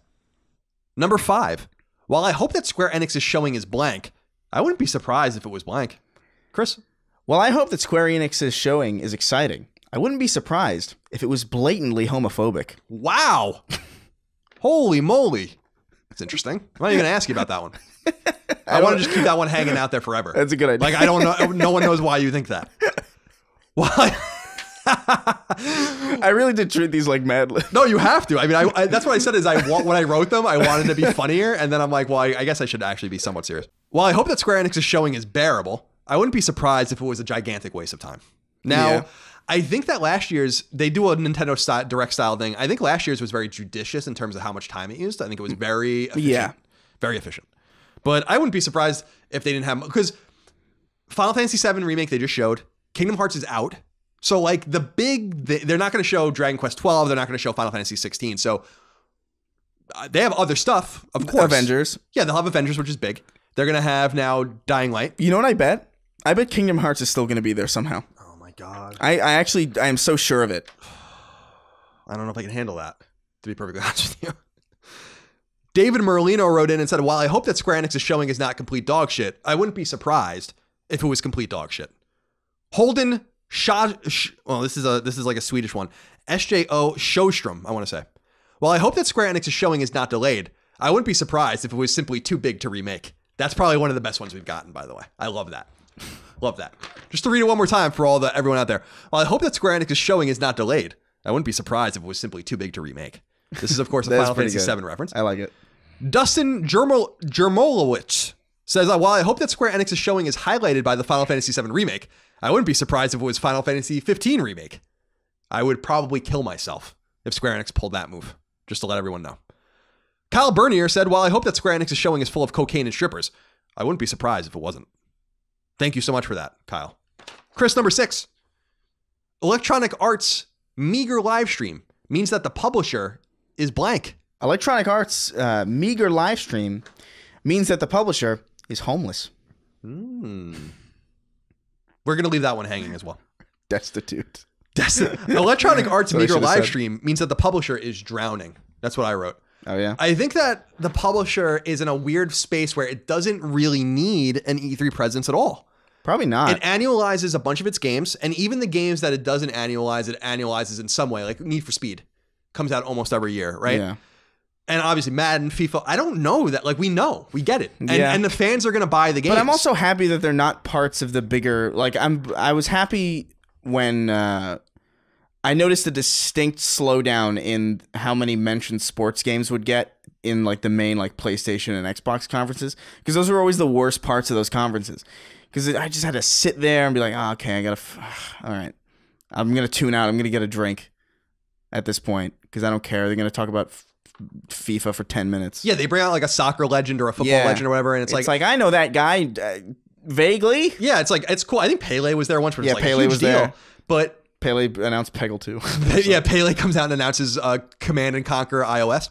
Number five, while I hope that Square Enix's showing is blank, I wouldn't be surprised if it was blank. Chris? Well, I hope that Square Enix's showing is exciting. I wouldn't be surprised if it was blatantly homophobic. Wow. Holy moly. That's interesting. I'm not even going to ask you about that one. I, I want to just keep that one hanging out there forever. That's a good idea. Like, I don't know. No one knows why you think that. Why? I really did treat these like Mad Libs. No, you have to. I mean, I, I, that's what I said is I want, when I wrote them, I wanted to be funnier. And then I'm like, well, I, I guess I should actually be somewhat serious. While I hope that Square Enix's showing is bearable, I wouldn't be surprised if it was a gigantic waste of time. Now, yeah. I think that last year's, they do a Nintendo style, Direct style thing. I think last year's was very judicious in terms of how much time it used. I think it was very efficient. Yeah. Very efficient. But I wouldn't be surprised if they didn't have, because Final Fantasy seven Remake they just showed. Kingdom Hearts is out. So like the big, they're not going to show Dragon Quest twelve. They're not going to show Final Fantasy sixteen. So uh, they have other stuff, of course. Avengers. Yeah, they'll have Avengers, which is big. They're going to have now Dying Light. You know what I bet? I bet Kingdom Hearts is still going to be there somehow. God, I, I actually I am so sure of it. I don't know if I can handle that, to be perfectly honest with you. David Merlino wrote in and said, while I hope that Square Enix's showing is not complete dog shit, I wouldn't be surprised if it was complete dog shit. Holden Shaw, well, this is a this is like a Swedish one. S J O Sjöström, I want to say. While I hope that Square Enix's showing is not delayed, I wouldn't be surprised if it was simply too big to remake. That's probably one of the best ones we've gotten, by the way. I love that. Love that. Just to read it one more time for all the everyone out there. Well, I hope that Square Enix's showing is not delayed. I wouldn't be surprised if it was simply too big to remake. This is, of course, a Final Fantasy seven reference. I like it. Dustin Jermol Jermolowicz says, while I hope that Square Enix's showing is highlighted by the Final Fantasy seven Remake, I wouldn't be surprised if it was Final Fantasy fifteen Remake. I would probably kill myself if Square Enix pulled that move, just to let everyone know. Kyle Bernier said, while I hope that Square Enix's showing is full of cocaine and strippers, I wouldn't be surprised if it wasn't. Thank you so much for that, Kyle. Chris, number six. Electronic Arts' meager live stream means that the publisher is blank. Electronic Arts' uh, meager live stream means that the publisher is homeless. Mm. We're going to leave that one hanging as well. Destitute. Desti Electronic Arts' meager live said. stream means that the publisher is drowning. That's what I wrote. Oh, yeah. I think that the publisher is in a weird space where it doesn't really need an E three presence at all. Probably not. It annualizes a bunch of its games, and even the games that it doesn't annualize, it annualizes in some way, like Need for Speed comes out almost every year, right? Yeah. and obviously Madden, FIFA, I don't know that. Like, we know. We get it. And, yeah. and the fans are going to buy the games. But I'm also happy that they're not parts of the bigger... Like, I'm, I was happy when... Uh, I noticed a distinct slowdown in how many mentioned sports games would get in like the main like PlayStation and Xbox conferences, because those were always the worst parts of those conferences. Because I just had to sit there and be like, oh, okay, I gotta, f all right, I'm gonna tune out. I'm gonna get a drink at this point because I don't care. They're gonna talk about f FIFA for ten minutes. Yeah, they bring out like a soccer legend or a football yeah. legend or whatever, and it's, it's like, like I know that guy uh, vaguely. Yeah, it's like it's cool. I think Pele was there once, which yeah, was like Pele a huge was deal, there, but. Pele announced Peggle two. So. Yeah, Pele comes out and announces uh, Command and Conquer iOS.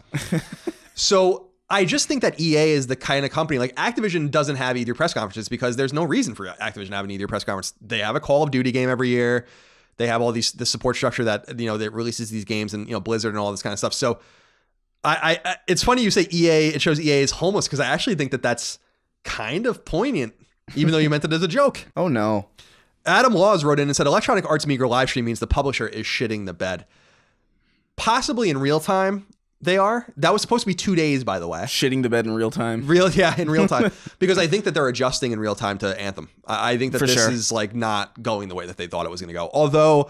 So I just think that E A is the kind of company, like Activision doesn't have either press conferences because there's no reason for Activision having either press conference. They have a Call of Duty game every year. They have all these the support structure that you know that releases these games and you know Blizzard and all this kind of stuff. So I, I it's funny you say E A. It shows E A is homeless because I actually think that that's kind of poignant, even though you meant it as a joke. Oh no. Adam Laws wrote in and said, Electronic Arts' meager live stream means the publisher is shitting the bed. Possibly in real time, they are. That was supposed to be two days, by the way. Shitting the bed in real time. Real, yeah, in real time. Because I think that they're adjusting in real time to Anthem. I think that For this sure. is like not going the way that they thought it was going to go. Although,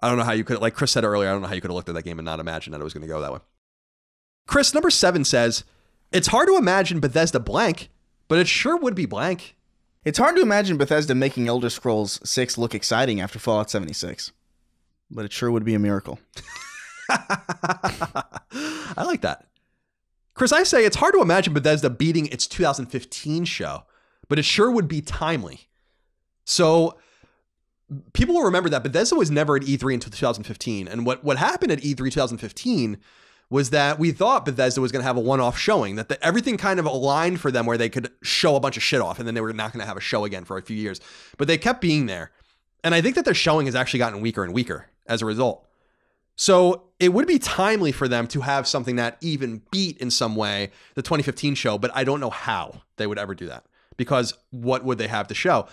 I don't know how you could, like Chris said earlier, I don't know how you could have looked at that game and not imagined that it was going to go that way. Chris, number seven says, it's hard to imagine Bethesda blank, but it sure would be blank. It's hard to imagine Bethesda making Elder Scrolls six look exciting after Fallout seventy-six, but it sure would be a miracle. I like that. Chris, I say it's hard to imagine Bethesda beating its two thousand fifteen show, but it sure would be timely. So people will remember that Bethesda was never at E three until two thousand fifteen. And what, what happened at E three twenty fifteen was that we thought Bethesda was going to have a one-off showing, that the, everything kind of aligned for them where they could show a bunch of shit off and then they were not going to have a show again for a few years. But they kept being there. And I think that their showing has actually gotten weaker and weaker as a result. So it would be timely for them to have something that even beat in some way the twenty fifteen show, but I don't know how they would ever do that because what would they have to show?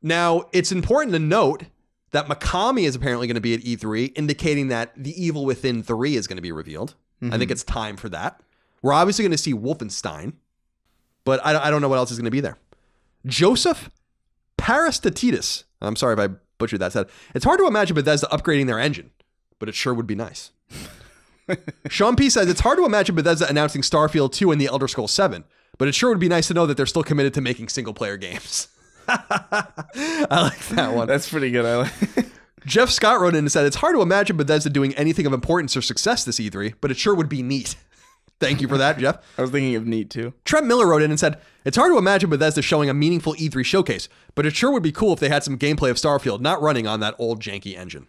Now, it's important to note that Mikami is apparently going to be at E three, indicating that The Evil Within three is going to be revealed. Mm-hmm. I think it's time for that. We're obviously going to see Wolfenstein, but I, I don't know what else is going to be there. Joseph Parastatitis, I'm sorry if I butchered that, said, it's hard to imagine Bethesda upgrading their engine, but it sure would be nice. Sean P says, it's hard to imagine Bethesda announcing Starfield two and The Elder Scrolls seven, but it sure would be nice to know that they're still committed to making single-player games. I like that one. That's pretty good. I like. Jeff Scott wrote in and said, it's hard to imagine Bethesda doing anything of importance or success this E three, but it sure would be neat. Thank you for that, Jeff. I was thinking of neat too. Trent Miller wrote in and said, it's hard to imagine Bethesda showing a meaningful E three showcase, but it sure would be cool if they had some gameplay of Starfield not running on that old janky engine.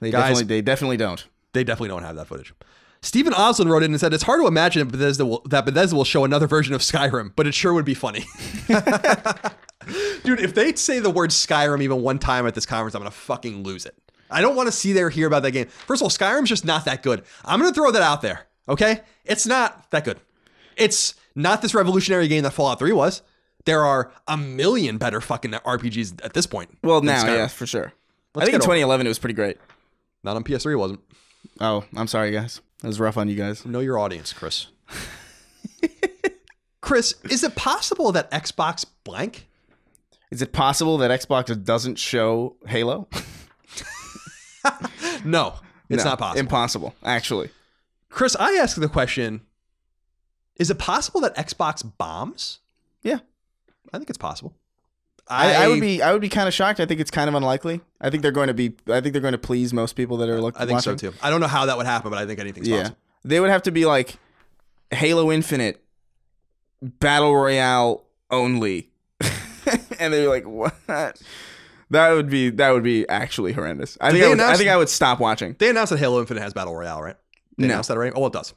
They, Guys, definitely, they definitely don't. They definitely don't have that footage. Stephen Oslin wrote in and said, it's hard to imagine Bethesda will, that Bethesda will show another version of Skyrim, but it sure would be funny. Dude, if they say the word Skyrim even one time at this conference, I'm going to fucking lose it. I don't want to see there hear about that game. First of all, Skyrim's just not that good. I'm going to throw that out there, okay? It's not that good. It's not this revolutionary game that Fallout three was. There are a million better fucking R P Gs at this point. Well, now, Skyrim. Yeah, for sure. Let's I think in twenty eleven it was pretty great. Not on P S three, it wasn't. Oh, I'm sorry, guys. That was rough on you guys. Know your audience, Chris. Chris, is it possible that Xbox blank... Is it possible that Xbox doesn't show Halo? No, it's no, not possible. Impossible, actually. Chris, I asked the question, is it possible that Xbox bombs? Yeah. I think it's possible. I, I, I would be I would be kind of shocked. I think it's kind of unlikely. I think they're going to be I think they're going to please most people that are looking I think watching. So too. I don't know how that would happen, but I think anything's yeah. possible. They would have to be like Halo Infinite Battle Royale only. And they're like, what? That would be that would be actually horrendous. I think I, would, I think I would stop watching. They announced that Halo Infinite has Battle Royale, right? They no. announced that already? Oh, it does.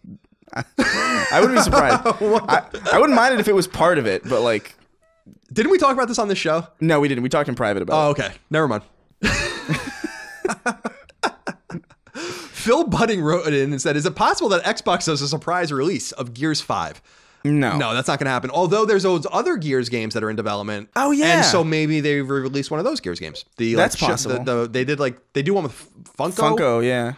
I wouldn't be surprised. I, I wouldn't mind it if it was part of it, but like... Didn't we talk about this on this show? No, we didn't. We talked in private about it. Oh, okay. It. Never mind. Phil Budding wrote it in and said, is it possible that Xbox does a surprise release of Gears five? No, no, that's not going to happen. Although there's those other Gears games that are in development. Oh yeah, and so maybe they release one of those Gears games. The, that's like, possible. The, the, they did like they do one with Funko. Funko, yeah.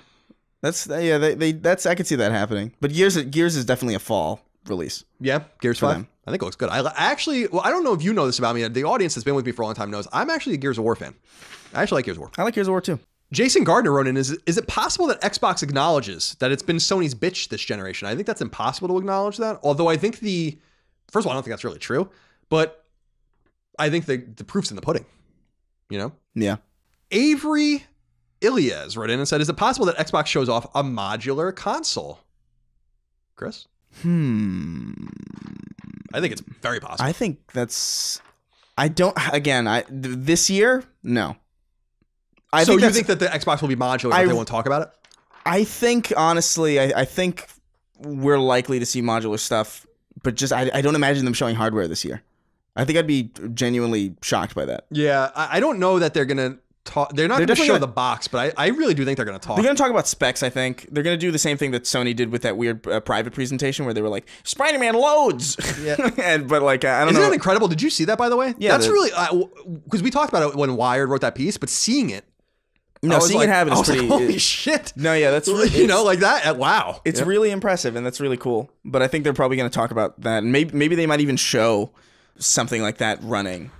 That's yeah. They, they that's I could see that happening. But Gears Gears is definitely a fall release. Yeah, Gears five. Them. I think it looks good. I, I actually, well, I don't know if you know this about me. The audience that's been with me for a long time knows I'm actually a Gears of War fan. I actually like Gears of War. I like Gears of War too. Jason Gardner wrote in, is, is it possible that Xbox acknowledges that it's been Sony's bitch this generation? I think that's impossible to acknowledge that. Although I think the, first of all, I don't think that's really true. But I think the, the proof's in the pudding, you know? Yeah. Avery Ilias wrote in and said, is it possible that Xbox shows off a modular console? Chris? Hmm. I think it's very possible. I think that's, I don't, again, I this year, no. I so think you think that the Xbox will be modular if they won't talk about it? I think, honestly, I, I think we're likely to see modular stuff, but just I, I don't imagine them showing hardware this year. I think I'd be genuinely shocked by that. Yeah, I, I don't know that they're going to talk. They're not going to show the box, but I, I really do think they're going to talk. They're going to talk about specs, I think. They're going to do the same thing that Sony did with that weird uh, private presentation where they were like, Spider-Man loads! Yeah. and, but like, I don't Isn't know. Isn't that incredible? Did you see that, by the way? Yeah. That's really, because uh, we talked about it when Wired wrote that piece, but seeing it, No, seeing like, it happen is pretty. Like, Holy it, shit! No, yeah, that's you know like that. Wow, it's yep. really impressive, and that's really cool. But I think they're probably going to talk about that, and maybe maybe they might even show something like that running.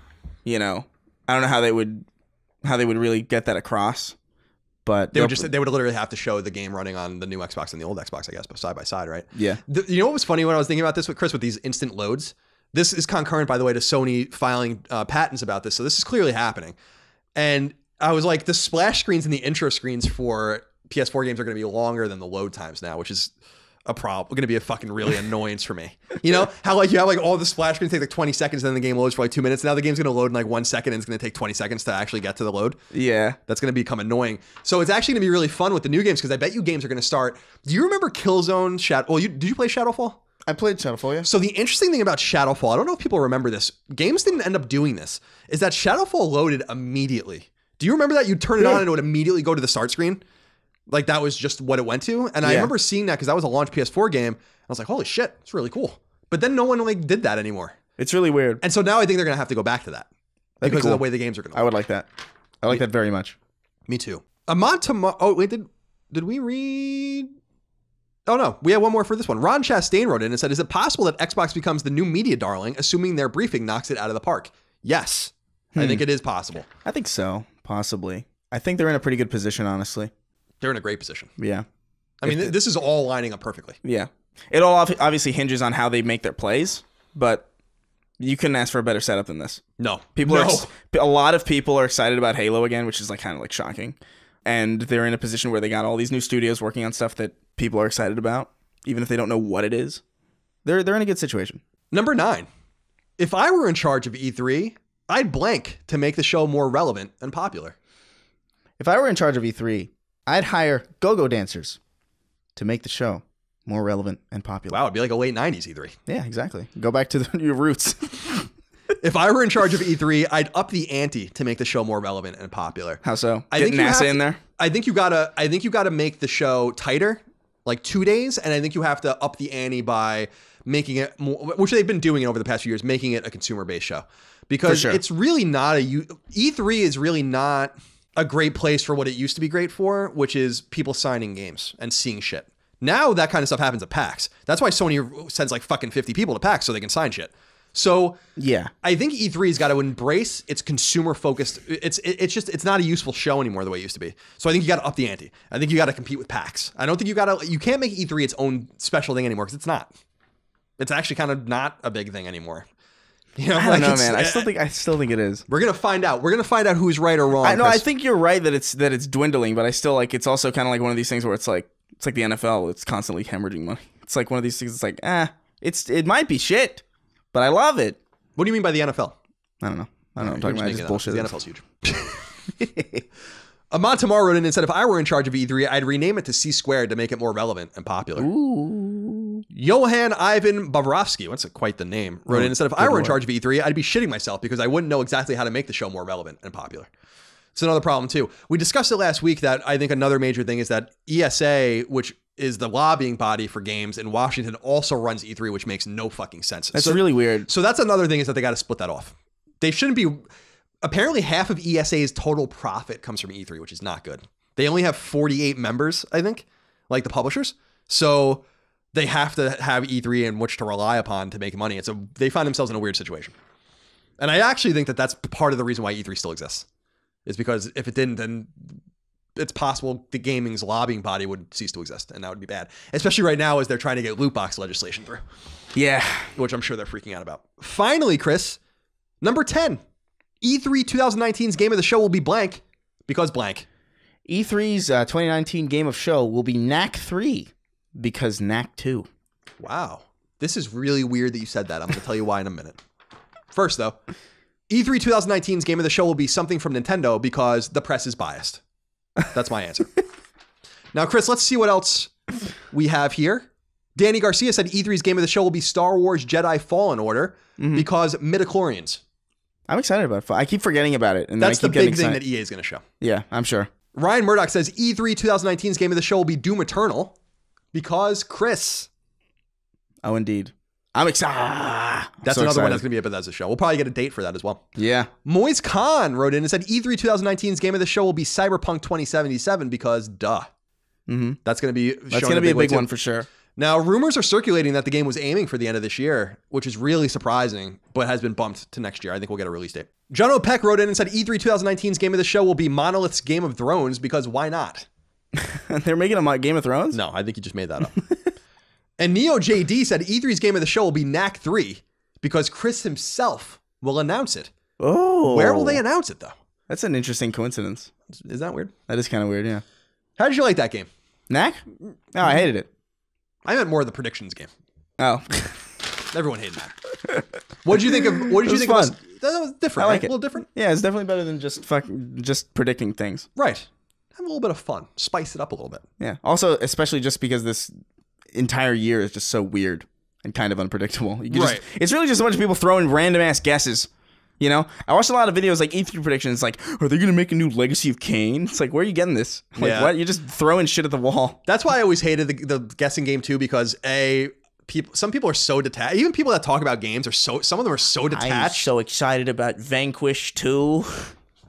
You know, I don't know how they would how they would really get that across, but they would just they would literally have to show the game running on the new Xbox and the old Xbox, I guess, but side by side, right? Yeah. The, you know what was funny when I was thinking about this with Chris with these instant loads? This is concurrent, by the way, to Sony filing uh, patents about this, so this is clearly happening, and. I was like, the splash screens and the intro screens for P S four games are going to be longer than the load times now, which is a problem. Going to be a fucking really annoyance for me. You know how like you have like all the splash screens take like twenty seconds, and then the game loads for like two minutes. Now the game's going to load in like one second, and it's going to take twenty seconds to actually get to the load. Yeah, that's going to become annoying. So it's actually going to be really fun with the new games because I bet you games are going to start. Do you remember Killzone Shadow? Well, you did you play Shadowfall? I played Shadowfall, yeah. So the interesting thing about Shadowfall, I don't know if people remember this. Games didn't end up doing this. Is that Shadowfall loaded immediately? Do you remember that? You'd turn it yeah. on and it would immediately go to the start screen. Like that was just what it went to. And yeah. I remember seeing that because that was a launch P S four game. I was like, holy shit, it's really cool. But then no one like did that anymore. It's really weird. And so now I think they're going to have to go back to that. That'd because be cool. of the way the games are going to work. I would like that. I like yeah. that very much. Me too. Ahmad Tamar. Oh, wait, did, did we read? Oh, no. We had one more for this one. Ron Chastain wrote in and said, is it possible that Xbox becomes the new media darling, assuming their briefing knocks it out of the park? Yes. Hmm. I think it is possible. I think so. Possibly. I think they're in a pretty good position, honestly. They're in a great position. Yeah. I mean, th this is all lining up perfectly. Yeah. It all obviously hinges on how they make their plays, but you couldn't ask for a better setup than this. No. People no. Are, a lot of people are excited about Halo again, which is like kind of like shocking. And they're in a position where they got all these new studios working on stuff that people are excited about, even if they don't know what it is. They're, they're in a good situation. Number nine. If I were in charge of E three... I'd blank to make the show more relevant and popular. If I were in charge of E three, I'd hire go-go dancers to make the show more relevant and popular. Wow, it'd be like a late nineties E three. Yeah, exactly. Go back to the, your roots. If I were in charge of E three, I'd up the ante to make the show more relevant and popular. How so? I Get think NASA to, in there. I think you gotta. I think you gotta make the show tighter, like two days, and I think you have to up the ante by making it more, which they've been doing over the past few years, making it a consumer-based show. Because sure. it's really not a, E three is really not a great place for what it used to be great for, which is people signing games and seeing shit. Now that kind of stuff happens at PAX. That's why Sony sends like fucking fifty people to PAX so they can sign shit. So yeah, I think E three has got to embrace its consumer focused. It's it's just, it's not a useful show anymore the way it used to be. So I think you got to up the ante. I think you got to compete with PAX. I don't think you got to, you can't make E three its own special thing anymore because it's not. It's actually kind of not a big thing anymore. You know, I don't like know, man. I still think I still think it is. We're gonna find out. We're gonna find out who's right or wrong. I know. Chris. I think you're right that it's that it's dwindling, but I still like it's also kind of like one of these things where it's like it's like the N F L. It's constantly hemorrhaging money. It's like one of these things. It's like ah, it's it might be shit, but I love it. What do you mean by the N F L? I don't know. I don't know. I'm talking about just bullshit. The N F L's huge. Ahmad Tamar wrote in and said, "If I were in charge of E three, I'd rename it to C Squared to make it more relevant and popular." Ooh. Johan Ivan Bobrovsky, that's quite the name, wrote in and said, if I were in charge of E three, I'd be shitting myself because I wouldn't know exactly how to make the show more relevant and popular. It's another problem, too. We discussed it last week that I think another major thing is that E S A, which is the lobbying body for games in Washington, also runs E three, which makes no fucking sense. That's so, really weird. So that's another thing is that they got to split that off. They shouldn't be. Apparently, half of E S A's total profit comes from E three, which is not good. They only have forty-eight members, I think. like the publishers. So they have to have E three in which to rely upon to make money. And so they find themselves in a weird situation. And I actually think that that's part of the reason why E three still exists, is because if it didn't, then it's possible the gaming's lobbying body would cease to exist, and that would be bad, especially right now as they're trying to get loot box legislation through. Yeah. Which I'm sure they're freaking out about. Finally, Chris, number ten, E three twenty nineteen's game of the show will be blank because blank. E three's uh, twenty nineteen game of show will be Knack three because Knack two. Wow. This is really weird that you said that. I'm going to tell you why in a minute. First, though, E three twenty nineteen's game of the show will be something from Nintendo because the press is biased. That's my answer. Now, Chris, let's see what else we have here. Danny Garcia said E three's game of the show will be Star Wars Jedi Fallen Order mm-hmm. because midichlorians. I'm excited about it. I keep forgetting about it. And that's the big thing that E A is going to show. Yeah, I'm sure. Ryan Murdoch says E three twenty nineteen's game of the show will be Doom Eternal because Chris. Oh, indeed. I'm excited. Ah, that's so another excited. one that's going to be a Bethesda show. We'll probably get a date for that as well. Yeah. Moise Khan wrote in and said E three twenty nineteen's game of the show will be Cyberpunk twenty seventy-seven because duh. Mm-hmm. That's going to be That's going to be a big one too. for sure. Now, rumors are circulating that the game was aiming for the end of this year, which is really surprising, but has been bumped to next year. I think we'll get a release date. John O'Peck wrote in and said E three twenty nineteen's game of the show will be Monolith's Game of Thrones because why not? They're making a Game of Thrones? No, I think you just made that up. And Neo J D said E three's game of the show will be Knack three because Chris himself will announce it. Oh. Where will they announce it, though? That's an interesting coincidence. Is that weird? That is kind of weird, yeah. How did you like that game? Knack? No, oh, I hated it. I meant more of the predictions game. Oh. Everyone hated that. What did you think of... What did you think fun. of... Us? That was different. I like right? it. A little different? Yeah, it's definitely better than just fucking, just predicting things. Right. Have a little bit of fun. Spice it up a little bit. Yeah. Also, especially just because this... entire year is just so weird and kind of unpredictable. You can right. just, it's really just a bunch of people throwing random ass guesses. You know, I watched a lot of videos like E three predictions. Like, are they going to make a new Legacy of Kain? It's like, where are you getting this? Like, yeah. what? You're just throwing shit at the wall. That's why I always hated the, the guessing game too, because a people, some people are so detached. Even people that talk about games are so. Some of them are so detached. I'm so excited about Vanquish two.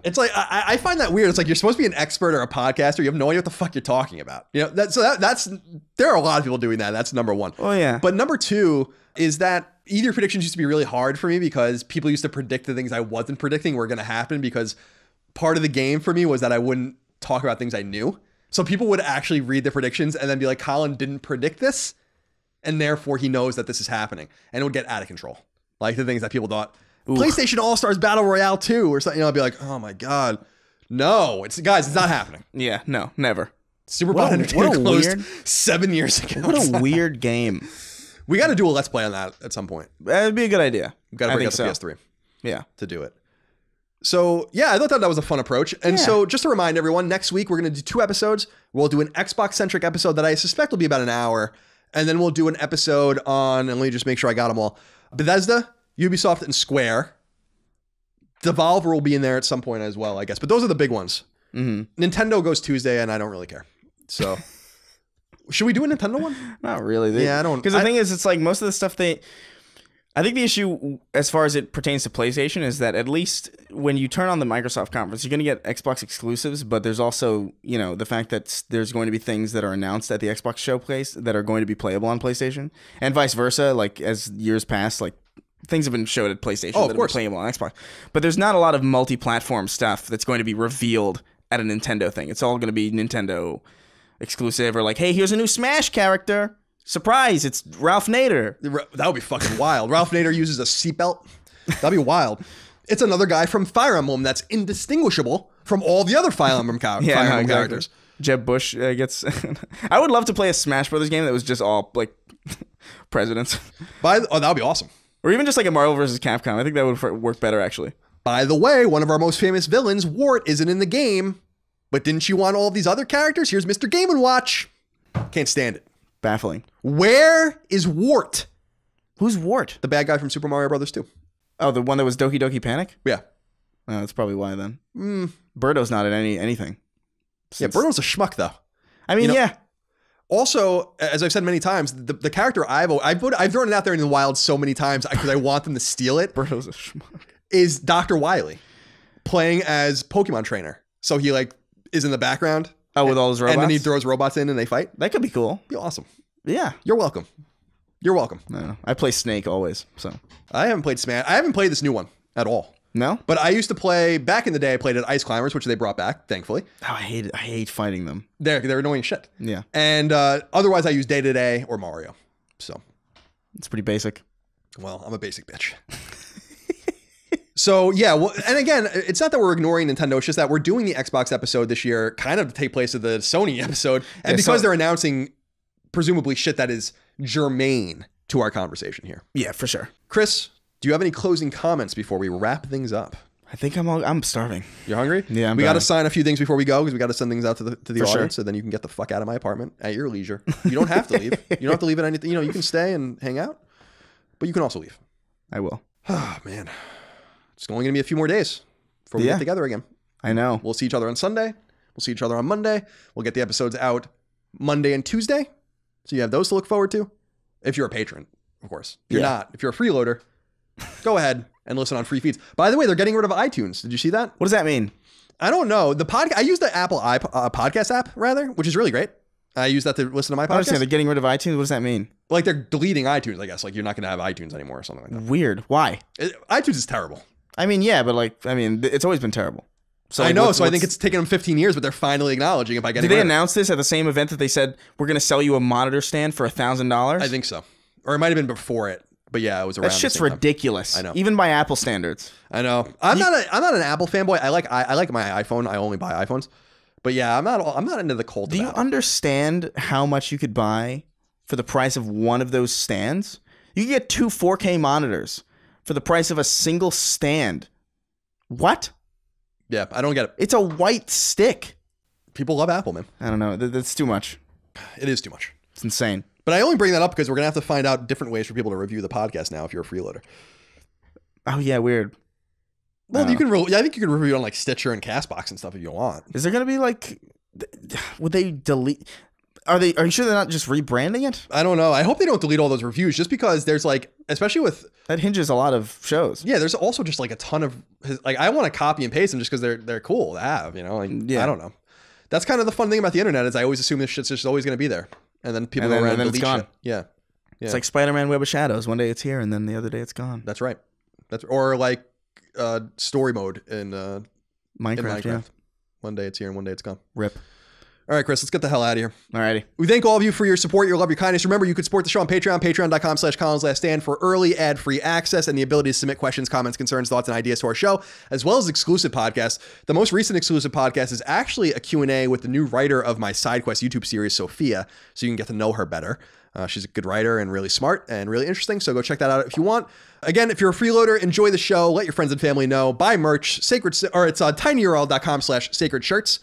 It's like, I, I find that weird. It's like, you're supposed to be an expert or a podcaster. You have no idea what the fuck you're talking about. You know, that, so that, that's, there are a lot of people doing that. That's number one. Oh, yeah. But number two is that E three predictions used to be really hard for me because people used to predict the things I wasn't predicting were going to happen because part of the game for me was that I wouldn't talk about things I knew. So people would actually read the predictions and then be like, Colin didn't predict this, and therefore he knows that this is happening. And it would get out of control. Like the things that people thought. Ooh. PlayStation All-Stars Battle Royale two or something. You know, I'd be like, oh my God. No, it's guys, it's not happening. Yeah, no, never. Superbot Entertainment closed weird, seven years ago. What a weird game. We got to do a Let's Play on that at some point. That'd be a good idea. We've got to bring up so. the P S three. Yeah. To do it. So, yeah, I thought that, that was a fun approach. And yeah. so just to remind everyone, next week we're going to do two episodes. We'll do an Xbox-centric episode that I suspect will be about an hour. And then we'll do an episode on, and let me just make sure I got them all, Bethesda, Ubisoft, and Square. Devolver will be in there at some point as well, I guess. But those are the big ones. Mm-hmm. Nintendo goes Tuesday, and I don't really care. So, should we do a Nintendo one? Not really. They, yeah, I don't. Because the I, thing is, it's like most of the stuff they... I think the issue, as far as it pertains to PlayStation, is that at least when you turn on the Microsoft conference, you're going to get Xbox exclusives, but there's also, you know, the fact that there's going to be things that are announced at the Xbox showplace that are going to be playable on PlayStation, and vice versa. Like, as years pass, like, things have been showed at PlayStation oh, that are playable on Xbox. But there's not a lot of multi-platform stuff that's going to be revealed at a Nintendo thing. It's all going to be Nintendo exclusive or like, hey, here's a new Smash character. Surprise, it's Ralph Nader. That would be fucking wild. Ralph Nader uses a seatbelt. That'd be wild. It's another guy from Fire Emblem that's indistinguishable from all the other Fire Emblem, ca yeah, Fire Emblem no, exactly. characters. Jeb Bush uh, gets... I would love to play a Smash Brothers game that was just all, like, presidents. By the, oh, that would be awesome. Or even just like a Marvel versus Capcom. I think that would work better, actually. By the way, one of our most famous villains, Wart, isn't in the game. But didn't you want all these other characters? Here's Mister Game and Watch. Can't stand it. Baffling. Where is Wart? Who's Wart? The bad guy from Super Mario Brothers two. Oh, the one that was Doki Doki Panic? Yeah. Oh, that's probably why then. Mm. Birdo's not in any anything. Since... Yeah, Birdo's a schmuck, though. I mean, you know, yeah. Also, as I've said many times, the, the character I've I've, put, I've thrown it out there in the wild so many times because I want them to steal it. Birdo's a schmuck. Is Doctor Wily playing as Pokemon trainer? So he like is in the background Oh, with all those robots? And then he throws robots in and they fight? That could be cool. Be awesome. Yeah. You're welcome. You're welcome. No, I play Snake always, so. I haven't played Smash. I haven't played this new one at all. No? But I used to play, back in the day, I played at Ice Climbers, which they brought back, thankfully. Oh, I hate it. I hate fighting them. They're, they're annoying shit. Yeah. And uh, otherwise, I use Day-to-Day or Mario, so. It's pretty basic. Well, I'm a basic bitch. So, yeah, well, and again, it's not that we're ignoring Nintendo. It's just that we're doing the Xbox episode this year kind of to take place of the Sony episode. And yeah, because so, they're announcing presumably shit that is germane to our conversation here. Yeah, for sure. Chris, do you have any closing comments before we wrap things up? I think I'm all, I'm starving. You're hungry? Yeah, I'm We got to sign a few things before we go because we got to send things out to the, to the audience. Sure. So then you can get the fuck out of my apartment at your leisure. You don't have to leave. You don't have to leave at anything. You know, you can stay and hang out, but you can also leave. I will. Oh, man. It's only going to be a few more days before we yeah. get together again. I know. We'll see each other on Sunday. We'll see each other on Monday. We'll get the episodes out Monday and Tuesday. So you have those to look forward to. If you're a patron, of course. If you're yeah. not, if you're a freeloader, go ahead and listen on free feeds. By the way, they're getting rid of iTunes. Did you see that? What does that mean? I don't know. The pod- I use the Apple iP- uh, podcast app, rather, which is really great. I use that to listen to my podcast. I understand. They're getting rid of iTunes. What does that mean? Like they're deleting iTunes, I guess. Like you're not going to have iTunes anymore or something like that. Weird. Why? It, iTunes is terrible. I mean, yeah, but like, I mean, it's always been terrible. So I like, know. What's, so what's, I think it's taken them fifteen years, but they're finally acknowledging it by getting rid of it. Did they announce this at the same event that they said, we're going to sell you a monitor stand for one thousand dollars? I think so. Or it might have been before it. But yeah, it was around. That shit's ridiculous. Time. I know. Even by Apple standards. I know. I'm you, not a, I'm not an Apple fanboy. I like I, I like my iPhone. I only buy iPhones. But yeah, I'm not I'm not into the cult. Do you Apple. Understand how much you could buy for the price of one of those stands? You could get two four K monitors for the price of a single stand. What? Yeah, I don't get it. It's a white stick. People love Apple, man. I don't know. That's too much. It is too much. It's insane. But I only bring that up because we're going to have to find out different ways for people to review the podcast now if you're a freeloader. Oh, yeah. Weird. Well, uh, you can. Re- I think you can review it on like Stitcher and CastBox and stuff if you want. Is there going to be like, would they delete? Are they? Are you sure they're not just rebranding it? I don't know. I hope they don't delete all those reviews just because there's like, especially with. That hinges a lot of shows. Yeah. There's also just like a ton of like, I want to copy and paste them just because they're, they're cool to have, you know, like, yeah. I don't know. That's kind of the fun thing about the internet is I always assume this shit's just always going to be there. And then people and then, go around and, and delete it's gone. It. Yeah. yeah. It's like Spider-Man Web of Shadows. One day it's here and then the other day it's gone. That's right. That's Or like uh, story mode in, uh, Minecraft, in Minecraft. Yeah. One day it's here and one day it's gone. Rip. All right, Chris, let's get the hell out of here. All righty. We thank all of you for your support, your love, your kindness. Remember, you could support the show on Patreon, patreon.com slash Collins Last Stand for early ad-free access and the ability to submit questions, comments, concerns, thoughts, and ideas to our show, as well as exclusive podcasts. The most recent exclusive podcast is actually a Q and A with the new writer of my side quest YouTube series, Sophia, so you can get to know her better. Uh, she's a good writer and really smart and really interesting, so go check that out if you want. Again, if you're a freeloader, enjoy the show. Let your friends and family know. Buy merch. Sacred, or it's uh, tinyurl.com slash sacred shirts.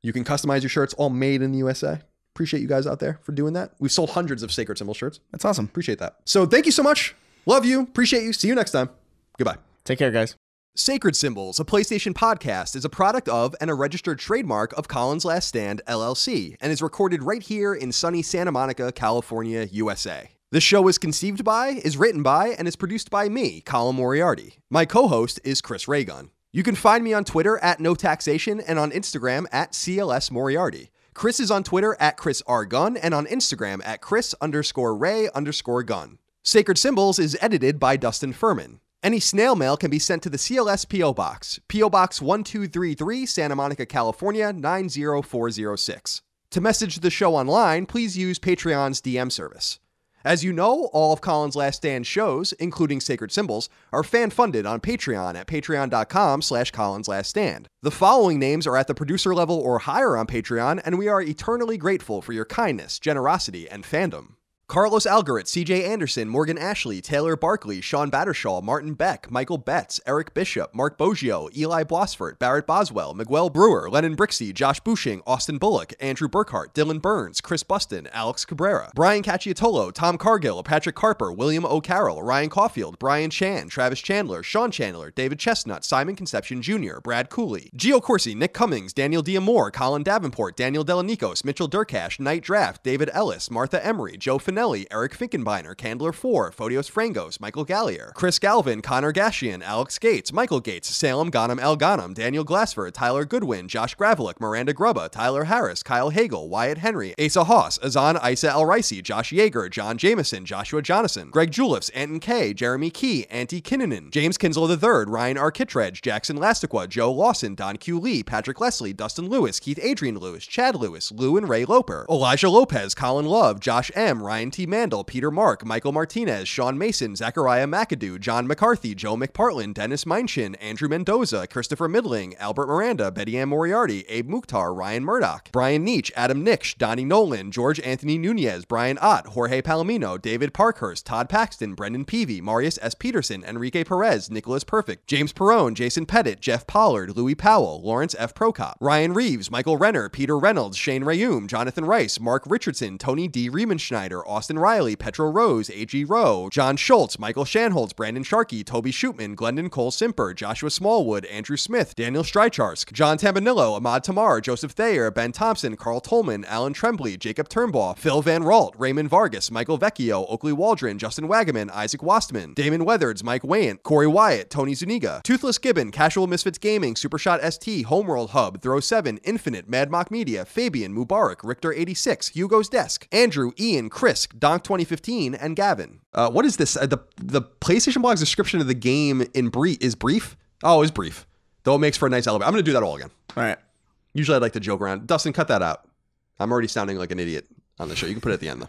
You can customize your shirts, all made in the U S A. Appreciate you guys out there for doing that. We've sold hundreds of Sacred Symbol shirts. That's awesome. Appreciate that. So thank you so much. Love you. Appreciate you. See you next time. Goodbye. Take care, guys. Sacred Symbols, a PlayStation podcast, is a product of and a registered trademark of Collins Last Stand, L L C, and is recorded right here in sunny Santa Monica, California, U S A. The show is conceived by, is written by, and is produced by me, Colin Moriarty. My co-host is Chris Ragon. You can find me on Twitter at NoTaxation and on Instagram at C L S Moriarty. Chris is on Twitter at Chris R. Gunn and on Instagram at Chris underscore Ray underscore Gunn. Sacred Symbols is edited by Dustin Furman. Any snail mail can be sent to the C L S P O Box, P O Box one two three three, Santa Monica, California, nine zero four zero six. To message the show online, please use Patreon's D M service. As you know, all of Collins Last Stand shows, including Sacred Symbols, are fan-funded on Patreon at patreon.com slash collinslaststand. The following names are at the producer level or higher on Patreon, and we are eternally grateful for your kindness, generosity, and fandom. Carlos Algarit, C J Anderson, Morgan Ashley, Taylor Barkley, Sean Battershaw, Martin Beck, Michael Betts, Eric Bishop, Mark Boggio, Eli Blossfort, Barrett Boswell, Miguel Brewer, Lennon Brixey, Josh Bushing, Austin Bullock, Andrew Burkhart, Dylan Burns, Chris Buston, Alex Cabrera, Brian Cacciatolo, Tom Cargill, Patrick Carper, William O'Carroll, Ryan Caulfield, Brian Chan, Travis Chandler, Sean Chandler, David Chestnut, Simon Conception Junior, Brad Cooley, Gio Corsi, Nick Cummings, Daniel D'Amore, Colin Davenport, Daniel Delanicos, Mitchell Durkash, Knight Draft, David Ellis, Martha Emery, Joe Finelli, Antonelli, Eric Finkenbeiner, Candler Four, Fotios Frangos, Michael Gallier, Chris Galvin, Connor Gashian, Alex Gates, Michael Gates, Salem Ghanem Al Ghanem, Daniel Glassford, Tyler Goodwin, Josh Gravelick, Miranda Grubba, Tyler Harris, Kyle Hagel, Wyatt Henry, Asa Haas, Azan Isa Al Ricey, Josh Yeager, John Jameson, Joshua Jonathan, Greg Julips, Anton Kay, Jeremy Key, Antti Kinnunen, James Kinzel the third, Ryan Arkitredge, Jackson Lastiqua, Joe Lawson, Don Q. Lee, Patrick Leslie, Dustin Lewis, Keith Adrian Lewis, Chad Lewis, Lou and Ray Loper, Elijah Lopez, Colin Love, Josh M., Ryan T. Mandel, Peter Mark, Michael Martinez, Sean Mason, Zachariah McAdoo, John McCarthy, Joe McPartlin, Dennis Minchin, Andrew Mendoza, Christopher Middling, Albert Miranda, Betty Ann Moriarty, Abe Mukhtar, Ryan Murdoch, Brian Nietzsche, Adam Nix, Donnie Nolan, George Anthony Nunez, Brian Ott, Jorge Palomino, David Parkhurst, Todd Paxton, Brendan Peavy, Marius S. Peterson, Enrique Perez, Nicholas Perfect, James Perrone, Jason Pettit, Jeff Pollard, Louis Powell, Lawrence F. Prokop, Ryan Reeves, Michael Renner, Peter Reynolds, Shane Rayum, Jonathan Rice, Mark Richardson, Tony D. Riemenschneider, Austin Riley, Petro Rose, A G. Rowe, John Schultz, Michael Shanholz, Brandon Sharkey, Toby Shootman, Glendon Cole Simper, Joshua Smallwood, Andrew Smith, Daniel Strycharsk, John Tambanillo, Ahmad Tamar, Joseph Thayer, Ben Thompson, Carl Tolman, Alan Trembley, Jacob Turnbaugh, Phil Van Ralt, Raymond Vargas, Michael Vecchio, Oakley Waldron, Justin Wagaman, Isaac Wastman, Damon Weathers, Mike Wayant, Corey Wyatt, Tony Zuniga, Toothless Gibbon, Casual Misfits Gaming, Supershot S T, Homeworld Hub, Throw seven, Infinite, Mad Mock Media, Fabian, Mubarak, Richter eighty-six, Hugo's Desk, Andrew, Ian, Chris, Donk twenty fifteen, and Gavin. Uh, what is this? Uh, the, the PlayStation Blog's description of the game in brief is brief? Oh, it's brief. Though it makes for a nice elevator. I'm going to do that all again. All right. Usually I'd like to joke around. Dustin, cut that out. I'm already sounding like an idiot on the show. You can put it at the end, though.